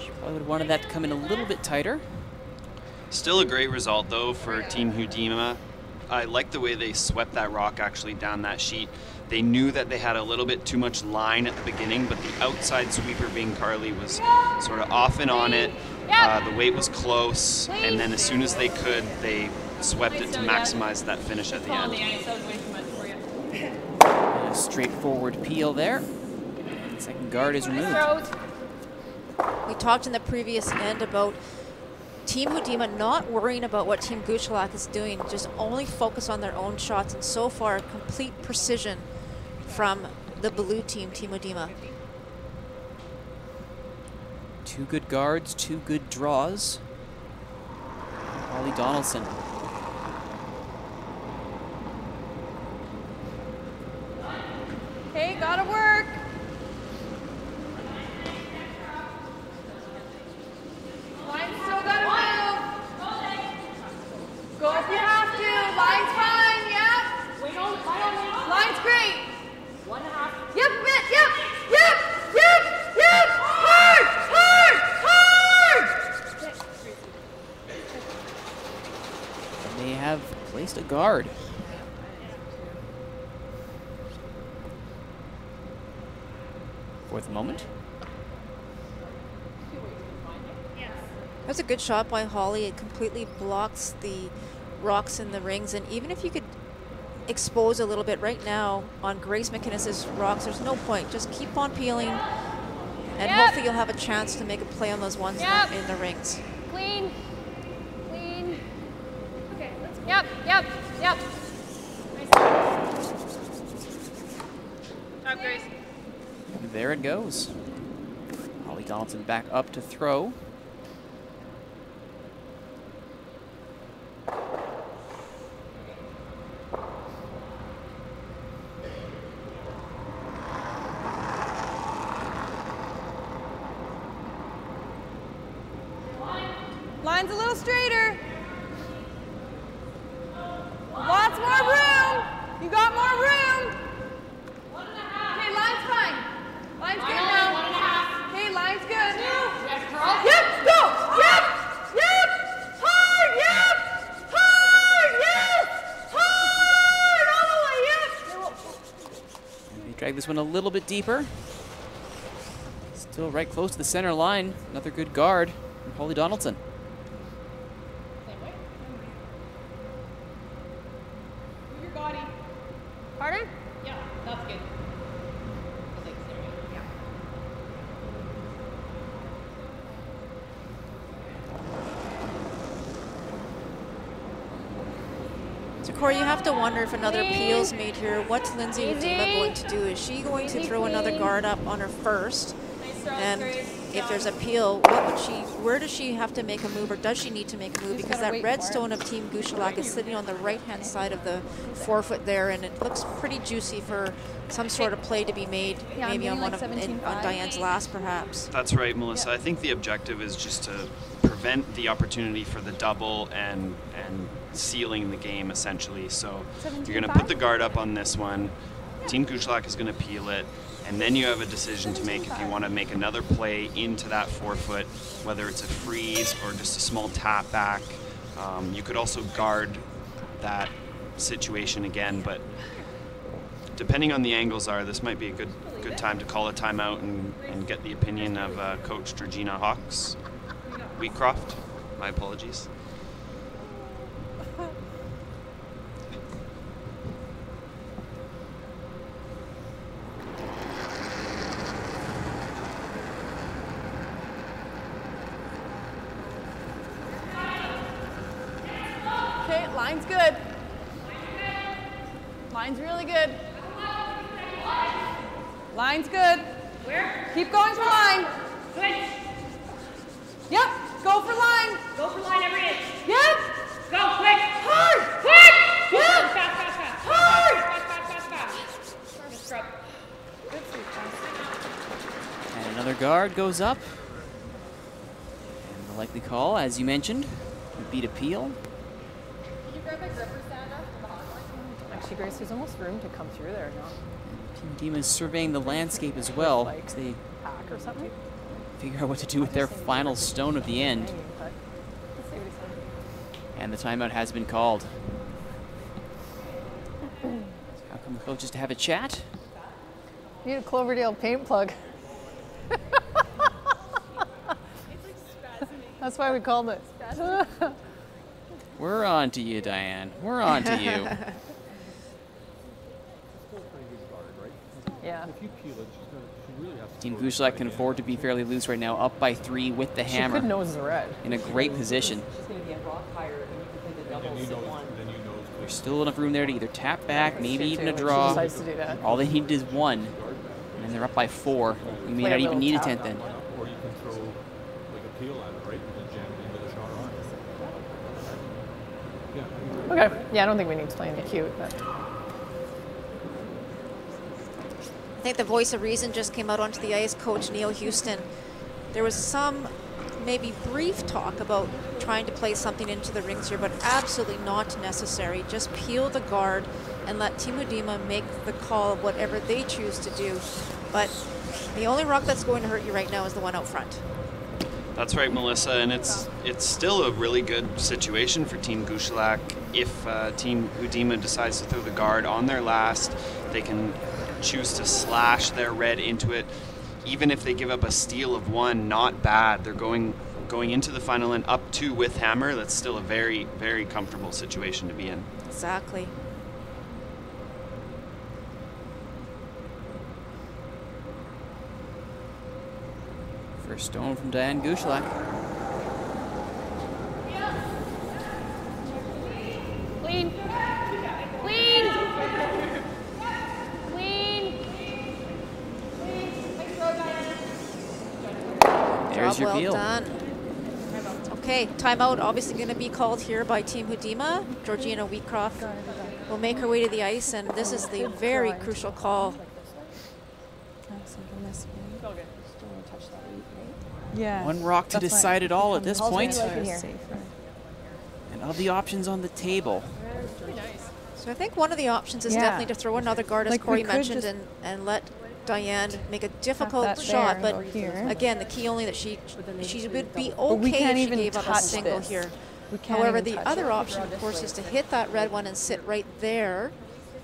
She probably would have wanted that to come in a little bit tighter. Still a great result though for Team Hudyma. I like the way they swept that rock actually down that sheet. They knew that they had a little bit too much line at the beginning, but the outside sweeper being Carly was sort of off and on it. The weight was close, and then as soon as they could, they swept it to maximize that finish at the end. A straightforward peel there. Second guard is removed. We talked in the previous end about Team Hudyma not worrying about what Team Gushulak is doing, just only focus on their own shots, and so far, complete precision from the blue team, Team Hudyma. Two good guards, two good draws. Holly Donaldson. Hey, gotta work. Go if you have to. Line's fine, yep. We don't, line's great. 1.5. Yep, bit, yep, yep, yep, yep. Hard, hard, hard. And they have placed a guard. For the moment. That's a good shot by Holly. It completely blocks the rocks in the rings, and even if you could expose a little bit right now on Grace McInnes' rocks, there's no point. Just keep on peeling, and hopefully you'll have a chance to make a play on those ones in the rings. Clean, clean. Okay, let's go. Yep, yep, yep. Nice. Good job, Grace. And there it goes. Holly Donaldson back up to throw. Line's a little straighter. Lots more room. You got more room. 1.5. Okay, line's fine. Line's good now. 1.5. Okay, line's good. 2. Yep, go. Yep, yep. Hard, yep. Hard, yes. Hard. All the way, yep. They drag this one a little bit deeper. Still right close to the center line. Another good guard from Holly Donaldson. Wonder if another peel's made here. What's Lindsay Hudyma going to do? Is she going to throw another guard up on her first? And if there's a peel, what would she? Where does she have to make a move, or does she need to make a move? Because that red stone of Team Gushulak is sitting on the right-hand side of the forefoot there, and it looks pretty juicy for some sort of play to be made, maybe on one of on Diane's last, perhaps. That's right, Melissa. I think the objective is just to prevent the opportunity for the double and sealing the game, essentially. So you're going to put the guard up on this one. Team Gushulak is going to peel it, And then you have a decision to make if you want to make another play into that forefoot, whether it's a freeze or just a small tap back. You could also guard that situation again, but depending on the angles are, this might be a good time to call a timeout and get the opinion of Coach Georgina Wheatcroft. My apologies. Okay, line's good. Line's really good. Line's good. Where? Keep going for line. Switch. Yep. Go for line. Go for line every inch. Yep. Go quick. Hard. Quick. Yep. Fast, fast, fast. Hard. Fast, fast, fast, fast. And another guard goes up. And the likely call, as you mentioned, would be to peel. Did you grab a gripper stand up from the hot line? Actually, Grace, there's almost room to come through there now. Team Hudyma is surveying the landscape as well. Like they pack or something. Figure out what to do with their final stone of the end. And the timeout has been called. How come the coaches to have a chat? You need a Cloverdale paint plug. That's why we called it. We're on to you, Diane. We're on to you. Yeah. Team Gushulak can afford to be fairly loose right now, up by 3 with the hammer. She could nose the red. In a great position. She's going to be a rock higher, and you can play the doubles at one. There's still enough room there to either tap back, maybe even a draw. All they need is one, and they're up by 4. You may not even need a 10th then. Or you can throw like a peel at it, right, and jam it into the shot arm. Yeah. Okay. Yeah, I don't think we need to play in the cute. I think the voice of reason just came out onto the ice, Coach Neil Houston. There was some maybe brief talk about trying to play something into the rings here, but absolutely not necessary. Just peel the guard and let Team Hudyma make the call of whatever they choose to do. But the only rock that's going to hurt you right now is the one out front. That's right, Melissa, and it's still a really good situation for Team Gushulak. If Team Hudyma decides to throw the guard on their last, they can choose to slash their red into it. Even if they give up a steal of 1, not bad. They're going into the final and up 2 with hammer. That's still a very, very comfortable situation to be in. Exactly. First stone from Diane Gushulak. Clean. Clean. There's your peel. Well done. Okay, timeout obviously going to be called here by Team Hudyma. Georgina Wheatcroft will make her way to the ice, and this is the very crucial call. Yeah. One rock to decide it all at this point. And of the options on the table. So I think one of the options is definitely to throw another guard, as Corey mentioned, and let Diane make a difficult shot, but again, the key only that she would be okay if she gave up a single here. However, the other option, of course, is to hit that red one and sit right there,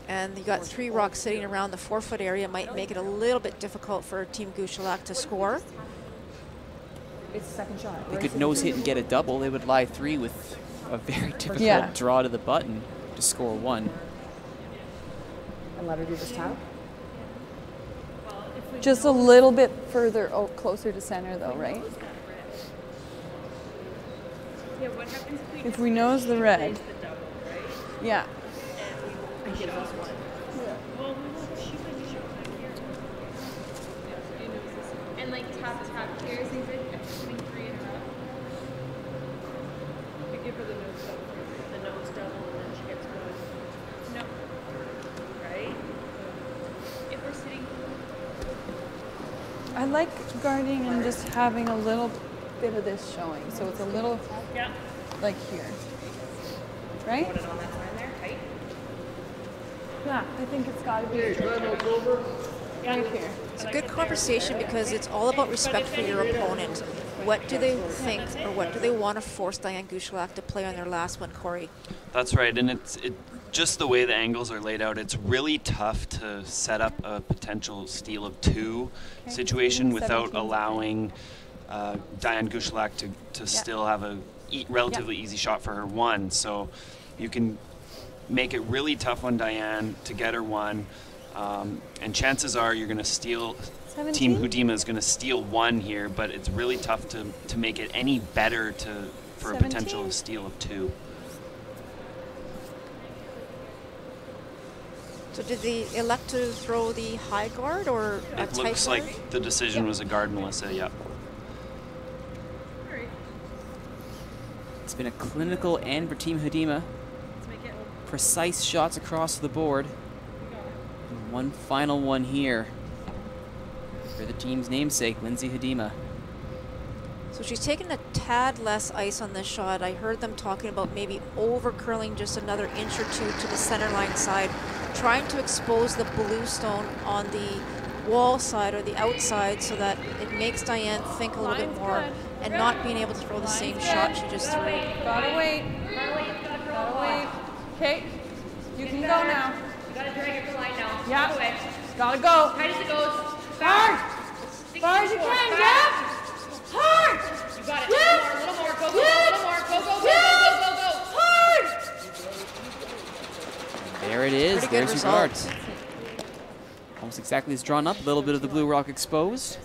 and you got 3 rocks sitting around the forefoot area. Might make it a little bit difficult for Team Gushulak to score. It's the second shot. They could nose hit and get a double. They would lie 3 with a very difficult draw to the button to score 1. And let her do this tap. Just a little bit further, closer to center though, right? Yeah, what happens if we nose the red? Yeah. And like tap, tap here, is it putting 3 in a row? You could give her the nose double. The nose double, and then she gets 1. No. Right? If we're sitting. I like guarding and just having a little bit of this showing. So it's a little, like here, right? Put it on that line there, tight. Yeah, I think it's got to be. Yeah, right here. It's a good conversation because it's all about respect for your opponent. What do they think or what do they want to force Diane Gushulak to play on their last one, Corey? That's right, and it's just the way the angles are laid out, it's really tough to set up a potential steal of two situation without allowing Diane Gushulak to still have a relatively easy shot for her one. So you can make it really tough on Diane to get her one, and chances are you're going to steal. 17? Team Hudyma is going to steal one here, but it's really tough to make it any better for 17. A potential steal of two. So did they elect to throw the high guard or a tight guard? It looks like the decision was a guard, Melissa, It's been a clinical end for Team Hudyma. Precise shots across the board. And one final one here for the team's namesake, Lindsay Hudyma. So she's taken a tad less ice on this shot. I heard them talking about maybe over curling just another inch or two to the center line side, trying to expose the blue stone on the wall side or the outside so that it makes Diane think a little bit more and not being able to throw the same shot she just threw. Gotta wait. Gotta wait. Okay, you can go now. You gotta drag it to the line now. Yeah. Gotta go. Tight as it goes. Hard! As far as you can, yeah! Hard! You got it. Yes. A little more, go, go, a little more. Go, go, go, go, go, go, go. Hard! There it is. Pretty There's your guard. Almost exactly as drawn up. A little bit of the blue rock exposed.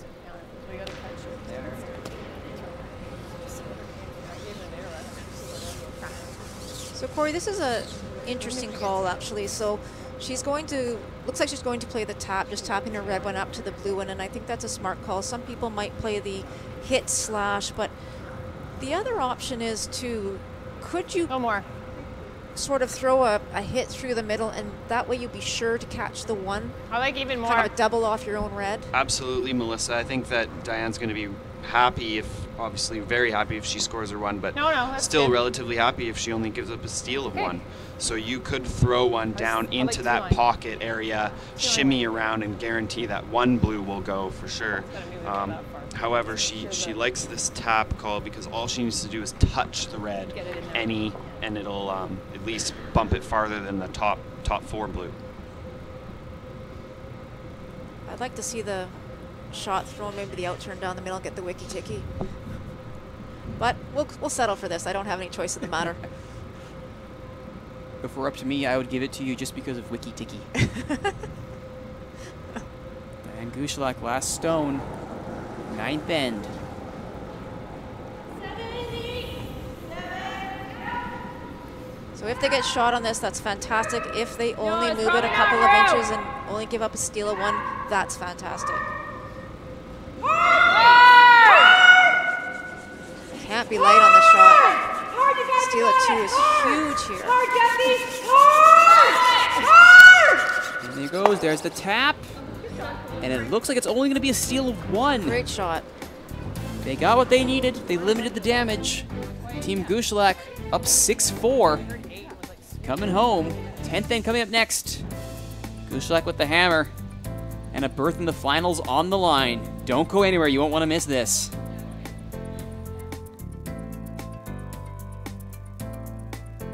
So, Corey, this is an interesting call, actually. So she's going to, looks like she's going to play the tap, just tapping her red one up to the blue one, and I think that's a smart call. Some people might play the hit slash, but the other option is to, could you sort of throw a hit through the middle, and that way you'd be sure to catch the one? I like even more. Kind of a double off your own red? Absolutely, Melissa. I think that Diane's going to be happy if, obviously very happy if she scores her one, but still relatively happy if she only gives up a steal of one. So you could throw one down into that pocket area, shimmy around, and guarantee that one blue will go for sure. However, she likes this tap call because all she needs to do is touch the red, and it'll at least bump it farther than the top four blue. I'd like to see the shot thrown, maybe the outturn down the middle and get the wicky-ticky. But we'll settle for this. I don't have any choice in the matter. If we're up to me, I would give it to you just because of wicky-ticky. Diane Gushulak, last stone, ninth end. 7, 8, 7. So if they get shot on this, that's fantastic. If they only move it a couple of inches and only give up a steal of one, that's fantastic. Can't be light on the shot. Steal at two is huge here. And there goes, there's the tap. And it looks like it's only gonna be a steal of one. Great shot. They got what they needed. They limited the damage. Team Gushulak up 6-4. Coming home. 10th end coming up next. Gushulak with the hammer. And a berth in the finals on the line. Don't go anywhere, you won't want to miss this.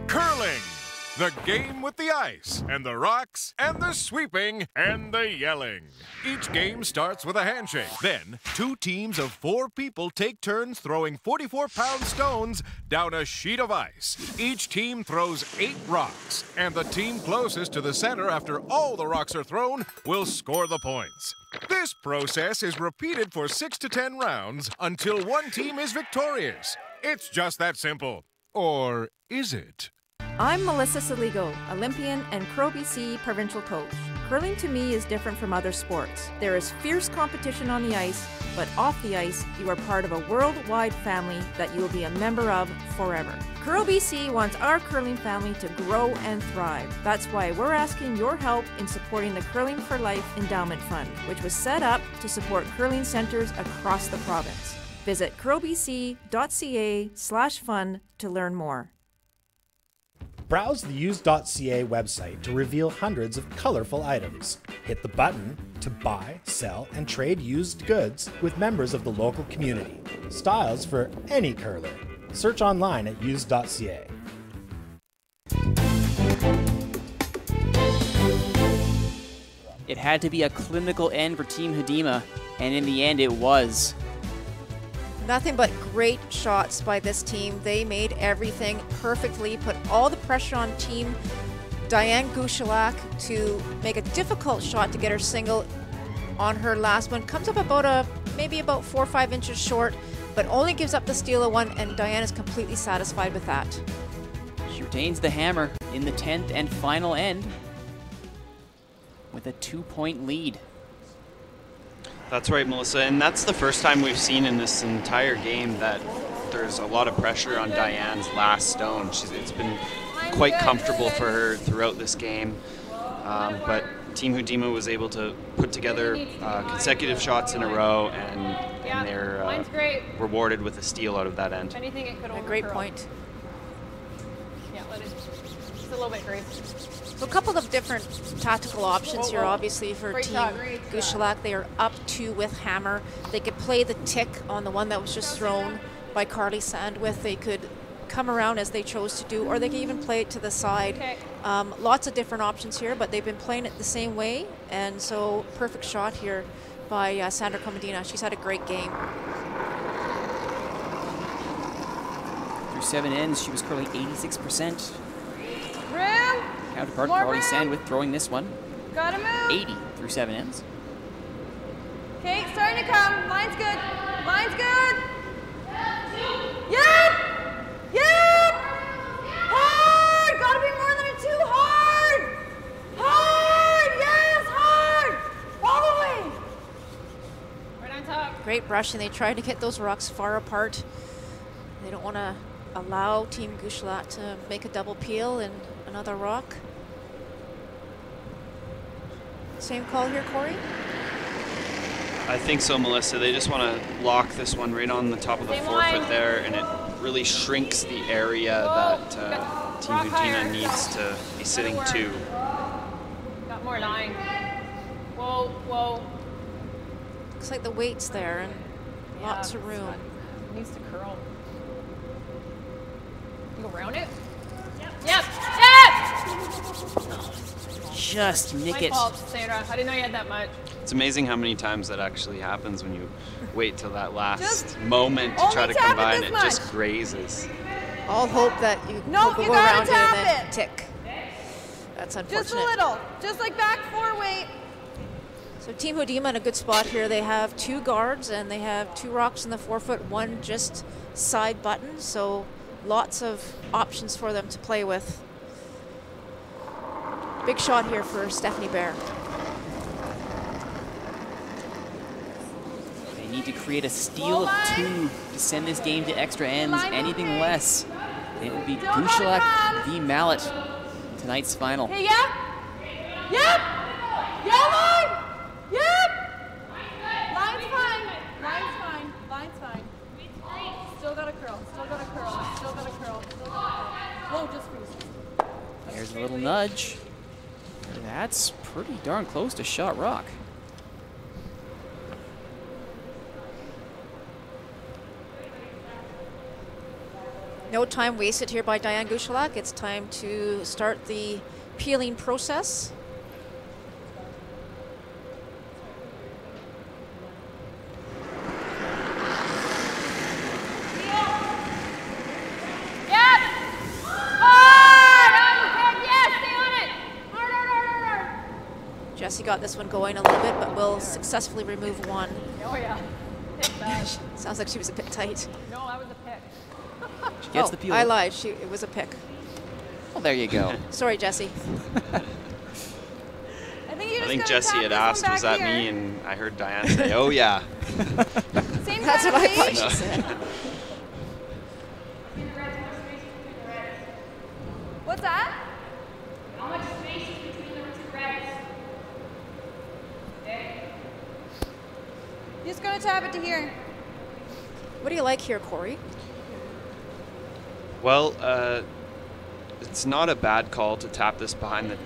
Curling, the game with the ice, and the rocks, and the sweeping, and the yelling. Each game starts with a handshake. Then, two teams of 4 people take turns throwing 44-pound stones down a sheet of ice. Each team throws 8 rocks, and the team closest to the center after all the rocks are thrown will score the points. This process is repeated for 6 to 10 rounds until one team is victorious. It's just that simple. Or is it? I'm Melissa Soligo, Olympian and Curl BC provincial coach. Curling to me is different from other sports. There is fierce competition on the ice, but off the ice, you are part of a worldwide family that you will be a member of forever. Curl BC wants our curling family to grow and thrive. That's why we're asking your help in supporting the Curling for Life Endowment Fund, which was set up to support curling centers across the province. Visit curlbc.ca/fund to learn more. Browse the use.ca website to reveal hundreds of colorful items. Hit the button to buy, sell, and trade used goods with members of the local community. Styles for any curler. Search online at used.ca. It had to be a clinical end for Team Hudyma, and in the end it was. Nothing but great shots by this team. They made everything perfectly, put all the pressure on Team Diane Gushulak to make a difficult shot to get her single on her last one. Comes up about maybe about 4 or 5 inches short, but only gives up the steal of one, and Diane is completely satisfied with that. She retains the hammer in the 10th and final end with a 2-point lead. That's right, Melissa, and that's the first time we've seen in this entire game that there's a lot of pressure on Diane's last stone. It's been quite comfortable for her throughout this game, but Team Hudyma was able to put together consecutive shots in a row, and they're rewarded with a steal out of that end. A great point. Yeah, just a little bit great. So a couple of different tactical options here, obviously, for Team Gushulak. They are up 2 with hammer. They could play the tick on the one that was just thrown by Carly Sandwith. They could come around as they chose to do, or they could even play it to the side. Lots of different options here, but they've been playing it the same way, and so perfect shot here by Sandra Comadina. She's had a great game. Through 7 ends, she was curling 86%. Counterpart Carly Sandwith throwing this one. Gotta move. 80 through 7 ends. Okay, starting to come. Line's good. Line's good. Yep! Yep! Hard! Gotta be more than a 2. Hard! Hard! Yes! Hard! Following! Right on top. Great brush, and they tried to get those rocks far apart. They don't want to allow Team Gushulak to make a double peel and another rock. Same call here, Corey? I think so, Melissa. They just want to lock this one right on the top of the forefoot there, and it really shrinks the area that Team Hudyma needs to be sitting to. Got more line. Whoa, whoa. Looks like the weight's there and lots of room. It needs to curl. Go around it. Yep. Yep! Just nick it. My fault, Sarah. I didn't know you had that much. It's amazing how many times that actually happens when you wait till that last moment to try to combine. It just grazes. I'll hope that you go around tap and then tick. That's unfortunate. Just a little. Just like back 4 weight. So Team Hudyma in a good spot here. They have 2 guards and they have 2 rocks in the forefoot, 1 just side button. So lots of options for them to play with. Big shot here for Stephanie Bear. They need to create a steal of 2 to send this game to extra ends. Anything less, it will be Gushulak v. Mallett, tonight's final. Hey, yep! Yep! Yellow! Yep! Line's fine. Line's fine. Line's fine. Still got a curl, still got a curl, still got a curl, still got a curl. Oh, just freeze. There's a little nudge. That's pretty darn close to shot rock. No time wasted here by Diane Gushulak. It's time to start the peeling process. Jesse got this one going a little bit, but will successfully remove 1. Oh, yeah. Sounds like she was a bit tight. No, that was a pick. She gets the peel. I lied. It was a pick. Well, there you go. Sorry, Jesse. I think Jesse had asked, was that me? And I heard Diane say, oh, yeah. That's what I thought she said. What's that? How much space is between the two reds? Just gonna tap it to here. What do you like here, Corey? Well, it's not a bad call to tap this behind the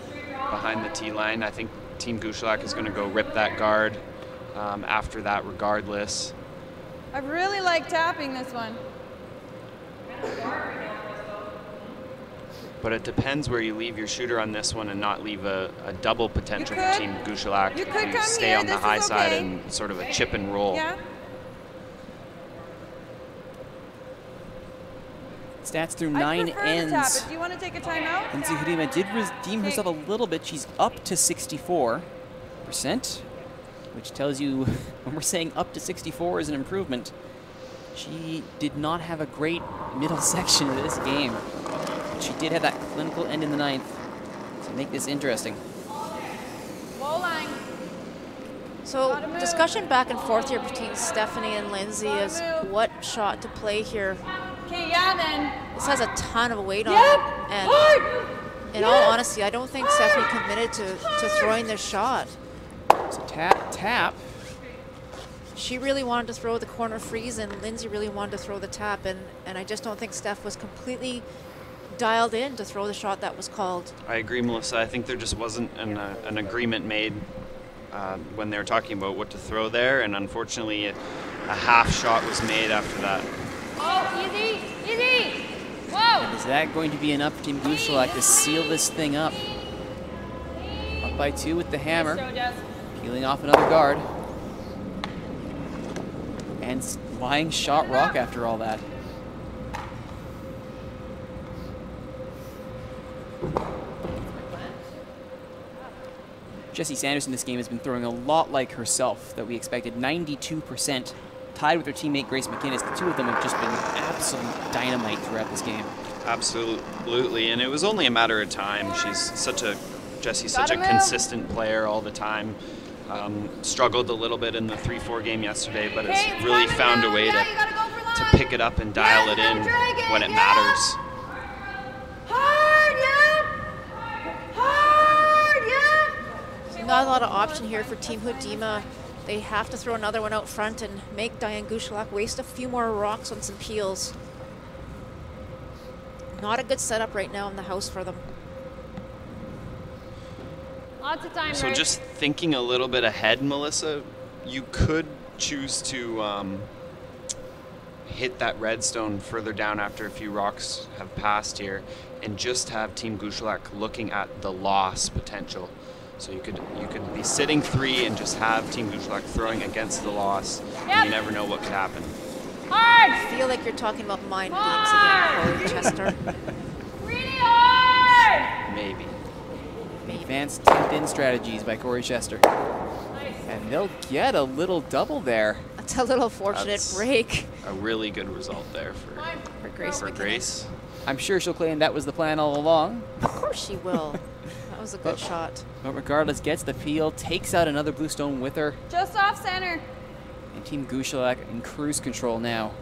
tee line. I think Team Gushulak is going to go rip that guard after that regardless. I really like tapping this one. But it depends where you leave your shooter on this one and not leave a double potential for Team Gushulak. You could come stay here on the this high okay. side and sort of a chip and roll. Yeah. Stats through nine ends. Do you want to take a timeout? Lindsay Hudyma did redeem herself a little bit. She's up to 64%, which tells you when we're saying up to 64 is an improvement. She did not have a great middle section of this game. But she did have that clinical end in the ninth to make this interesting. So discussion back and forth here between Stephanie and Lindsay is what shot to play here. Okay, yeah, then. This has a ton of weight on it. And in all honesty, I don't think Stephanie committed to throwing this shot. So tap. She really wanted to throw the corner freeze, and Lindsay really wanted to throw the tap, and I just don't think Steph was completely dialed in to throw the shot that was called. I agree, Melissa. I think there just wasn't an agreement made when they were talking about what to throw there, and unfortunately a half shot was made after that. Oh, easy! Whoa! And is that going to be enough for Team Gushulak to seal this thing up? Up by two with the hammer, peeling off another guard. And flying shot rock after all that. Jesse Sanderson this game has been throwing a lot like herself that we expected, 92%, tied with her teammate Grace McInnes. The two of them have just been absolute dynamite throughout this game. Absolutely, and it was only a matter of time. Jesse's such a consistent player all the time. Struggled a little bit in the 3-4 game yesterday, but has really found a way to pick it up and dial it in when it matters. Hard, yeah. Not a lot of option here for Team Hudyma. They have to throw another one out front and make Diane Gushulak waste a few more rocks on some peels. Not a good setup right now in the house for them. Lots of time, so just thinking a little bit ahead, Melissa, you could choose to hit that redstone further down after a few rocks have passed here and just have Team Gushulak looking at the loss potential. So you could be sitting three and just have Team Gushulak throwing against the loss. Yep. You never know what could happen. Hard. I feel like you're talking about mind games again, Corey Chester. Really hard! Maybe. Advanced 10th-in strategies by Corey Chester. Nice. And they'll get a little double there. That's a little fortunate break. A really good result there for Grace. I'm sure she'll claim that was the plan all along. Of course she will. That was a good shot. But regardless, gets the peel, takes out another blue stone with her. Just off center. And Team Gushulak in cruise control now.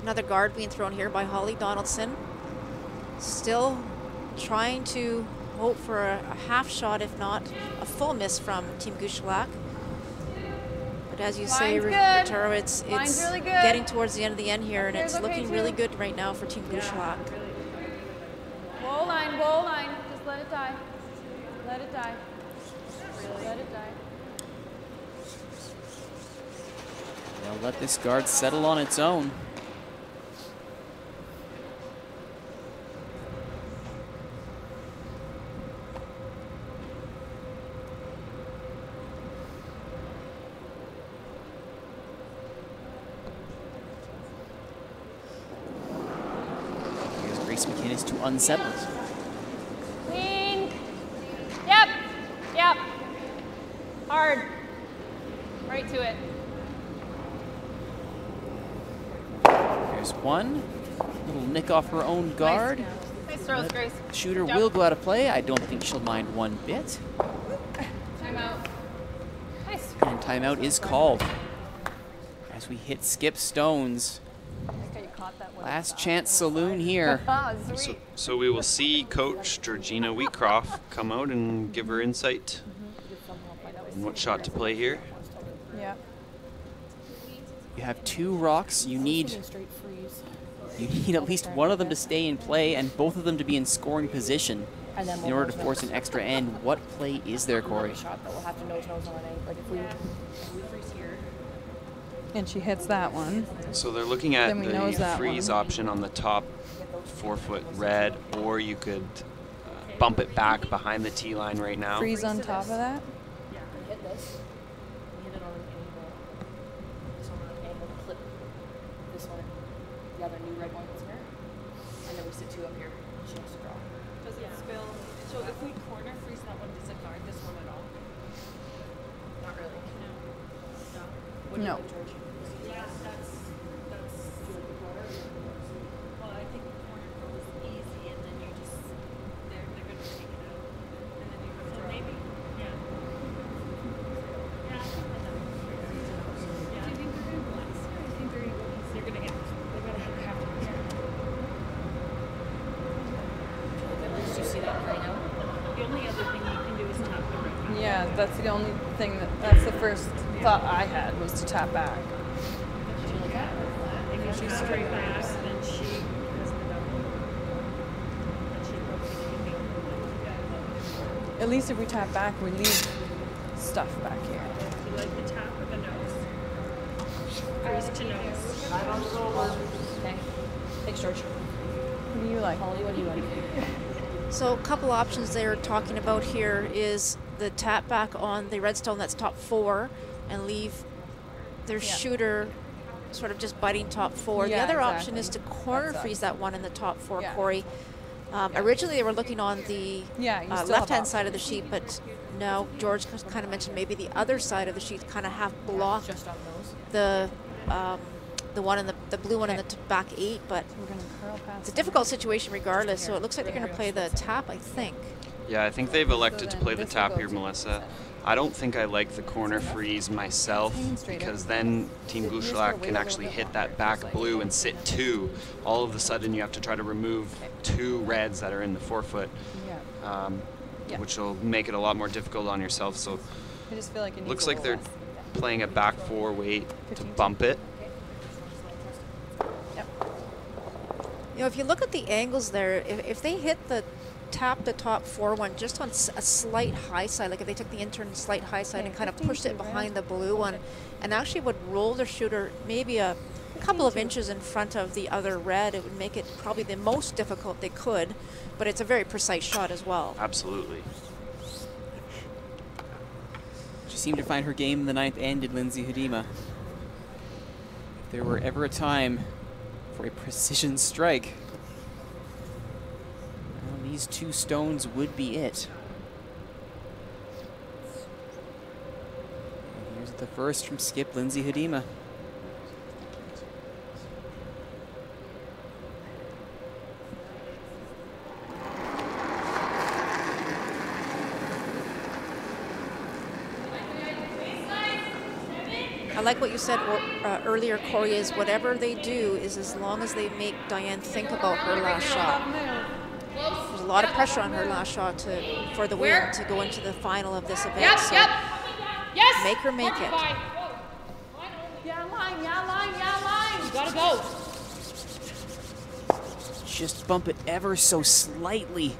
Another guard being thrown here by Holly Donaldson. Still trying to hope for a half shot, if not a full miss from Team Gushulak. But as you say, Rituro, it's really getting towards the end of the end here, and it's looking really good right now for Team Gushulak. Goal line. Just let it die. Let it die. They'll let this guard settle on its own. Unsettled. Clean. Yep. Hard. Right to it. Here's one. Little nick off her own guard. Nice throws, Grace. Shooter will go out of play. I don't think she'll mind one bit. Timeout. Nice. And timeout is called. As we hit skip stones. Last chance saloon here. So we will see Coach Georgina Wheatcroft come out and give her insight on what shot to play here. Yeah. You have two rocks. You need you need at least one of them to stay in play and both of them to be in scoring position in order to force an extra end. What play is there, Corey? And she hits that one. So they're looking at the freeze option on the top 4-foot red, or you could bump it back behind the tee line right now. Freeze on top of that? Yeah, hit this. Hit it on an angle. This one on an angle, clip this one, the other new red one is there. And then we sit two up here. She has to draw. Does it spill? So if we corner freeze that one, does it guard this one at all? Not really. No. That's the only thing that's the first thought I had was to tap back. If she's straight back, then she has the double. At least if we tap back, we leave stuff back here. You like the tap or the nose? First to nose. I'm on the roll. Thanks, George. What do you like? Holly, what do you like? So a couple options they're talking about here is the tap back on the redstone that's top 4 and leave their shooter sort of just biting top 4. Yeah, the other option is to corner freeze that one in the top 4, Corey. Originally they were looking on the left-hand side of the sheet, but no, George kind of mentioned maybe the other side of the sheet kind of half blocked the one in the blue one in the back 8, but it's a difficult situation regardless, so it looks like they're going to play the tap, I think. Yeah, I think they've elected to play the tap here, Melissa. I don't think I like the corner freeze myself because then Team Gushulak can actually hit that back blue and sit 2. All of a sudden, you have to try to remove 2 reds that are in the 4-foot, which will make it a lot more difficult on yourself. So it looks like they're playing a back 4 weight to bump it. You know, if you look at the angles there, if they hit the tap the top 4-1 just on a slight high side, like if they took the intern slight high side and kind of pushed it behind the blue one and actually would roll their shooter maybe a couple of inches in front of the other red, it would make it probably the most difficult they could, but it's a very precise shot as well. Absolutely. She seemed to find her game in the 9th ended, Lindsay Hudyma. If there were ever a time for a precision strike, these 2 stones would be it. And here's the first from skip Lindsay Hudyma. I like what you said earlier, Corey, is whatever they do is as long as they make Diane think about her last shot. There's a lot of pressure on her last shot for the win to go into the final of this event. So make her make it. Yeah, line. You gotta go. Just bump it ever so slightly,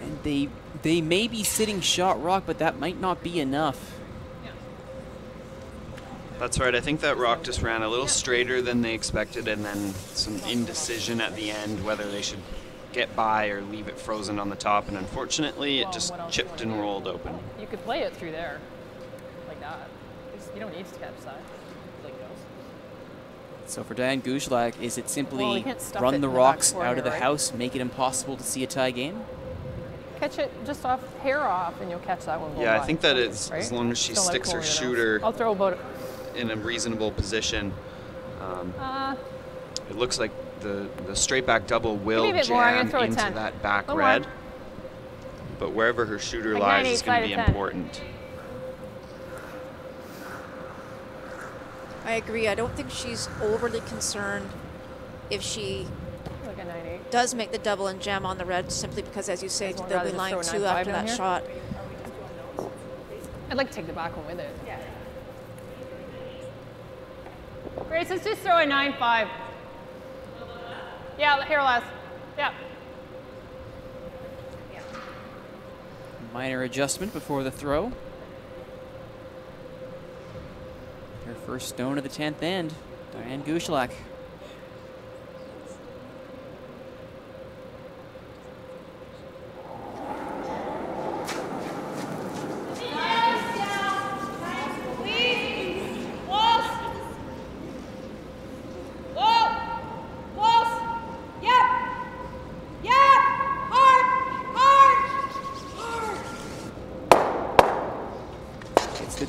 and they may be sitting shot rock, but that might not be enough. That's right. I think that rock just ran a little straighter than they expected, and then some indecision at the end whether they should get by or leave it frozen on the top, and unfortunately it just chipped and rolled open. You could play it through there like that. You don't need to catch that. So for Diane Gushulak, is it simply run the rocks out of the house, make it impossible to see a tie game? Catch it just off, hair off, and you'll catch that one. Yeah, I think that it's as long as she sticks her shooter in a reasonable position. It looks like the straight back double will jam into that back red, but wherever her shooter lies is going to be important. I agree. I don't think she's overly concerned if she does make the double and jam on the red, simply because, as you say, they'll be line 2 after that shot. I'd like to take the back one with it. Yeah. Grace, let's just throw a 9-5. Yeah, hair less. Yeah. Minor adjustment before the throw. Her first stone of the 10th end, Diane Gushulak.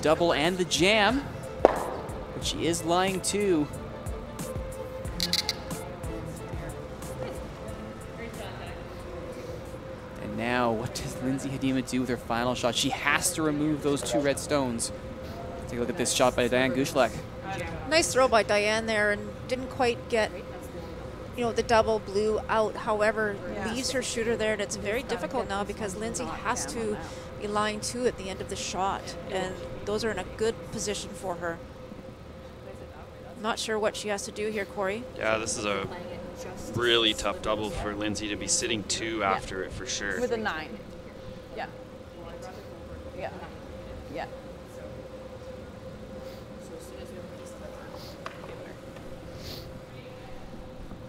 Double and the jam, but she is lying too. And now, what does Lindsay Hudyma do with her final shot? She has to remove those two red stones. Take a look at this shot by Diane Gushulak. Nice throw by Diane there, and didn't quite get, you know, the double blue out. However, leaves her shooter there, and it's very difficult now because Lindsay has to be lying two at the end of the shot, and those are in a good position for her. Not sure what she has to do here, Corey. Yeah, this is a really tough double for Lindsay to be sitting two after it for sure. With a 9. Yeah. Yeah. Yeah.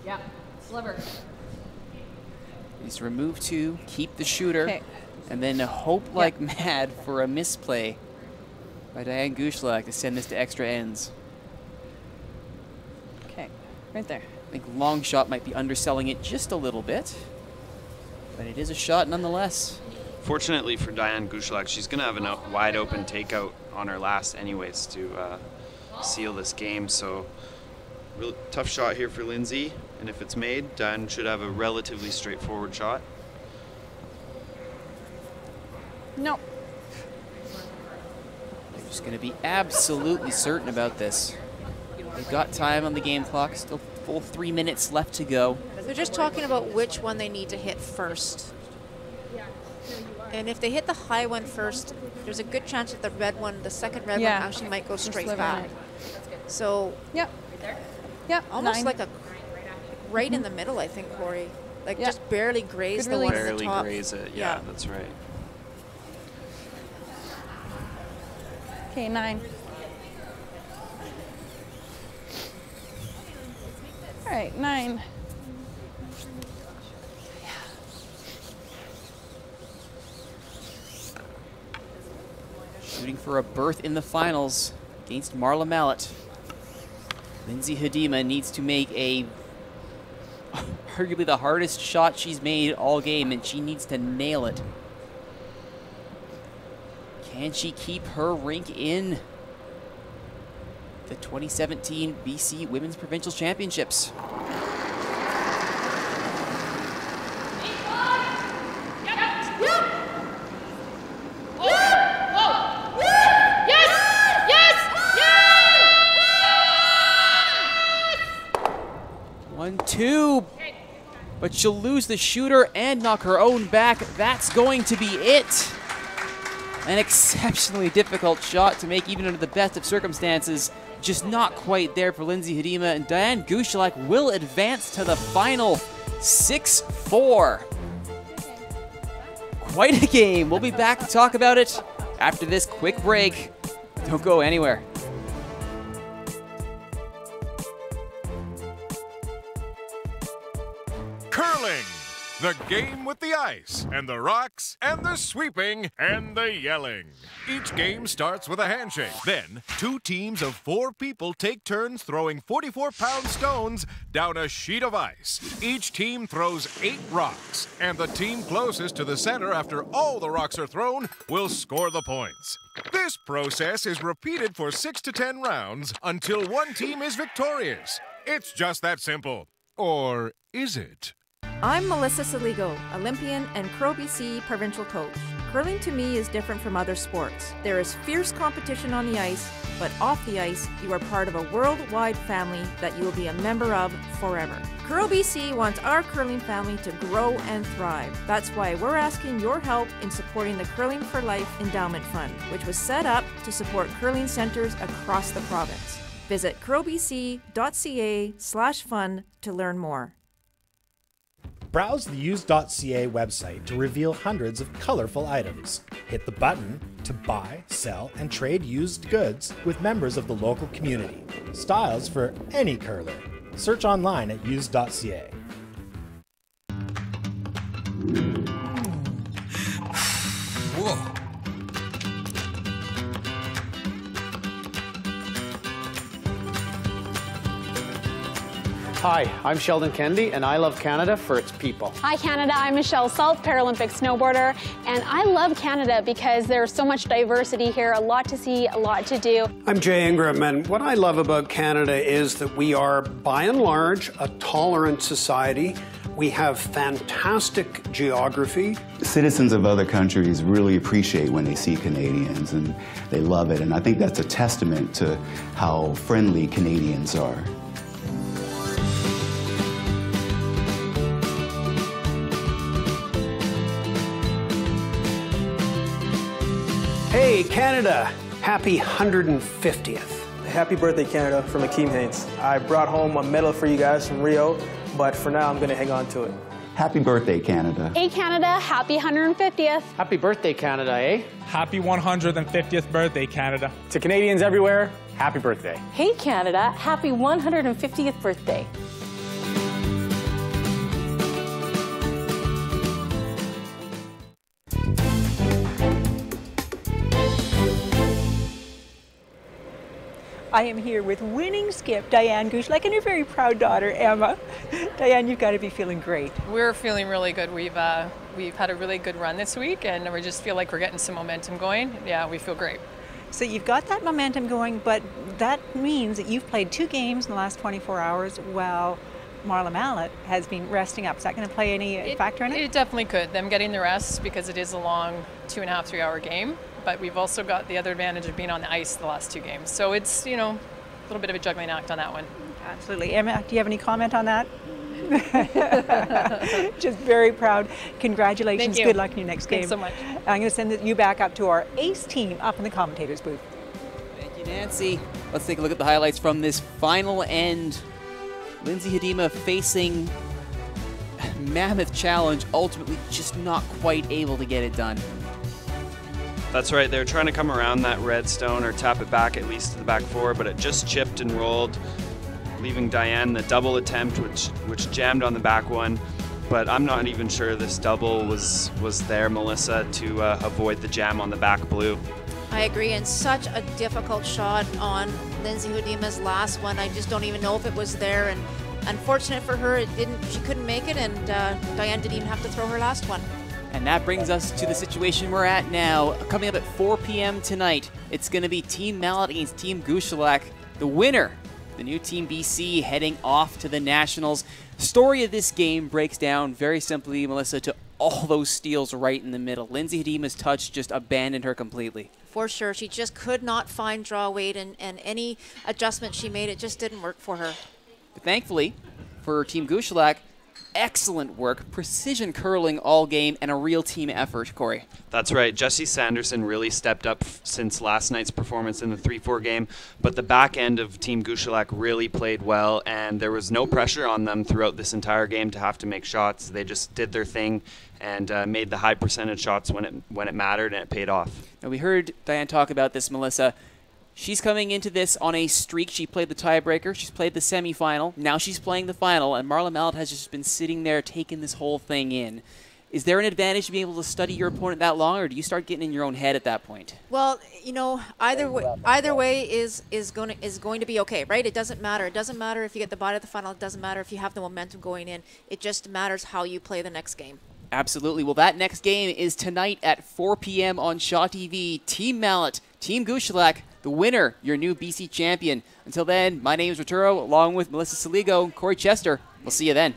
Yeah. Sliver. He's remove two, keep the shooter, and then hope like mad for a misplay by Diane Gushulak to send this to extra ends. Okay, right there. I think long shot might be underselling it just a little bit, but it is a shot nonetheless. Fortunately for Diane Gushulak, she's going to have a wide open takeout on her last anyways to seal this game. So real tough shot here for Lindsay, and if it's made, Diane should have a relatively straightforward shot. No. They're just going to be absolutely certain about this. They've got time on the game clock, still full 3 minutes left to go. They're just talking about which one they need to hit first. And if they hit the high one first, there's a good chance that the red one, the second red one actually might go straight back. So, almost 9. Like a right in the middle, I think, Corey. Like just barely graze the one at the top. Barely graze it, yeah, that's right. Okay, 9. All right, 9. Yeah. Shooting for a berth in the finals against Marla Mallett. Lindsay Hudyma needs to make a arguably the hardest shot she's made all game, and she needs to nail it. Can she keep her rink in the 2017 BC Women's Provincial Championships? One, two, but she'll lose the shooter and knock her own back. That's going to be it. An exceptionally difficult shot to make even under the best of circumstances. Just not quite there for Lindsay Hudyma, and Diane Gushulak will advance to the final. 6-4. Quite a game. We'll be back to talk about it after this quick break. Don't go anywhere. Curling. The game with the ice, and the rocks, and the sweeping, and the yelling. Each game starts with a handshake. Then, 2 teams of 4 people take turns throwing 44-pound stones down a sheet of ice. Each team throws 8 rocks, and the team closest to the center after all the rocks are thrown will score the points. This process is repeated for 6 to 10 rounds until one team is victorious. It's just that simple. Or is it? I'm Melissa Soligo, Olympian and Curl BC provincial coach. Curling to me is different from other sports. There is fierce competition on the ice, but off the ice, you are part of a worldwide family that you will be a member of forever. Curl BC wants our curling family to grow and thrive. That's why we're asking your help in supporting the Curling for Life Endowment Fund, which was set up to support curling centers across the province. Visit curlbc.ca/fund to learn more. Browse the use.ca website to reveal hundreds of colorful items. Hit the button to buy, sell, and trade used goods with members of the local community. Styles for any curler. Search online at use.ca. Whoa. Hi, I'm Sheldon Kennedy, and I love Canada for its people. Hi, Canada. I'm Michelle Salt, Paralympic snowboarder, and I love Canada because there's so much diversity here, a lot to see, a lot to do. I'm Jay Ingram, and what I love about Canada is that we are, by and large, a tolerant society. We have fantastic geography. Citizens of other countries really appreciate when they see Canadians, and they love it, and I think that's a testament to how friendly Canadians are. Hey, Canada, happy 150th. Happy birthday, Canada, from Akeem Haynes. I brought home a medal for you guys from Rio, but for now, I'm going to hang on to it. Happy birthday, Canada. Hey, Canada, happy 150th. Happy birthday, Canada, eh? Happy 150th birthday, Canada. To Canadians everywhere, happy birthday. Hey, Canada, happy 150th birthday. I am here with winning skip Diane Gushulak and her very proud daughter Emma. Diane, you've got to be feeling great. We're feeling really good. We've had a really good run this week, and we just feel like we're getting some momentum going. Yeah, we feel great. So you've got that momentum going, but that means that you've played 2 games in the last 24 hours while Marla Mallett has been resting up. Is that going to play any factor in it? It definitely could. Them getting the rest, because it is a long 2.5–3 hour game. But we've also got the other advantage of being on the ice the last 2 games. So it's, you know, a little bit of a juggling act on that one. Absolutely. Emma, do you have any comment on that? Just very proud. Congratulations. Good luck in your next game. Thanks so much. I'm going to send you back up to our ace team up in the commentator's booth. Thank you, Nancy. Let's take a look at the highlights from this final end. Lindsay Hudyma facing mammoth challenge, ultimately just not quite able to get it done. That's right, they were trying to come around that red stone or tap it back at least to the back four, but it just chipped and rolled, leaving Diane the double attempt, which jammed on the back one. But I'm not even sure this double was there, Melissa, to avoid the jam on the back blue. I agree, and such a difficult shot on Lindsay Hudyma's last one. I just don't even know if it was there, and unfortunate for her, it didn't. She couldn't make it, and Diane didn't even have to throw her last one. And that brings us to the situation we're at now. Coming up at 4 p.m. tonight, it's going to be Team Mallett against Team Gushulak. The winner, the new Team BC, heading off to the Nationals. Story of this game breaks down very simply, Melissa, to all those steals right in the middle. Lindsay Hudyma's touch just abandoned her completely. For sure. She just could not find draw weight, and any adjustment she made, it just didn't work for her. But thankfully, for Team Gushulak, excellent work, precision curling all game, and a real team effort, Corey. That's right. Jesse Sanderson really stepped up since last night's performance in the 3-4 game, but the back end of Team Gushulak really played well, and there was no pressure on them throughout this entire game to have to make shots. They just did their thing and made the high percentage shots when it mattered, and it paid off. Now, we heard Diane talk about this, Melissa. She's coming into this on a streak. She played the tiebreaker. She's played the semifinal. Now she's playing the final, and Marla Mallett has just been sitting there taking this whole thing in. Is there an advantage to being able to study your opponent that long, or do you start getting in your own head at that point? Well, you know, either way is going to be okay, right? It doesn't matter. It doesn't matter if you get the body of the final. It doesn't matter if you have the momentum going in. It just matters how you play the next game. Absolutely. Well, that next game is tonight at 4 p.m. on Shaw TV. Team Mallett, Team Gushulak. The winner, your new BC champion. Until then, my name is Rituro, along with Melissa Soligo and Corey Chester. We'll see you then.